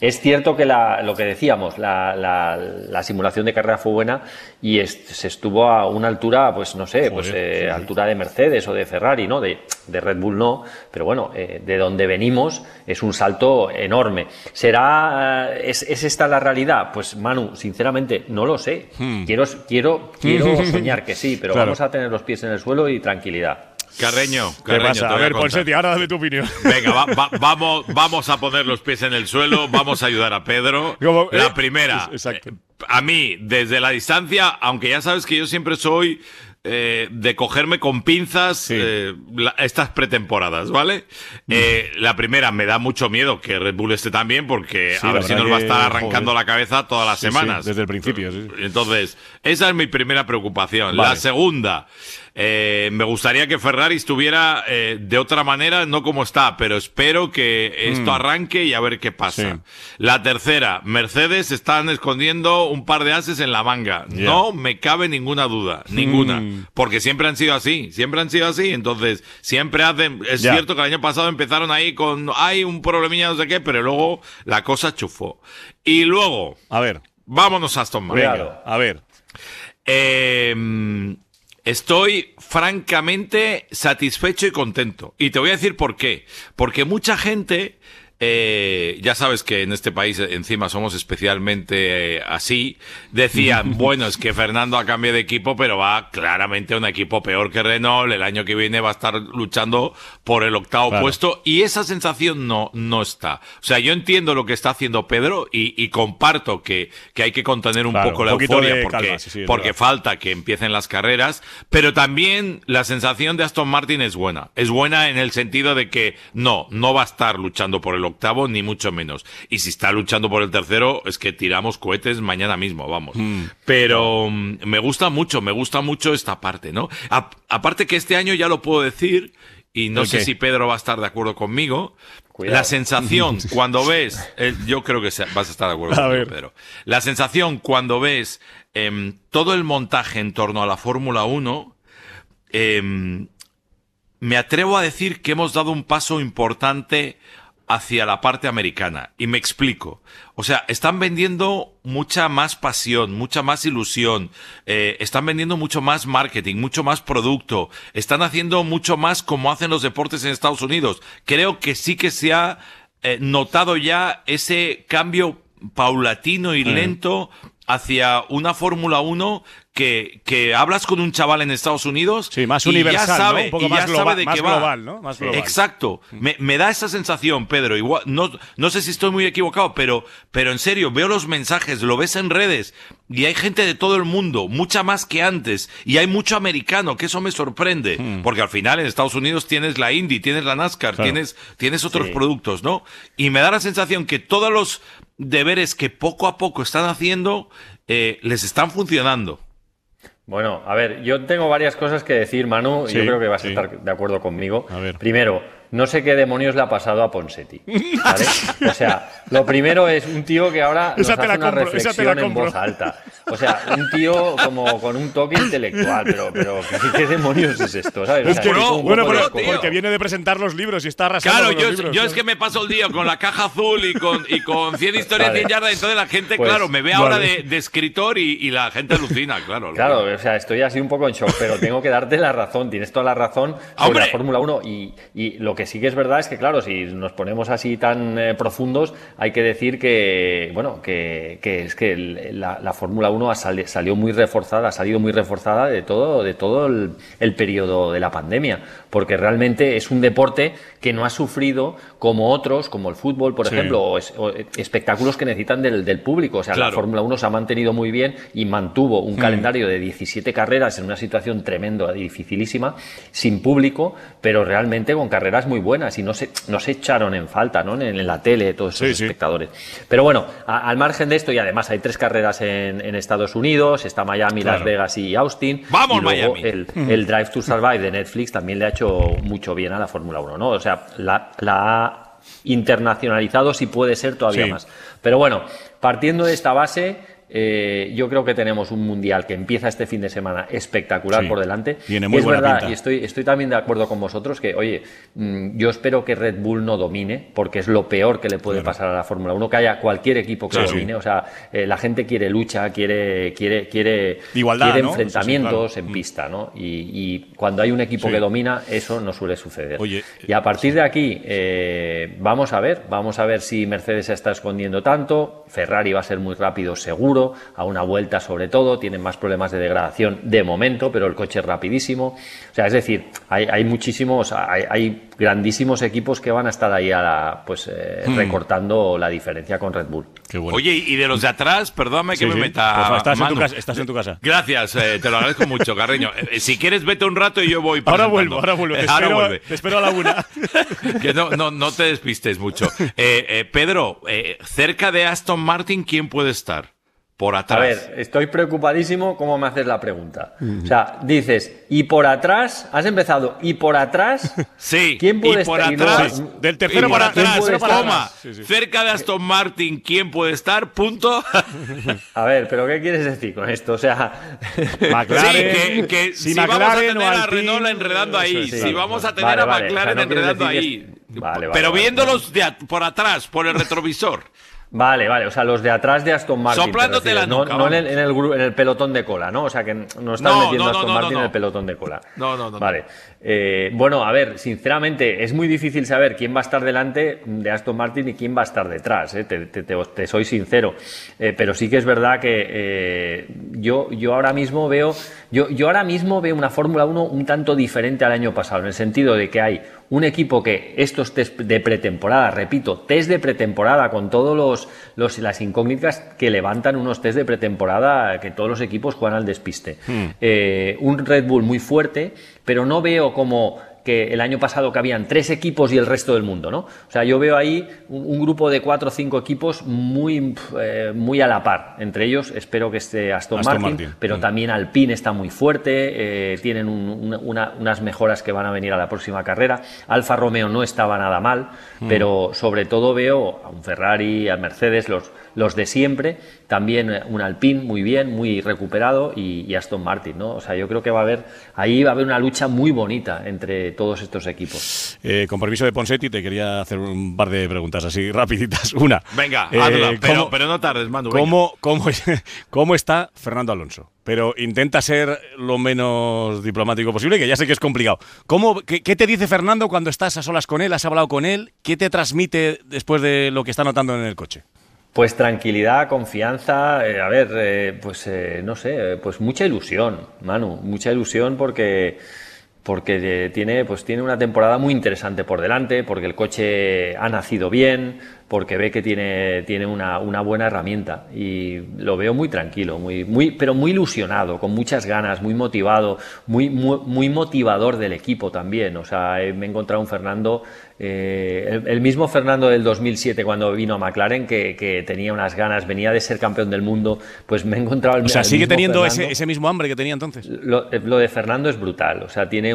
Es cierto que lo que decíamos, la simulación de carrera fue buena y se estuvo a una altura, pues no sé, altura de Mercedes o de Ferrari, ¿no? De Red Bull no, pero bueno, de donde venimos es un salto enorme. ¿Es esta la realidad? Pues Manu, sinceramente, no lo sé. Quiero soñar que sí, pero vamos a tener los pies en el suelo y tranquilidad. Carreño, ¿qué pasa? A ver, Ponseti, ahora dame tu opinión. Venga, vamos a poner los pies en el suelo, vamos a ayudar a Pedro. La primera, a mí, desde la distancia, aunque ya sabes que yo siempre soy de cogerme con pinzas estas pretemporadas, ¿vale? La primera, me da mucho miedo que Red Bull esté también, porque a ver si nos va a estar arrancando la cabeza todas las semanas. Desde el principio, Entonces, esa es mi primera preocupación. Vale. La segunda, me gustaría que Ferrari estuviera de otra manera, no como está, pero espero que esto arranque y a ver qué pasa. La tercera, Mercedes están escondiendo un par de ases en la manga. No me cabe ninguna duda, ninguna. Porque siempre han sido así, entonces siempre hacen, es cierto que el año pasado empezaron ahí con, hay un problemilla no sé qué, pero luego la cosa chufó. Y luego, a ver, vámonos a Aston Martin. Venga, a ver. Estoy francamente satisfecho y contento. Y te voy a decir por qué. Porque mucha gente, ya sabes que en este país encima somos especialmente así, decían, bueno, es que Fernando ha cambiado de equipo, pero va claramente a un equipo peor que Renault, el año que viene va a estar luchando por el octavo puesto, y esa sensación no está. O sea, yo entiendo lo que está haciendo Pedro y comparto que hay que contener un poco la euforia porque, calma, porque falta que empiecen las carreras, pero también la sensación de Aston Martin es buena. Es buena en el sentido de que no va a estar luchando por el octavo, ni mucho menos. Y si está luchando por el tercero, es que tiramos cohetes mañana mismo, vamos. Pero me gusta mucho esta parte, ¿no? Aparte que este año ya lo puedo decir, y no sé si Pedro va a estar de acuerdo conmigo, la sensación cuando ves, yo creo que vas a estar de acuerdo conmigo, Pedro, la sensación cuando ves todo el montaje en torno a la Fórmula 1, me atrevo a decir que hemos dado un paso importante hacia la parte americana. Y me explico. O sea, están vendiendo mucha más pasión, mucha más ilusión, están vendiendo mucho más marketing, mucho más producto, están haciendo mucho más como hacen los deportes en Estados Unidos. Creo que sí que se ha notado ya ese cambio paulatino y lento hacia una Fórmula 1 que hablas con un chaval en Estados Unidos más universal, ya sabe, ¿no? Un poco más global, más global, ¿no? Más global. Exacto. Me da esa sensación, Pedro. Igual, no sé si estoy muy equivocado, pero en serio, veo los mensajes, lo ves en redes y hay gente de todo el mundo, mucha más que antes, y hay mucho americano, que eso me sorprende, porque al final en Estados Unidos tienes la Indy, tienes la NASCAR, tienes otros productos, ¿no? Y me da la sensación que todos los deberes que poco a poco están haciendo les están funcionando. Bueno, a ver, yo tengo varias cosas que decir, Manu, yo creo que vas a estar de acuerdo conmigo. Primero, no sé qué demonios le ha pasado a Ponseti, ¿vale? O sea, lo primero es un tío que ahora nos hace una reflexión en voz alta. O sea, un tío como con un toque intelectual, pero ¿qué demonios es esto? ¿Sabes? O sea, es un porque viene de presentar los libros y está arrasando libros. Yo es que me paso el día con la caja azul y con 100 historias, 100 yardas, entonces la gente, me ve ahora de escritor y la gente alucina, claro. O sea, estoy así un poco en shock, pero tengo que darte la razón. Tienes toda la razón sobre la Fórmula 1. Y lo que sí que es verdad es que, claro, si nos ponemos así tan profundos, hay que decir que, bueno, que es que la Fórmula 1 ha salido muy reforzada de todo el periodo de la pandemia, porque realmente es un deporte que no ha sufrido como otros, como el fútbol, por ejemplo, o espectáculos que necesitan del público. O sea, la Fórmula 1 se ha mantenido muy bien y mantuvo un calendario de 17 carreras en una situación tremenda, dificilísima, sin público, pero realmente con carreras muy buenas, y no se echaron en falta, ¿no?, en la tele todos esos espectadores. Pero bueno, al margen de esto, y además hay 3 carreras en Estados Unidos, está Miami, Las Vegas y Austin. ¡Vamos, y luego Miami! El Drive to Survive de Netflix también le ha hecho mucho bien a la Fórmula 1, ¿no? O sea, la ha internacionalizado, si puede ser, todavía más. Pero bueno, partiendo de esta base, yo creo que tenemos un mundial que empieza este fin de semana espectacular por delante. Tiene muy buena pinta. Y estoy también de acuerdo con vosotros que, oye, yo espero que Red Bull no domine, porque es lo peor que le puede pasar a la Fórmula 1, que haya cualquier equipo que domine. O sea, la gente quiere lucha, quiere igualdad, quiere enfrentamientos en pista, ¿no? Y cuando hay un equipo que domina, eso no suele suceder. Oye, y a partir de aquí, vamos a ver si Mercedes se está escondiendo tanto. Ferrari va a ser muy rápido, seguro. seguro, a una vuelta sobre todo, tienen más problemas de degradación de momento, pero el coche es rapidísimo. O sea, es decir, hay muchísimos, hay grandísimos equipos que van a estar ahí a la, recortando la diferencia con Red Bull. Qué bueno. Oye, y de los de atrás, perdóname que me meta. Pues, estás en tu casa. Gracias, te lo agradezco mucho, Carreño. Si quieres, vete un rato y yo voy. Ahora vuelvo. Te espero a la una. Que no te despistes mucho. Pedro, cerca de Aston Martin, ¿quién puede estar por atrás? A ver, estoy preocupadísimo cómo me haces la pregunta. O sea, dices, ¿y por atrás? ¿Has empezado? ¿Y por atrás? Sí, ¿quién puede estar? Atrás, no, del tercero para atrás, coma. Sí. Cerca de Aston Martin, ¿quién puede estar? Punto. A ver, ¿pero qué quieres decir con esto? O sea, McLaren, que si McLaren, vamos a tener a Renault enredando ahí, si vamos a tener a McLaren, o sea, no enredando ahí, pero viéndolos por atrás, por el retrovisor. Vale, o sea, los de atrás de Aston Martin. Soplándote la nuca, no en el pelotón de cola, ¿no? O sea, que no están metiendo a Aston Martin en el pelotón de cola. No. Vale. Bueno, a ver, sinceramente, es muy difícil saber quién va a estar delante de Aston Martin y quién va a estar detrás, te soy sincero. Pero sí que es verdad que yo ahora mismo veo una Fórmula 1 un tanto diferente al año pasado, en el sentido de que hay un equipo que estos test de pretemporada, repito, test de pretemporada con todos las incógnitas que levantan unos test de pretemporada que todos los equipos juegan al despiste. Un Red Bull muy fuerte, pero no veo como que el año pasado que habían 3 equipos y el resto del mundo, ¿no? O sea, yo veo ahí un grupo de 4 o 5 equipos muy a la par. Entre ellos, espero que esté Aston Martin. Pero también Alpine está muy fuerte, tienen unas mejoras que van a venir a la próxima carrera. Alfa Romeo no estaba nada mal, pero sobre todo veo a un Ferrari, a Mercedes, los de siempre, también un Alpine muy bien, muy recuperado, y Aston Martin, ¿no? O sea, yo creo que va a haber una lucha muy bonita entre todos estos equipos. Con permiso de Ponsetti, te quería hacer un par de preguntas así rapiditas. Una. Venga, hazla, pero no tardes, Manu. ¿Cómo está Fernando Alonso? Pero intenta ser lo menos diplomático posible, que ya sé que es complicado. ¿Qué te dice Fernando cuando estás a solas con él? ¿Has hablado con él? ¿Qué te transmite después de lo que está notando en el coche? Pues tranquilidad, confianza, no sé, pues mucha ilusión, Manu, mucha ilusión porque tiene una temporada muy interesante por delante, porque el coche ha nacido bien, porque ve que tiene una buena herramienta, y lo veo muy tranquilo, pero muy ilusionado, con muchas ganas, muy motivado, muy motivador del equipo también. O sea, me he encontrado un Fernando... el mismo Fernando del 2007 cuando vino a McLaren, que tenía unas ganas, venía de ser campeón del mundo, pues me he encontrado el mismo. O sea, sigue teniendo ese mismo hambre que tenía entonces. Lo de Fernando es brutal, o sea, tiene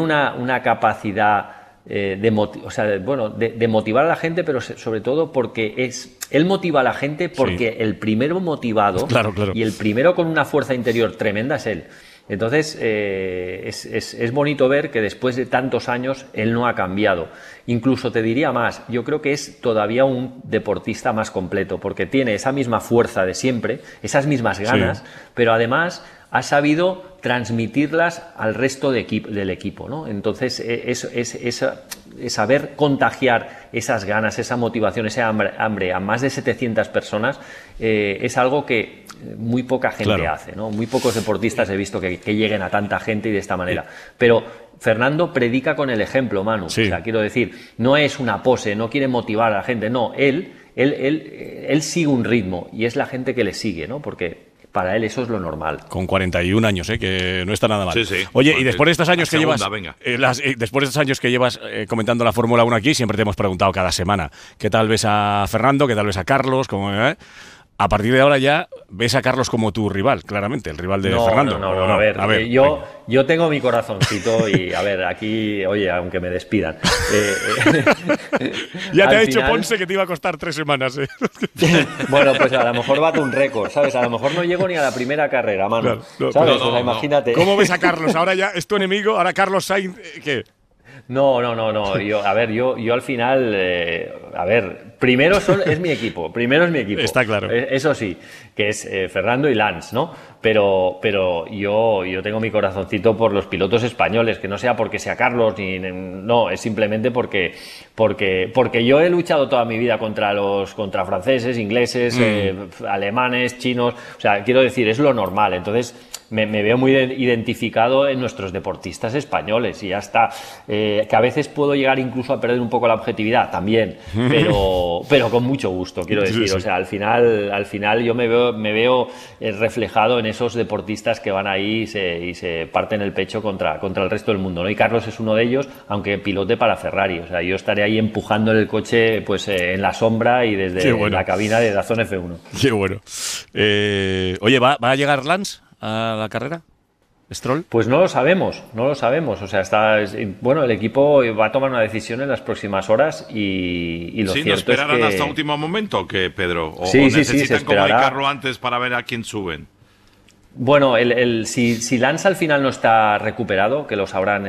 una capacidad de motivar a la gente, pero sobre todo porque él motiva a la gente, porque el primero motivado y el primero con una fuerza interior tremenda es él. Entonces, es bonito ver que después de tantos años él no ha cambiado. Incluso te diría más, yo creo que es todavía un deportista más completo, porque tiene esa misma fuerza de siempre, esas mismas ganas, pero además ha sabido transmitirlas al resto del equipo, ¿no? Entonces, es saber contagiar esas ganas, esa motivación, ese hambre a más de 700 personas, es algo que muy poca gente hace, ¿no? Muy pocos deportistas he visto que lleguen a tanta gente y de esta manera. Pero Fernando predica con el ejemplo, Manu. O sea, quiero decir, no es una pose, no quiere motivar a la gente, no. Él sigue un ritmo y es la gente que le sigue, ¿no? Porque para él eso es lo normal. Con 41 años, que no está nada mal. Oye, y después de estos años que llevas, comentando la Fórmula 1 aquí, siempre te hemos preguntado cada semana, ¿qué tal ves a Fernando? ¿Qué tal ves a Carlos? A partir de ahora ya ves a Carlos como tu rival, claramente, el rival de Fernando. No, a ver, yo tengo mi corazoncito y, a ver, aquí, oye, aunque me despidan. Ya te ha dicho Ponce que te iba a costar 3 semanas. Bueno, pues a lo mejor bato un récord, ¿sabes? A lo mejor no llego ni a la primera carrera, mano. ¿Sabes? O sea, imagínate. ¿Cómo ves a Carlos? Ahora ya es tu enemigo, ahora Carlos Sainz, ¿qué? No. Yo al final, primero es mi equipo, Está claro. Eso sí, que es Fernando y Lance, ¿no? Pero yo tengo mi corazoncito por los pilotos españoles, que no sea porque sea Carlos, no, es simplemente porque yo he luchado toda mi vida contra franceses, ingleses, alemanes, chinos, o sea, quiero decir, es lo normal, entonces me veo muy identificado en nuestros deportistas españoles y ya está, que a veces puedo llegar incluso a perder un poco la objetividad también, pero con mucho gusto, quiero decir, o sea, al final yo me veo reflejado en esos deportistas que van ahí y se parten el pecho contra el resto del mundo, ¿no? Y Carlos es uno de ellos, aunque pilote para Ferrari, o sea, yo estaré ahí empujando el coche pues en la sombra y desde la cabina de DAZN F1. Qué bueno. Oye, ¿va a llegar Lance a la carrera? ¿Stroll? Pues no lo sabemos, o sea, el equipo va a tomar una decisión en las próximas horas y lo cierto es que... ¿Sí, esperarán hasta último momento, que Pedro? ¿O necesitan comunicarlo antes para ver a quién suben? Bueno, si Lance al final no está recuperado, que lo sabrán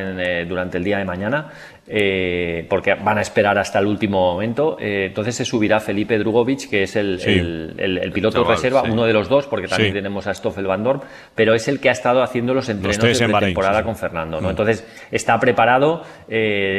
durante el día de mañana, porque van a esperar hasta el último momento, entonces se subirá Felipe Drugovic, que es el piloto de reserva, uno de los dos, porque también tenemos a Stoffel Van Dorn, pero es el que ha estado haciendo los entrenos de pretemporada con Fernando, ¿no? Entonces está preparado,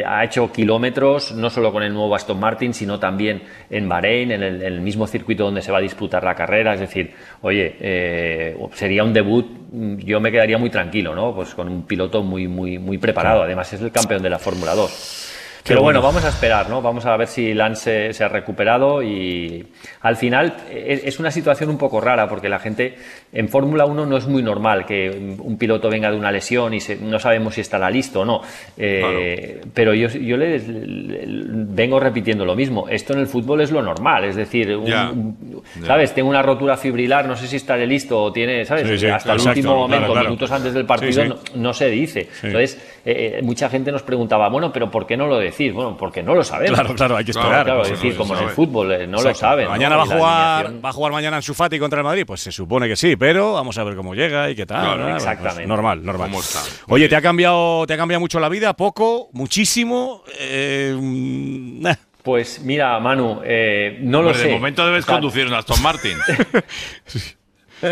ha hecho kilómetros, no solo con el nuevo Aston Martin, sino también en Bahrein, en el mismo circuito donde se va a disputar la carrera, es decir, oye, sería un debut, yo me quedaría muy tranquilo, ¿no? Pues con un piloto muy, muy, muy preparado, además es el campeón de la Fórmula 2. Pero bueno, vamos a esperar, ¿no? Vamos a ver si Lance se ha recuperado y al final es una situación un poco rara porque la gente en Fórmula 1 no es muy normal que un piloto venga de una lesión y no sabemos si estará listo o no. Pero yo les vengo repitiendo lo mismo. Esto en el fútbol es lo normal, es decir, ¿sabes? Tengo una rotura fibrilar, no sé si estaré listo o tiene, ¿sabes? Hasta el último momento, claro. Minutos antes del partido, No se dice. Sí. Entonces, mucha gente nos preguntaba, bueno, pero ¿por qué no lo decís? Bueno, porque no lo sabemos. Claro, hay que esperar. Claro, es decir, como en el fútbol, no lo saben. Mañana va a jugar mañana Ansu Fati contra el Madrid, pues se supone que sí, pero vamos a ver cómo llega y qué tal. Claro, exactamente. Pues normal. Oye, ¿te ha cambiado mucho la vida? ¿Poco? ¿Muchísimo? Pues mira, Manu, no lo sé. De momento debes conducir un Aston Martin.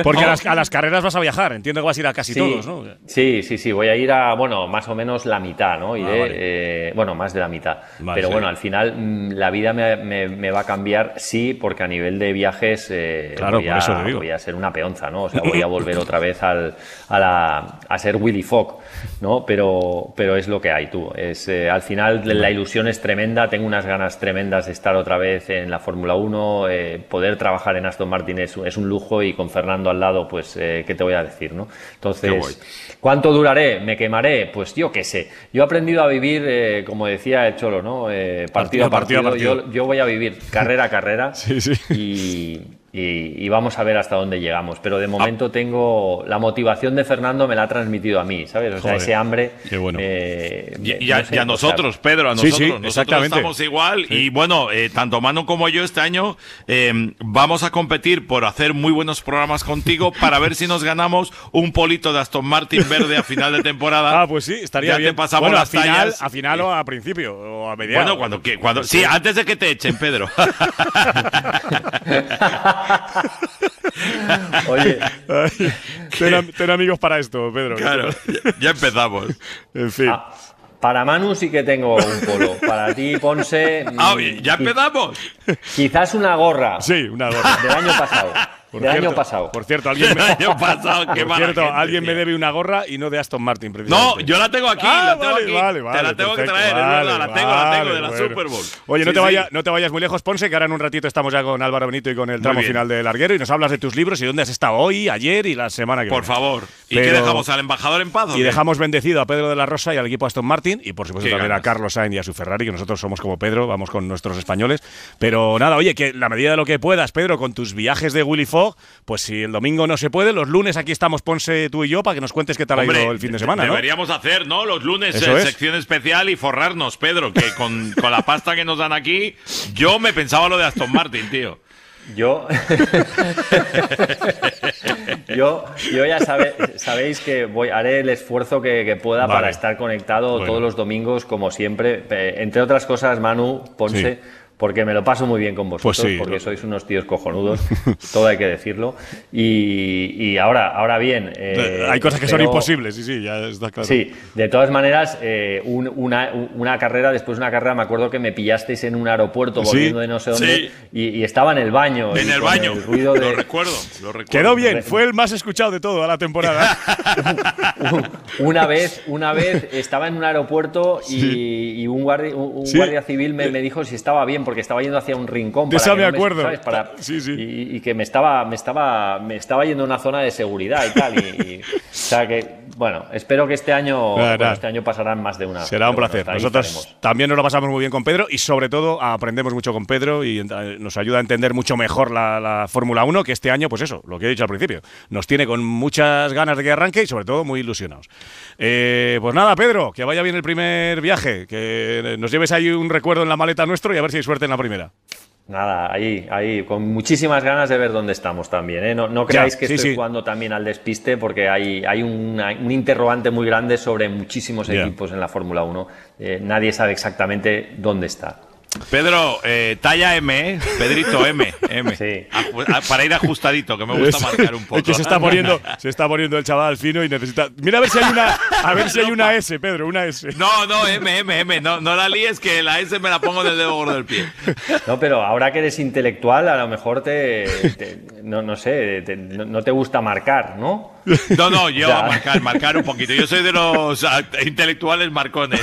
Porque a las carreras vas a viajar, entiendo que vas a ir a casi todos, ¿no? Sí, voy a ir a, más o menos la mitad, ¿no? Iré, más de la mitad. Vale, pero al final la vida me va a cambiar, porque a nivel de viajes voy a ser una peonza, ¿no? O sea, voy a volver otra vez a ser Willy Fogg, ¿no? Pero es lo que hay, tú. Al final la ilusión es tremenda, tengo unas ganas tremendas de estar otra vez en la Fórmula 1, poder trabajar en Aston Martin es un lujo y con Fernando al lado, pues, ¿qué te voy a decir, no? Entonces, ¿cuánto duraré? ¿Me quemaré? Pues yo qué sé. Yo he aprendido a vivir, como decía el Cholo, ¿no? Partido a partido. Yo voy a vivir carrera a carrera y vamos a ver hasta dónde llegamos. Pero de momento tengo... La motivación de Fernando me la ha transmitido a mí, ¿sabes? O sea, ese hambre... Qué bueno. Y a nosotros, Pedro, a nosotros. Sí, nosotros estamos igual. Y bueno, tanto Manu como yo este año vamos a competir por hacer muy buenos programas contigo para ver si nos ganamos un polito de Aston Martin verde a final de temporada. Ah, pues sí, estaría bien. Te pasamos las tallas. A final o a principio, o a mediados. Bueno, cuando sí, antes de que te echen, Pedro. Oye, ten amigos para esto, Pedro. Claro, ya empezamos. En fin. Para Manu sí que tengo un polo. Para ti, Ponce. Ya empezamos. Quizás una gorra. Sí, una gorra. Del año pasado. Por cierto, alguien me debe una gorra y no de Aston Martin, precisamente. No, yo la tengo aquí. La tengo que traer, la tengo de la Super Bowl. Oye, no te vayas muy lejos, Ponce, que ahora en un ratito estamos ya con Álvaro Benito y con el tramo final de Larguero y nos hablas de tus libros y dónde has estado hoy, ayer y la semana que viene. Por favor. ¿Y qué dejamos? ¿Al embajador en paz? Y dejamos bendecido a Pedro de la Rosa y al equipo Aston Martin y, por supuesto, también a Carlos Sainz y a su Ferrari, que nosotros somos como Pedro, vamos con nuestros españoles. Pero nada, oye, que la medida de lo que puedas, Pedro, con tus viajes de Willy Fogg, pues si el domingo no se puede, los lunes aquí estamos Ponce, tú y yo, para que nos cuentes qué tal ha ido el fin de semana, ¿no? Deberíamos hacer, ¿no? Los lunes sección especial y forrarnos, Pedro, que con la pasta que nos dan aquí, yo me pensaba lo de Aston Martin, tío. Yo ya sabéis que haré el esfuerzo que pueda para estar conectado todos los domingos, como siempre. Entre otras cosas, Manu, Ponce, porque me lo paso muy bien con vosotros, porque sois unos tíos cojonudos, todo hay que decirlo. Y ahora bien… hay cosas que son imposibles, ya está claro. Sí, de todas maneras, después de una carrera, me acuerdo que me pillasteis en un aeropuerto volviendo de no sé dónde y estaba en el baño. En el baño, el ruido de... lo recuerdo. Quedó bien, fue el más escuchado de toda la temporada. una vez estaba en un aeropuerto y un guardia civil me dijo si estaba bien, porque estaba yendo hacia un rincón y que me estaba yendo a una zona de seguridad y tal. O sea que, bueno, espero que este año, este año pasarán más de una. Será un placer. Nosotros también nos lo pasamos muy bien con Pedro y sobre todo aprendemos mucho con Pedro y nos ayuda a entender mucho mejor la Fórmula 1, que este año, pues eso, lo que he dicho al principio, nos tiene con muchas ganas de que arranque y sobre todo muy ilusionados. Pues nada, Pedro, que vaya bien el primer viaje, que nos lleves ahí un recuerdo en la maleta nuestro y a ver si hay suerte en la primera. Nada, ahí, con muchísimas ganas de ver dónde estamos también, ¿eh? No creáis que estoy jugando también al despiste, porque hay un interrogante muy grande sobre muchísimos equipos en la Fórmula 1. Nadie sabe exactamente dónde está. Pedro, talla M, ¿eh? Pedrito M. Sí. Para ir ajustadito, que me gusta marcar un poco. Es que se está poniendo el chaval fino y necesita… Mira a ver si hay una S, Pedro, una S. No, M. No la líes, que la S me la pongo en el dedo gordo del pie. No, pero ahora que eres intelectual, a lo mejor no te gusta marcar, ¿no? No, yo a marcar un poquito. Yo soy de los intelectuales marcones.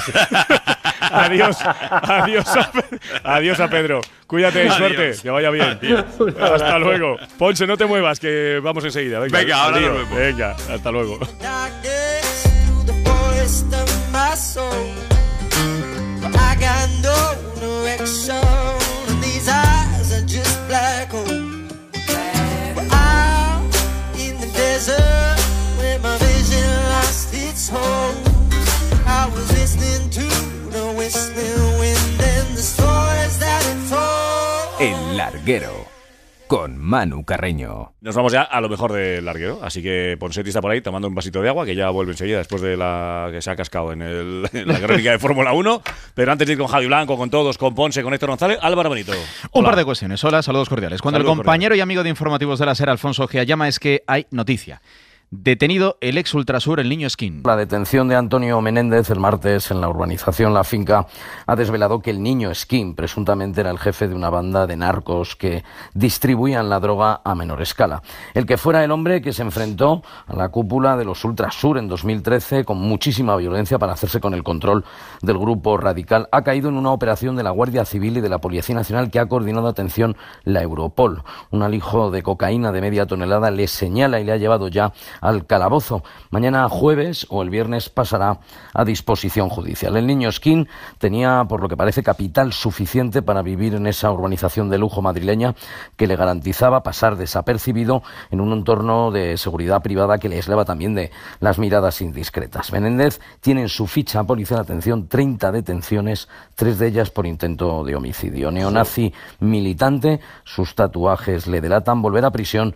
Adiós a Pedro. Cuídate, suerte, que vaya bien. Adiós. Hasta luego. Ponce, no te muevas, que vamos enseguida. Venga, ahora nos vemos. Venga, hasta luego. I was listening to the whistling wind and the stories that it told. El Larguero, con Manu Carreño. Nos vamos ya a lo mejor del Larguero, así que Ponsetti está por ahí tomando un vasito de agua, que ya vuelve enseguida después de la que se ha cascado en la crónica de Fórmula 1. Pero antes de ir con Javi Blanco, con todos, con Ponce, con Héctor González, Álvaro Benito. Un par de cuestiones. Hola, saludos cordiales. Cuando el compañero cordiales y amigo de Informativos de la SER, Alfonso Gea, llama, es que hay noticia. Detenido el ex Ultrasur, el Niño Skin. La detención de Antonio Menéndez el martes en la urbanización La Finca ha desvelado que el Niño Skin presuntamente era el jefe de una banda de narcos que distribuían la droga a menor escala. El que fuera el hombre que se enfrentó a la cúpula de los Ultrasur en 2013 con muchísima violencia para hacerse con el control del grupo radical ha caído en una operación de la Guardia Civil y de la Policía Nacional que ha coordinado, atención, la Europol. Un alijo de cocaína de media tonelada le señala y le ha llevado ya al calabozo. Mañana jueves o el viernes pasará a disposición judicial. El Niño Skin tenía, por lo que parece, capital suficiente para vivir en esa urbanización de lujo madrileña que le garantizaba pasar desapercibido en un entorno de seguridad privada que le aislaba también de las miradas indiscretas. Menéndez tiene en su ficha policial, atención, 30 detenciones, 3 de ellas por intento de homicidio. Neonazi militante, sus tatuajes le delatan, volver a prisión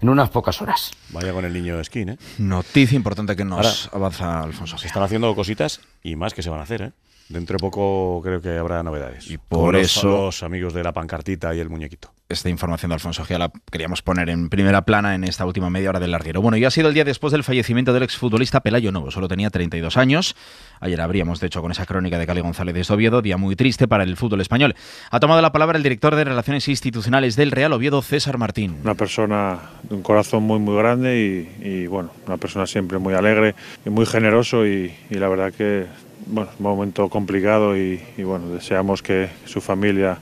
en unas pocas horas. Vaya con el Niño Skin, ¿eh? Noticia importante que nos avanza Alfonso. Se están haciendo cositas y más que se van a hacer, ¿eh? Dentro de poco creo que habrá novedades. Y por eso los amigos de la pancartita y el muñequito. Esta información de Alfonso Gea la queríamos poner en primera plana en esta última media hora del Larguero. Bueno, ya ha sido el día después del fallecimiento del exfutbolista Pelayo Novo. Solo tenía 32 años. Ayer habríamos, de hecho, con esa crónica de Cali González de Oviedo, día muy triste para el fútbol español. Ha tomado la palabra el director de Relaciones Institucionales del Real Oviedo, César Martín. Una persona de un corazón muy, muy grande y bueno, una persona siempre muy alegre y muy generoso y la verdad que... Bueno, un momento complicado y bueno, deseamos que su familia,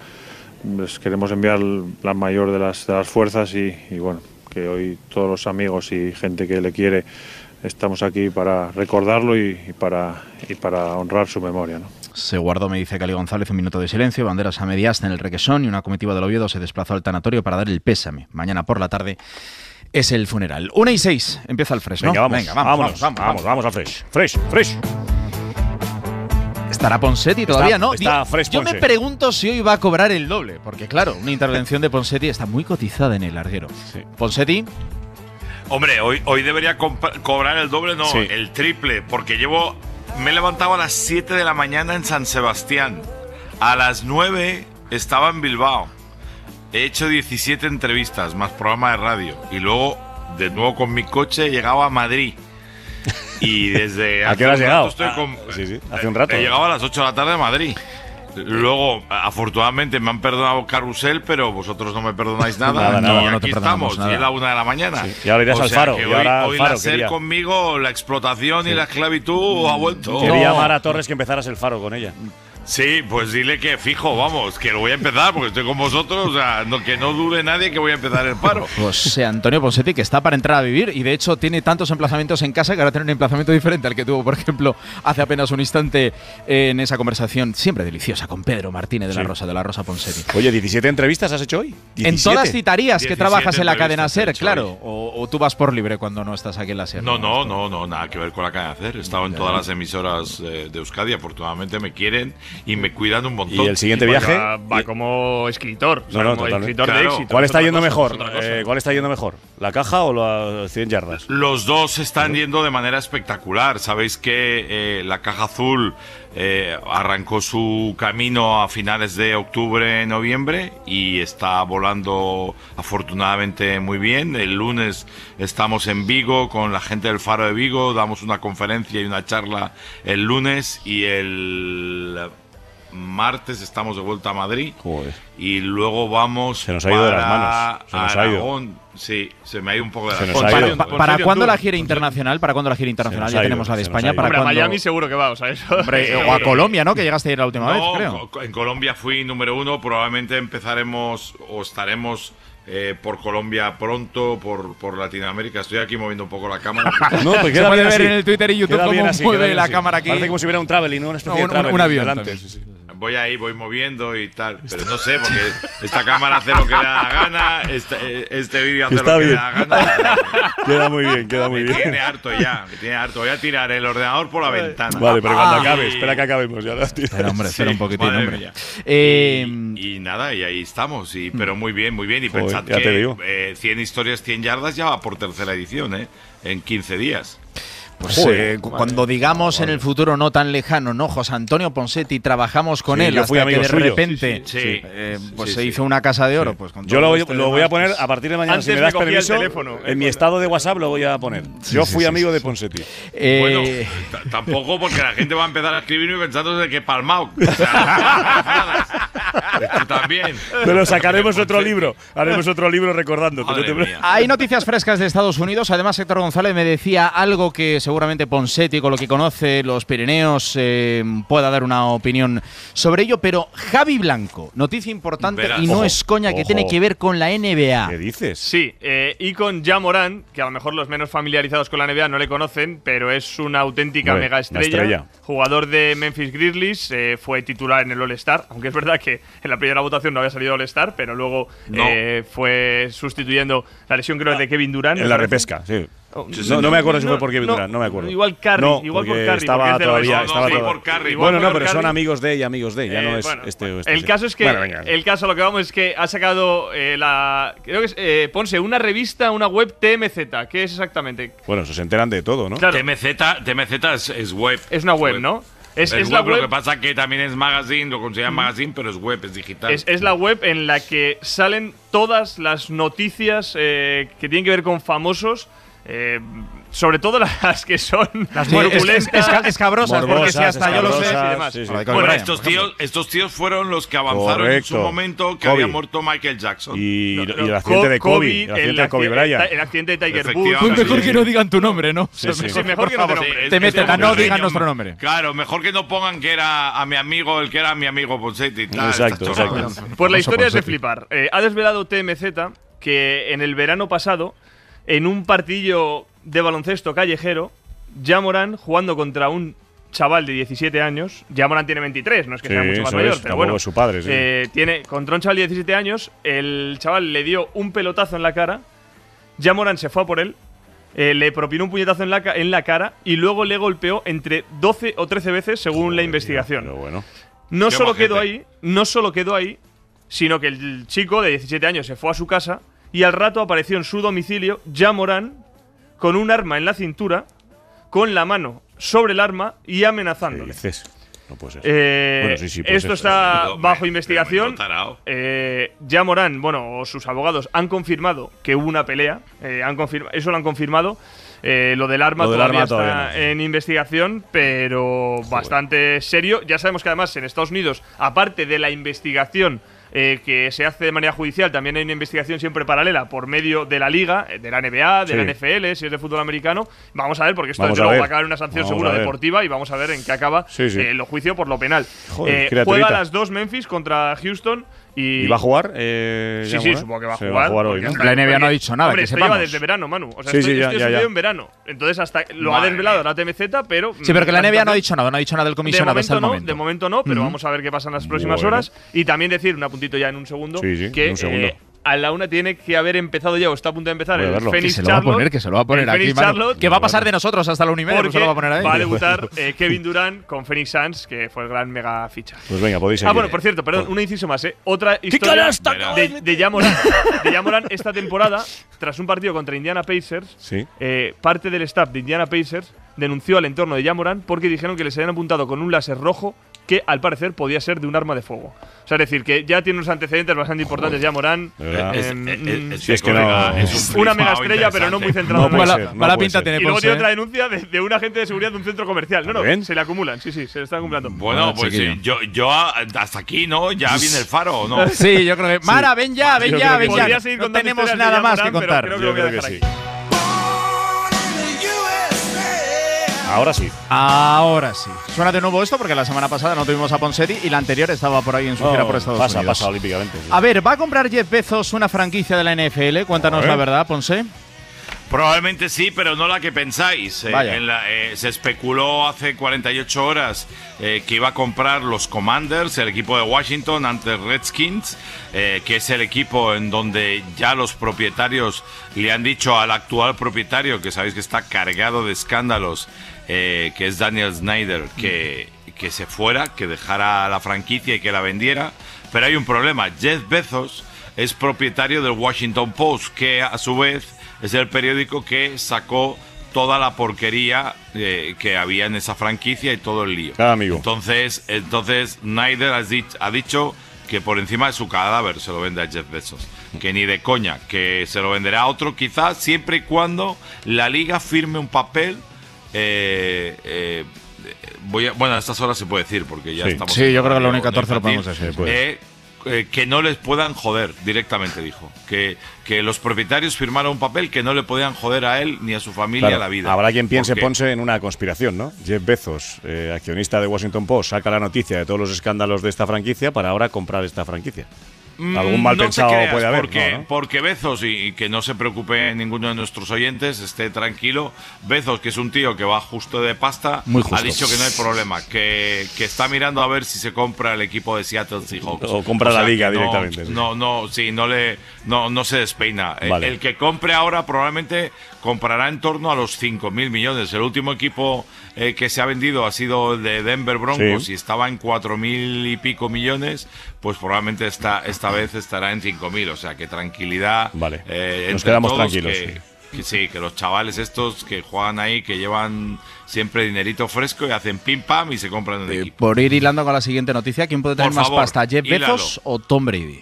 les queremos enviar la mayor de las fuerzas y bueno, que hoy todos los amigos y gente que le quiere estamos aquí para recordarlo y para honrar su memoria, ¿no? Se guardó, me dice Cali González, un minuto de silencio, banderas a media asta en el Requesón y una comitiva del Oviedo se desplazó al tanatorio para dar el pésame. Mañana por la tarde es el funeral. 1:06, empieza el Fresh, ¿no? Venga, vamos al Fresh. Fresh. ¿Estará Ponseti todavía? No. Está fresco. Yo me pregunto si hoy va a cobrar el doble, porque claro, una intervención de Ponseti está muy cotizada en el larguero. Sí. Ponseti… Hombre, hoy debería cobrar el doble, no, sí, el triple, porque me he levantado a las 7 de la mañana en San Sebastián. A las 9 estaba en Bilbao. He hecho 17 entrevistas, más programa de radio. Y luego, de nuevo con mi coche, he llegado a Madrid. Y desde… ¿A qué hora has llegado? Hace un rato. He llegado a las 8 de la tarde a Madrid. Luego, afortunadamente, me han perdonado Carrusel, pero vosotros no me perdonáis nada. No, aquí estamos, y es la 1 de la mañana. Sí. Y ahora irás al Faro. Hoy nacer conmigo, la explotación, sí, y la esclavitud ha vuelto. Quería llamar a Torres que empezaras el Faro con ella. Sí, pues dile que fijo, vamos, que lo voy a empezar porque estoy con vosotros, o sea, no, que no dude nadie que voy a empezar el paro. José Antonio Ponseti, que está para entrar a vivir y de hecho tiene tantos emplazamientos en casa que ahora tiene un emplazamiento diferente al que tuvo, por ejemplo, hace apenas un instante en esa conversación siempre deliciosa con Pedro Martínez de la Rosa, de la Rosa Ponseti. Oye, 17 entrevistas has hecho hoy. 17. En todas citarías que trabajas en la cadena SER, claro, o tú vas por libre cuando no estás aquí en la SER. No, nada que ver con la cadena SER. He estado en todas las emisoras de Euskadi, afortunadamente me quieren y me cuidan un montón. Y el siguiente viaje va como escritor, de éxito. ¿Cuál está yendo mejor? ¿La caja o las 100 yardas? Los dos están yendo de manera espectacular. Sabéis que la caja azul arrancó su camino a finales de octubre, noviembre y está volando afortunadamente muy bien. El lunes estamos en Vigo con la gente del Faro de Vigo, damos una conferencia y una charla el lunes y el martes estamos de vuelta a Madrid. Joder. Y luego vamos. Se nos ha ido de las manos. Se nos Aragón. Ha ido. Sí, se me ha ido un poco de las manos. ¿Para cuándo la gira internacional? Ya tenemos la de España. Para cuando... Miami seguro que va, o sea, eso. Hombre, o a Colombia, ¿no? Que llegaste a ir la última vez, creo. En Colombia fui número 1. Probablemente empezaremos o estaremos por Colombia pronto, por Latinoamérica. Estoy aquí moviendo un poco la cámara. No, pues queda bien así. En el Twitter y YouTube cómo mueve la cámara aquí. Parece como si hubiera un traveling, una especie de traveling. Un avión. Voy moviendo y tal, pero no sé, porque esta cámara hace lo que le da la gana, este vídeo hace lo que le da la gana. Queda muy bien. Me tiene harto ya tirar el ordenador por la ventana. Vale, pero cuando acabe, espera que acabemos ya. Espera un poquitín, hombre. Y nada, y ahí estamos, pero muy bien. Y pensad que 100 historias, 100 yardas ya va por tercera edición, en 15 días. Pues cuando digamos en el futuro no tan lejano, ¿no? José Antonio Ponseti, trabajamos con él hasta que de repente se hizo una casa de oro. Sí. Pues con yo lo voy a poner a partir de mañana. Antes si me das permiso, en mi estado de WhatsApp lo voy a poner. Yo fui amigo de Ponseti. Bueno, tampoco porque la gente va a empezar a escribirme pensando de que palmao. O sea, tú también. Pero sacaremos otro libro. Haremos otro libro recordándote. Hay noticias frescas de Estados Unidos. Además, Héctor González me decía algo que seguramente Ponseti, con lo que conoce los Pirineos, pueda dar una opinión sobre ello. Pero Javi Blanco, noticia importante y no es coña, que tiene que ver con la NBA. ¿Qué dices? Sí, y con Ja Morant, que a lo mejor los menos familiarizados con la NBA no le conocen, pero es una auténtica mega estrella. Jugador de Memphis Grizzlies, fue titular en el All-Star, aunque es verdad que en la primera votación no había salido All-Star, pero luego fue sustituyendo la lesión, creo, de Kevin Durant. En la repesca, sí. No me acuerdo si fue por Kevin Durant, no me acuerdo. Igual Curry, por Curry. Bueno, no, pero son amigos de, ya no es El caso es que, lo que vamos es que ha sacado creo que es, Ponce, una revista, una web TMZ, ¿qué es exactamente? Bueno, se enteran de todo, ¿no? Claro. TMZ es web. Es una web, ¿no? Es la web, lo que pasa que también es magazine, lo consideran magazine, pero es web, es digital. Es la web en la que salen todas las noticias que tienen que ver con famosos. Sobre todo las que son las escabrosas, porque si hasta yo lo sé y demás. Sí. Bueno, estos tíos fueron los que avanzaron en su momento que había muerto Michael Jackson. Y el accidente de Kobe, el accidente de Tiger Woods. Mejor que no digan tu nombre, ¿no? Sí, mejor que no te nombren. No digan nuestro nombre. Claro, mejor que no pongan que era a mi amigo, el que era mi amigo Ponseti. Exacto. Pues la historia es de flipar. Ha desvelado TMZ que en el verano pasado, en un partidillo de baloncesto callejero, Ja Morant, jugando contra un chaval de 17 años, Ja Morant tiene 23, no es que sea mucho más mayor, pero bueno, su padre, contra un chaval de 17 años, el chaval le dio un pelotazo en la cara, Ja Morant se fue a por él, Le propinó un puñetazo en la cara y luego le golpeó entre 12 o 13 veces según la investigación. Pero bueno. No solo quedó ahí, sino que el chico de 17 años se fue a su casa y al rato apareció en su domicilio Ja Morant con un arma en la cintura, con la mano sobre el arma y amenazándole. No puede ser. Bueno, sí, pues esto está bajo investigación. Ja Morant, bueno, sus abogados han confirmado que hubo una pelea. Eso lo han confirmado. Lo del arma todavía está en investigación, pero bastante serio. Ya sabemos que además en Estados Unidos, aparte de la investigación que se hace de manera judicial, también hay una investigación siempre paralela por medio de la Liga, de la NBA, de la NFL, si es de fútbol americano. Vamos a ver, porque esto luego va a acabar en una sanción segura deportiva y vamos a ver en qué acaba los juicios por lo penal. Joder, juega a las 2 Memphis contra Houston. ¿Y va a jugar? Sí, supongo que va a jugar hoy, ¿no? La NBA no ha dicho nada. Hombre, que esto lleva desde verano, Manu. O sea, esto ya en verano. Entonces, hasta lo ha desvelado la TMZ, pero… Sí, pero que la NBA no ha dicho nada, no ha dicho nada el comisionado hasta el momento. De momento no, pero vamos a ver qué pasa en las próximas horas. Y también decir, un apuntito ya en un segundo, que… a la 1 tiene que haber empezado ya, o está a punto de empezar, el Phoenix Charlotte. Que se lo va a poner aquí, Charlotte, que va a pasar de nosotros hasta la 1:30, porque se lo va a poner ahí. Va a debutar Kevin Durant con Phoenix Suns, que fue el gran mega ficha. Pues venga, podéis seguir. Bueno, por cierto, perdón, un inciso más, otra historia de Ja Morant. De Ja Morant esta temporada, tras un partido contra Indiana Pacers, parte del staff de Indiana Pacers denunció al entorno de Ja Morant porque dijeron que les habían apuntado con un láser rojo que al parecer podía ser de un arma de fuego. O sea, es decir, que ya tiene unos antecedentes bastante importantes ya Morán. Es una mega estrella, pero no muy centrada. Mala pinta tiene. Y luego tiene otra denuncia de un agente de seguridad de un centro comercial. No, se le acumulan. Sí, se le están acumulando. Bueno, pues sí. Yo hasta aquí, ¿no? Ya viene el faro, ¿no? Sí, yo creo que… Mara, ven ya. No tenemos nada más que contar. Creo que lo voy a dejar aquí. Ahora sí. Suena de nuevo esto porque la semana pasada no tuvimos a Ponseti y la anterior estaba por ahí en su gira por Estados Unidos. Pasa olímpicamente. Sí. A ver, ¿va a comprar Jeff Bezos una franquicia de la NFL? Cuéntanos la verdad, Ponce. Probablemente sí, pero no la que pensáis. Se especuló hace 48 horas que iba a comprar los Commanders, el equipo de Washington, ante Redskins, que es el equipo en donde ya los propietarios le han dicho al actual propietario, que sabéis que está cargado de escándalos, que es Daniel Snyder, que se fuera, que dejara la franquicia y que la vendiera. Pero hay un problema. Jeff Bezos es propietario del Washington Post, que a su vez es el periódico que sacó toda la porquería que había en esa franquicia y todo el lío. Claro, amigo. Entonces Snyder ha dicho que por encima de su cadáver se lo vende a Jeff Bezos. Que ni de coña, que se lo venderá a otro quizás, siempre y cuando la liga firme un papel… a estas horas se puede decir, porque ya estamos… Sí, yo creo que la única 14 lo podemos decir. Que no les puedan joder directamente, dijo. Que los propietarios firmaron un papel que no le podían joder a él ni a su familia la vida. Habrá quien piense, Ponce, en una conspiración, ¿no? Jeff Bezos, accionista de Washington Post, saca la noticia de todos los escándalos de esta franquicia para ahora comprar esta franquicia. Algún mal pensado puede haber. Porque Bezos, y que no se preocupe ninguno de nuestros oyentes, esté tranquilo, Bezos, que es un tío que va justo de pasta, ha dicho que no hay problema, que está mirando a ver si se compra el equipo de Seattle Seahawks. O compra la liga directamente. No se despeina. Vale. El que compre ahora probablemente comprará en torno a los 5.000 millones. El último equipo que se ha vendido ha sido el de Denver Broncos y estaba en 4.000 y pico millones, pues probablemente esta vez estará en 5.000, o sea que tranquilidad. Vale, nos quedamos tranquilos. Que los chavales estos que juegan ahí, que llevan siempre dinerito fresco y hacen pim pam y se compran el equipo. Por ir hilando con la siguiente noticia, ¿quién puede tener más pasta, Jeff Bezos o Tom Brady?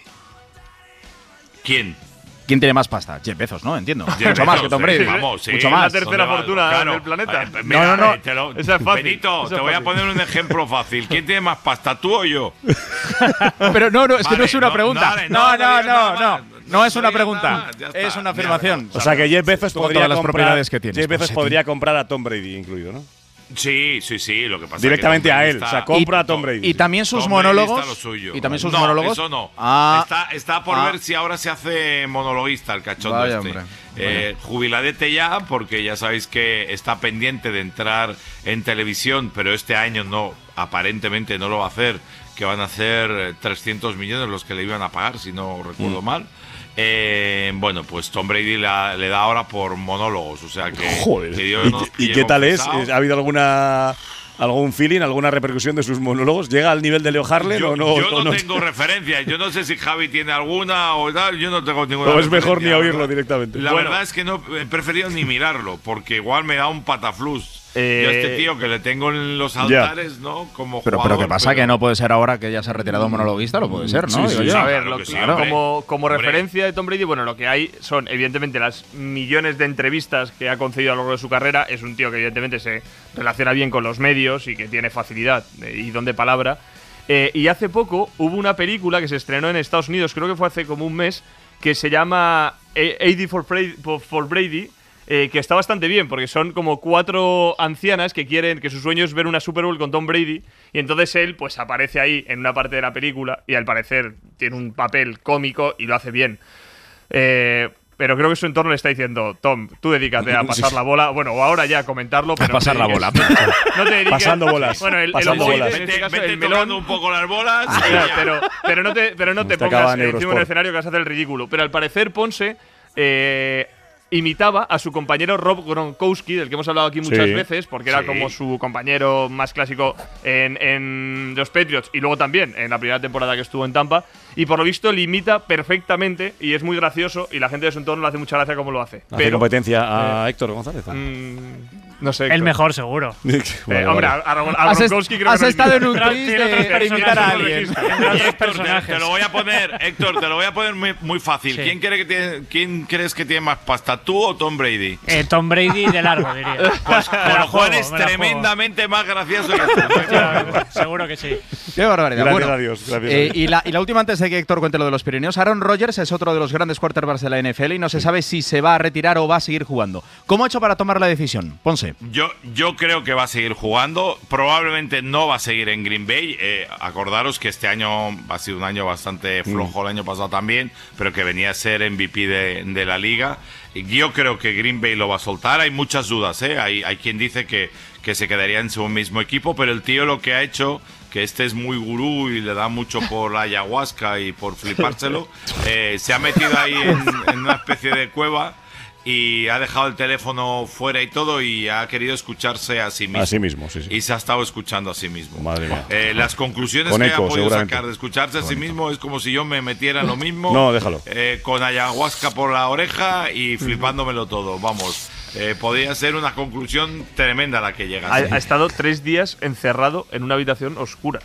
¿Quién tiene más pasta? Jeff Bezos, ¿no? Entiendo. Mucho más que Tom Brady. Mucho más. Es la tercera fortuna del planeta. Mira, no. Esa es fácil. Benito, te voy a poner un ejemplo fácil. ¿Quién tiene más pasta, tú o yo? Pero es que no es una pregunta. No es una pregunta. Es una afirmación. O sea, que Jeff Bezos podría comprar a Tom Brady incluido, ¿no? Sí, lo que pasa directamente que a él, compra a Tom Brady. Y también sus monólogos. Y también sus monólogos. Eso no. Está por ver si ahora se hace monologuista el cachondo. Vaya, hombre. Jubiladete ya, porque ya sabéis que está pendiente de entrar en televisión, pero este año aparentemente no lo va a hacer, que van a ser 300 millones los que le iban a pagar, si no recuerdo mal. Bueno, pues Tom Brady le da ahora por monólogos, o sea que… Joder. ¿Y qué tal es? ¿Ha habido algún feeling, alguna repercusión de sus monólogos? ¿Llega al nivel de Leo Harlem? Yo no tengo referencia. Yo no sé si Javi tiene alguna o tal. Yo no tengo ninguna. No es mejor ni oírlo directamente. La verdad es que no he preferido ni mirarlo, porque igual me da un pataflús. Yo a este tío que le tengo en los altares, ¿no? Como jugador, pero ¿qué pasa? Pero... que no puede ser ahora que ya se ha retirado monologuista, lo puede ser, ¿no? Sí, a ver, claro claro. Como referencia de Tom Brady, bueno, lo que hay son, evidentemente, las millones de entrevistas que ha concedido a lo largo de su carrera. Es un tío que, evidentemente, se relaciona bien con los medios y que tiene facilidad y don de palabra. Y hace poco hubo una película que se estrenó en Estados Unidos, creo que fue hace como un mes, que se llama AD for Brady. Que está bastante bien, porque son como 4 ancianas que quieren, que su sueño es ver una Super Bowl con Tom Brady, y entonces él pues aparece ahí en una parte de la película y al parecer tiene un papel cómico y lo hace bien. Pero creo que su entorno le está diciendo: Tom, tú dedícate a pasar la bola. Bueno, o ahora ya a comentarlo, pero a pasar la bola. No te dediques. Pasando bolas. Bueno, bolas. En este caso, vete el melón un poco las bolas. Pero no te pongas encima del escenario que vas a hacer el ridículo. Pero al parecer Ponce imitaba a su compañero Rob Gronkowski, del que hemos hablado aquí muchas veces, porque era como su compañero más clásico en los Patriots y luego también en la primera temporada que estuvo en Tampa. Y por lo visto le imita perfectamente y es muy gracioso y la gente de su entorno le hace mucha gracia como lo hace. ¿Hace competencia a Héctor González? No sé. Héctor. El mejor, seguro. Hombre, a Gronkowski creo que has estado en un twist para imitar a alguien. Héctor, te lo voy a poner, Héctor, te lo voy a poner muy, muy fácil. Sí. ¿Quién crees que tiene más pasta, tú o Tom Brady? Tom Brady de largo, diría. Pues lo cual es tremendamente más gracioso que tú. Seguro que sí. Qué barbaridad. Gracias a Dios. Y la última antes de que Héctor cuente lo de los Pirineos. Aaron Rodgers es otro de los grandes quarterbacks de la NFL y no se sabe si se va a retirar o va a seguir jugando. ¿Cómo ha hecho para tomar la decisión, Ponce? Yo creo que va a seguir jugando. Probablemente no va a seguir en Green Bay. Acordaros que este año ha sido un año bastante flojo, el año pasado también, pero que venía a ser MVP de la liga. Yo creo que Green Bay lo va a soltar. Hay muchas dudas, ¿eh? Hay quien dice que se quedaría en su mismo equipo, pero el tío lo que ha hecho, que este es muy gurú y le da mucho por la ayahuasca y por flipárselo, se ha metido ahí en una especie de cueva y ha dejado el teléfono fuera y todo y ha querido escucharse a sí mismo. A sí mismo, sí. Y se ha estado escuchando a sí mismo. Madre mía. Las conclusiones con que eco, ha podido sacar de escucharse a sí mismo es como si yo me metiera en lo mismo. No, déjalo. Con ayahuasca por la oreja y flipándomelo todo, vamos. Podría ser una conclusión tremenda la que llega. Ha estado 3 días encerrado en una habitación oscura.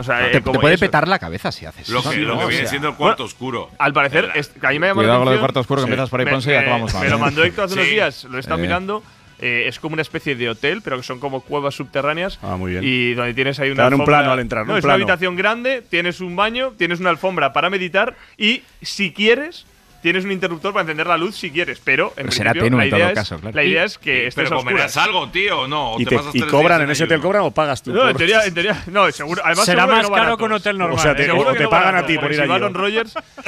O sea, te puede petar la cabeza si haces eso. Lo que viene siendo el cuarto oscuro. Al parecer, a mí me ha llamado la atención. Cuidado con el cuarto oscuro, que empiezas por ahí, Ponce, y acabamos mal. Me lo mandó Héctor hace unos días, lo está mirando. Es como una especie de hotel, pero que son como cuevas subterráneas. Ah, muy bien. Y donde tienes ahí una alfombra. Un plano al entrar, ¿no? Es una habitación grande, tienes un baño, tienes una alfombra para meditar y, si quieres, tienes un interruptor para encender la luz si quieres, pero en principio la idea es que estés a oscuras. Pero algo, tío, ¿no? ¿Y cobran en ese hotel? ¿Cobran o pagas tú? No, en teoría no, seguro. Además, será seguro más caro que un hotel normal. O sea, te no pagan a ti por ir allí.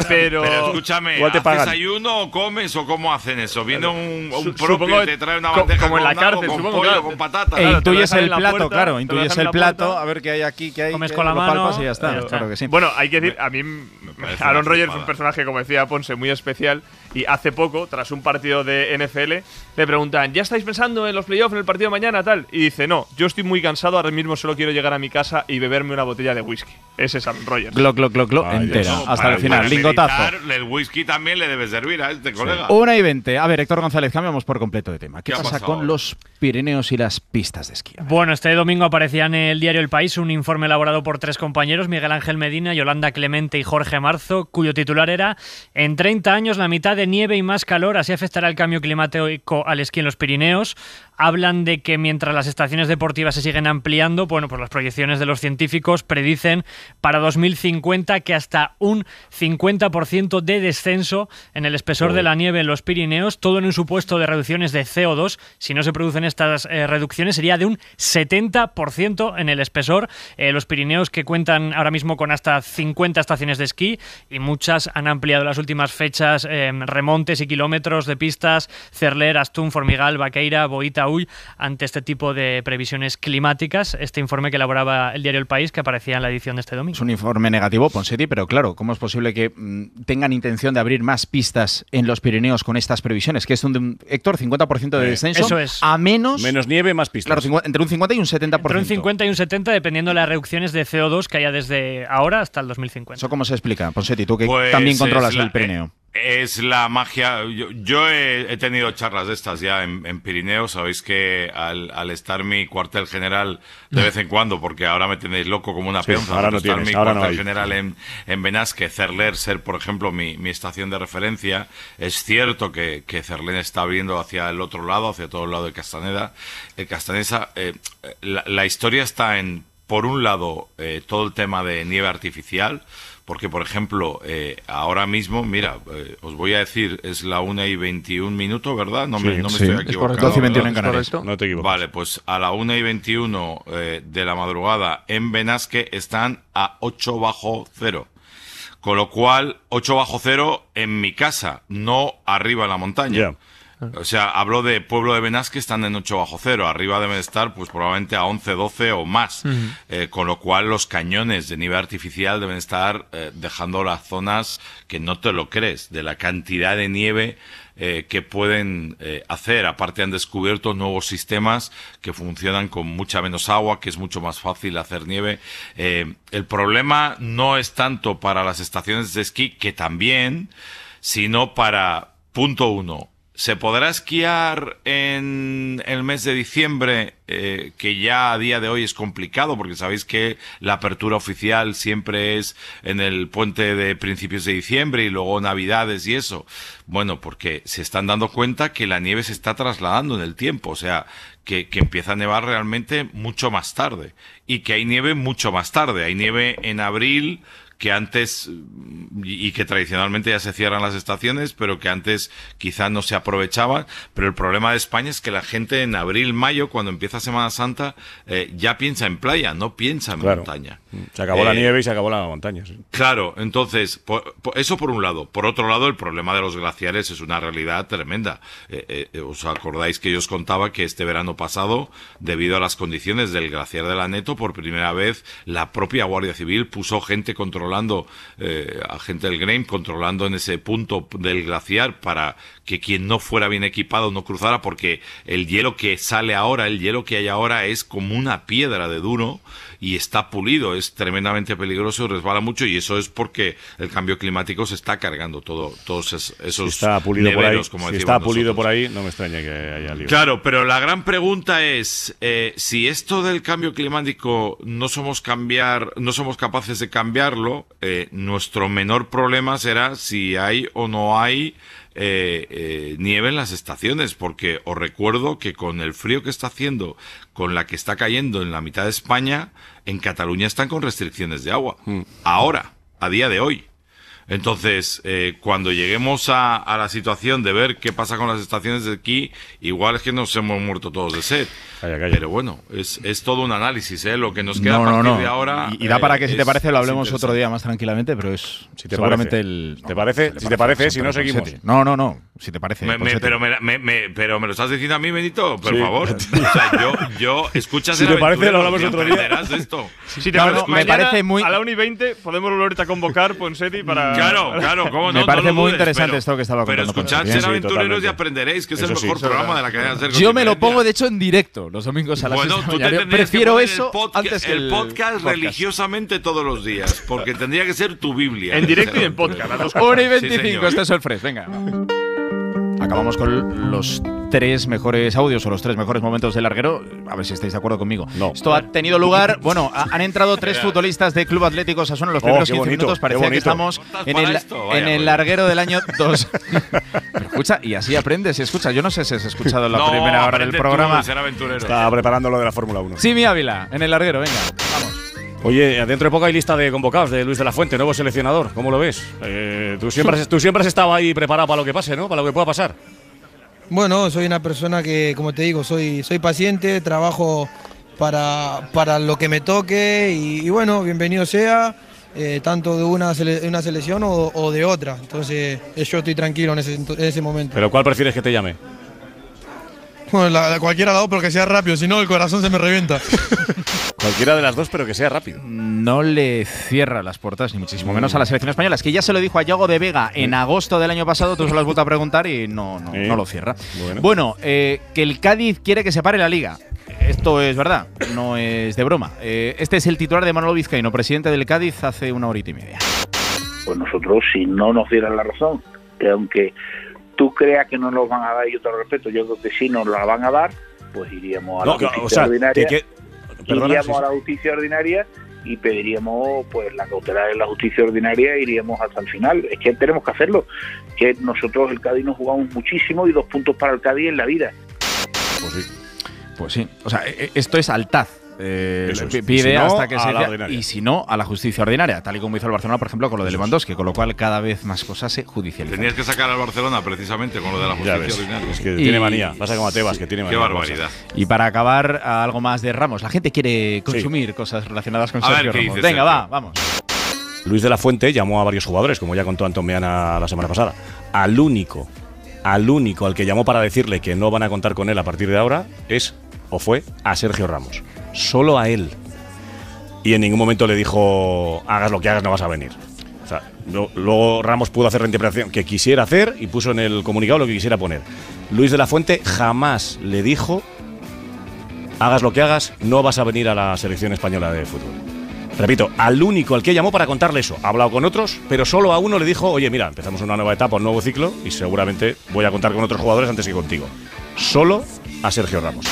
Pero escúchame, igual te pagan. ¿Haces desayuno o comes o cómo hacen eso? Viene un propio y te trae una bandeja como en la cárcel, con pollo, con patatas. Intuyes el plato, claro. Intuyes el plato, a ver qué hay aquí, qué hay. Comes con la mano y ya está. Claro que sí. Bueno, hay que decir, a mí Aaron Rodgers es un personaje, como decía Ponce, muy especial, y hace poco, tras un partido de NFL, le preguntan: ¿ya estáis pensando en los playoffs, en el partido de mañana, tal? Y dice: no, yo estoy muy cansado, ahora mismo solo quiero llegar a mi casa y beberme una botella de whisky. Ese es Aaron Rodgers. Glock, entera, no, hasta el final, lingotazo. El whisky también le debe servir a este colega. 1:20. A ver, Héctor González, cambiamos por completo de tema. ¿Qué pasa con los Pirineos y las pistas de esquí? Bueno, este domingo aparecía en el diario El País un informe elaborado por 3 compañeros, Miguel Ángel Medina, Yolanda Clemente y Jorge Marzo, cuyo titular era: en 30 años la mitad de nieve y más calor, así afectará el cambio climático al esquí en los Pirineos. Hablan de que mientras las estaciones deportivas se siguen ampliando, bueno, pues las proyecciones de los científicos predicen para 2050 que hasta un 50% de descenso en el espesor de la nieve en los Pirineos, todo en un supuesto de reducciones de CO2. Si no se producen estas reducciones, sería de un 70% en el espesor. Los Pirineos, que cuentan ahora mismo con hasta 50 estaciones de esquí, y muchas han ampliado las últimas fechas remontes y kilómetros de pistas: Cerler, Astún, Formigal, Vaqueira, Boita, Raúl ante este tipo de previsiones climáticas, este informe que elaboraba el diario El País, que aparecía en la edición de este domingo. Es un informe negativo, Ponseti, pero claro, ¿cómo es posible que tengan intención de abrir más pistas en los Pirineos con estas previsiones? Que es un, Héctor, 50% de descenso, eso es. A menos... Menos nieve, más pistas. Claro, entre un 50 y un 70%. Entre un 50 y un 70, dependiendo de las reducciones de CO2 que haya desde ahora hasta el 2050. ¿Eso cómo se explica, Ponseti? Tú que pues también controlas el Pirineo. Es la magia. Yo he tenido charlas de estas ya en Pirineo. Sabéis que al estar mi cuartel general de vez en cuando, porque ahora me tenéis loco como una peonza, ahora no estar tienes, mi ahora cuartel no general en Benasque, Cerler, ser por ejemplo mi estación de referencia. Es cierto que Cerler está abriendo hacia el otro lado, hacia todo el lado de Castaneda. Castanesa, la historia está en, por un lado, todo el tema de nieve artificial. Porque, por ejemplo, ahora mismo, mira, os voy a decir, es la 1:21, ¿verdad? No me estoy equivocando. Es 12:21 en Canarias. No te equivocas. Vale, pues a la 1:21 de la madrugada en Benasque están a 8 bajo cero. Con lo cual, 8 bajo cero en mi casa, no arriba en la montaña. Yeah. O sea, hablo de pueblo de Benasque, están en 8 bajo cero. Arriba deben estar, pues probablemente a 11, 12 o más. Uh-huh. Con lo cual, los cañones de nivel artificial deben estar dejando las zonas que no te lo crees, de la cantidad de nieve que pueden hacer. Aparte han descubierto nuevos sistemas que funcionan con mucha menos agua, que es mucho más fácil hacer nieve. El problema no es tanto para las estaciones de esquí, que también, sino para, punto uno, ¿se podrá esquiar en el mes de diciembre, que ya a día de hoy es complicado? Porque sabéis que la apertura oficial siempre es en el puente de principios de diciembre y luego Navidades y eso. Bueno, porque se están dando cuenta que la nieve se está trasladando en el tiempo, o sea, que empieza a nevar realmente mucho más tarde y que hay nieve mucho más tarde. Hay nieve en abril, que antes, y que tradicionalmente ya se cierran las estaciones, pero que antes quizás no se aprovechaba. Pero el problema de España es que la gente en abril, mayo, cuando empieza Semana Santa, ya piensa en playa, no piensa en montaña. Se acabó la nieve y se acabó la montaña. Sí. Claro, entonces, eso por un lado. Por otro lado, el problema de los glaciares es una realidad tremenda. ¿Os acordáis que yo os contaba que este verano pasado, debido a las condiciones del glaciar del Aneto, por primera vez la propia Guardia Civil puso gente controlando, a gente del Grain controlando en ese punto del glaciar para que quien no fuera bien equipado no cruzara, porque el hielo que sale ahora, el hielo que hay ahora es como una piedra de duro y está pulido, es tremendamente peligroso, resbala mucho, y eso es porque el cambio climático se está cargando todos esos neveros, como decíamos nosotros. Si está pulido por ahí, no me extraña que haya lío. Claro, pero la gran pregunta es, si esto del cambio climático no somos capaces de cambiarlo, nuestro menor problema será si hay o no hay nieve en las estaciones, porque os recuerdo que con el frío que está haciendo, con la que está cayendo en la mitad de España, en Cataluña están con restricciones de agua, ahora, a día de hoy. Entonces, cuando lleguemos a la situación de ver qué pasa con las estaciones de aquí, igual es que nos hemos muerto todos de sed. Calla. Pero bueno, es todo un análisis, lo que nos queda a partir de ahora. Y da para que, si te parece, lo hablemos otro día más tranquilamente, pero es seguramente el... ¿Te parece? Si no, seguimos. No. Si te parece. Pero me lo estás diciendo a mí, Benito, por favor. O sea, yo escuchas. Si te parece, lo hablamos otro día. Esto. Si te parece, me parece muy... A la 1:20 podemos volver a convocar, Ponseti, para... Claro, cómo no. Me parece muy interesante esto que estaba contando. Pero escuchad, ser aventureros y aprenderéis, que es el mejor programa de la cadena SER. Yo me lo pongo, de hecho, en directo, los domingos a las 6 de la mañana. Prefiero eso antes que el podcast religiosamente todos los días, porque tendría que ser tu Biblia. En directo y en podcast. 1:25, este es el Fresh. Venga. Acabamos con los 3 mejores audios o los 3 mejores momentos del larguero. A ver si estáis de acuerdo conmigo. No. Esto ha tenido lugar. Bueno, han entrado 3 futbolistas de Club Atlético Osasuna en los primeros 15 minutos. Parecía que estamos en el larguero del año 2. Escucha, y así aprendes. Escucha, yo no sé si has escuchado la primera hora del programa. Está preparando lo de la Fórmula 1. Chimi Ávila, en el larguero, venga, vamos. Oye, dentro de poco hay lista de convocados de Luis de la Fuente, nuevo seleccionador. ¿Cómo lo ves? Tú siempre has estado ahí preparado para lo que pase, ¿no? Para lo que pueda pasar. Bueno, soy una persona que, como te digo, soy paciente, trabajo para lo que me toque y bueno, bienvenido sea, tanto de una selección o de otra. Entonces, yo estoy tranquilo en ese momento. ¿Pero cuál prefieres que te llame? Bueno, cualquiera lado, pero que sea rápido, si no el corazón se me revienta. Cualquiera de las dos, pero que sea rápido. No le cierra las puertas, ni muchísimo menos a la selección española. Es que ya se lo dijo a Yago de Vega en agosto del año pasado, tú se lo has vuelto a preguntar y no lo cierra. Bueno, que el Cádiz quiere que se pare la Liga. Esto es verdad, no es de broma. Este es el titular de Manolo Vizcaíno, presidente del Cádiz, hace 1 horita y media. Pues nosotros, si no nos dieran la razón, que aunque tú creas que no nos van a dar, y yo te lo respeto, yo creo que sí nos la van a dar, pues iríamos a la justicia ordinaria. Iríamos a la justicia ordinaria y pediríamos pues la cautela de la justicia ordinaria, iríamos hasta el final. Es que tenemos que hacerlo, que nosotros el Cádiz nos jugamos muchísimo y 2 puntos para el Cádiz en la vida. Pues sí. Pues sí, o sea, esto es altaz. Pide hasta que se… Y si no, a la justicia ordinaria, tal y como hizo el Barcelona, por ejemplo, con lo de Lewandowski, con lo cual cada vez más cosas se judicializan. Tenías que sacar al Barcelona precisamente con lo de la justicia ordinaria. Es que tiene manía, pasa como a Tebas, que tiene manía. Qué barbaridad. Y para acabar, algo más de Ramos. La gente quiere consumir cosas relacionadas con Sergio Ramos. Venga, Sergio, va, vamos. Luis de la Fuente llamó a varios jugadores, como ya contó Anton Meana la semana pasada. Al único al que llamó para decirle que no van a contar con él a partir de ahora es… o fue a Sergio Ramos, solo a él, y en ningún momento le dijo hagas lo que hagas no vas a venir. O sea, luego Ramos pudo hacer la interpretación que quisiera hacer y puso en el comunicado lo que quisiera poner. Luis de la Fuente jamás le dijo hagas lo que hagas no vas a venir a la selección española de fútbol. Repito, al único al que llamó para contarle eso. Ha hablado con otros, pero solo a uno le dijo oye mira, empezamos una nueva etapa, un nuevo ciclo y seguramente voy a contar con otros jugadores antes que contigo. Solo a Sergio Ramos.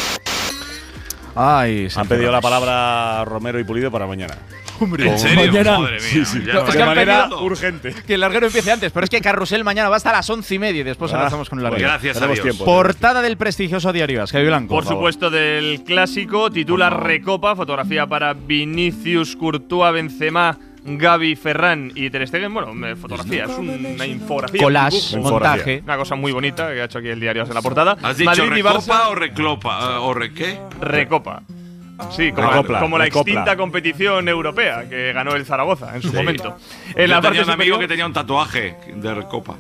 Ay, han pedido la palabra Romero y Pulido para mañana. Hombre, ¿en serio? Mañana. Madre mía, sí. De manera urgente. Que el larguero empiece antes, pero es que Carrusel mañana va hasta las 11:30 y después avanzamos con el larguero. Pues gracias a Dios. Tiempo. Portada del prestigioso diario Xavi Blanco. Por supuesto, del clásico, titula Recopa, fotografía para Vinicius, Courtois, Benzema, Gavi, Ferran y Ter Stegen. Bueno, fotografía, es una infografía. Collage, un montaje. Una cosa muy bonita que ha hecho aquí el diario en la portada. ¿Has dicho Madrid y Barça? ¿Recopa o reclopa? ¿O qué? Recopa. Sí, como la extinta competición europea que ganó el Zaragoza en su momento. En la parte tenía un amigo que tenía un tatuaje de Recopa.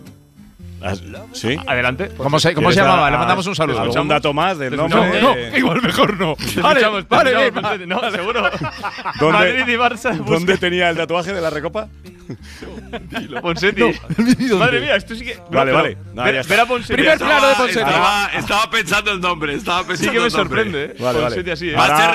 ¿Sí? Adelante. ¿Cómo se llamaba? Le mandamos un saludo. ¿Un dato más del nombre? No, igual mejor no. Vale, no, seguro. Madrid y Barça. ¿Dónde tenía el tatuaje de la Recopa? Ponseti. Madre mía, esto sí que… Vale. Espera, Ponseti. Primer plano de Ponseti. Estaba pensando el nombre. Sí que me sorprende. Ponseti así. Va a ser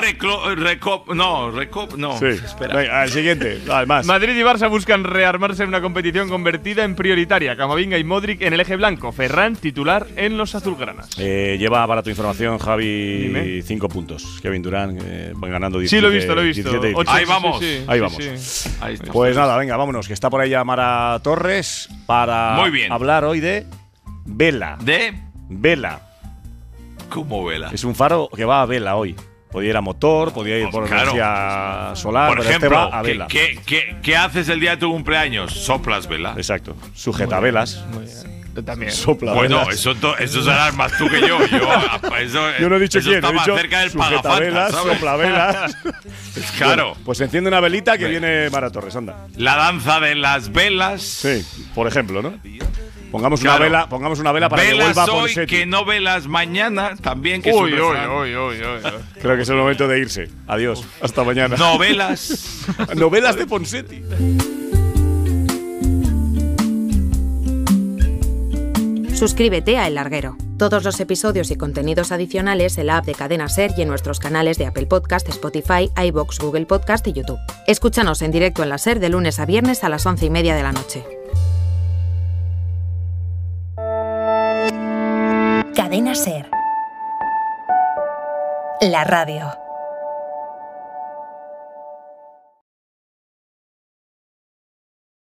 Recop… No, Recop… No. Espera. Al siguiente. Madrid y Barça buscan rearmarse en una competición convertida en prioritaria. Camavinga y Modric en el eje blanco, Ferran titular en los azulgranas. Lleva para tu información, Javi, 5 puntos. Kevin Durant van ganando 17. Sí, lo he visto. 17, 8, ahí vamos. Sí. Ahí está. Pues nada, venga, vámonos, que está por ahí ya Mara Torres para hablar hoy de vela. ¿De? Vela. ¿Cómo vela? Es un faro que va a vela hoy. Podía ir a motor, podía ir por energía solar, por ejemplo, pero este va a vela. ¿Qué haces el día de tu cumpleaños? Soplas vela. Exacto. Sujeta velas. Muy bien. Yo también. Sopla bueno, velas. Eso serás más tú que yo. Yo no he dicho quién, he dicho cerca del sujeta velas, ¿sabes? Sopla velas. Claro. Bueno, pues enciende una velita que viene Mara Torres, anda. La danza de las velas. Sí, por ejemplo, ¿no? Pongamos una vela para velas que vuelva Ponseti. Velas hoy, que no velas mañana, también que uy. Creo que es el momento de irse. Adiós, hasta mañana. Novelas. Novelas de Ponseti. Suscríbete a El Larguero. Todos los episodios y contenidos adicionales en la app de Cadena Ser y en nuestros canales de Apple Podcast, Spotify, iVoox, Google Podcast y YouTube. Escúchanos en directo en la Ser de lunes a viernes a las 11:30 de la noche. Cadena Ser. La radio.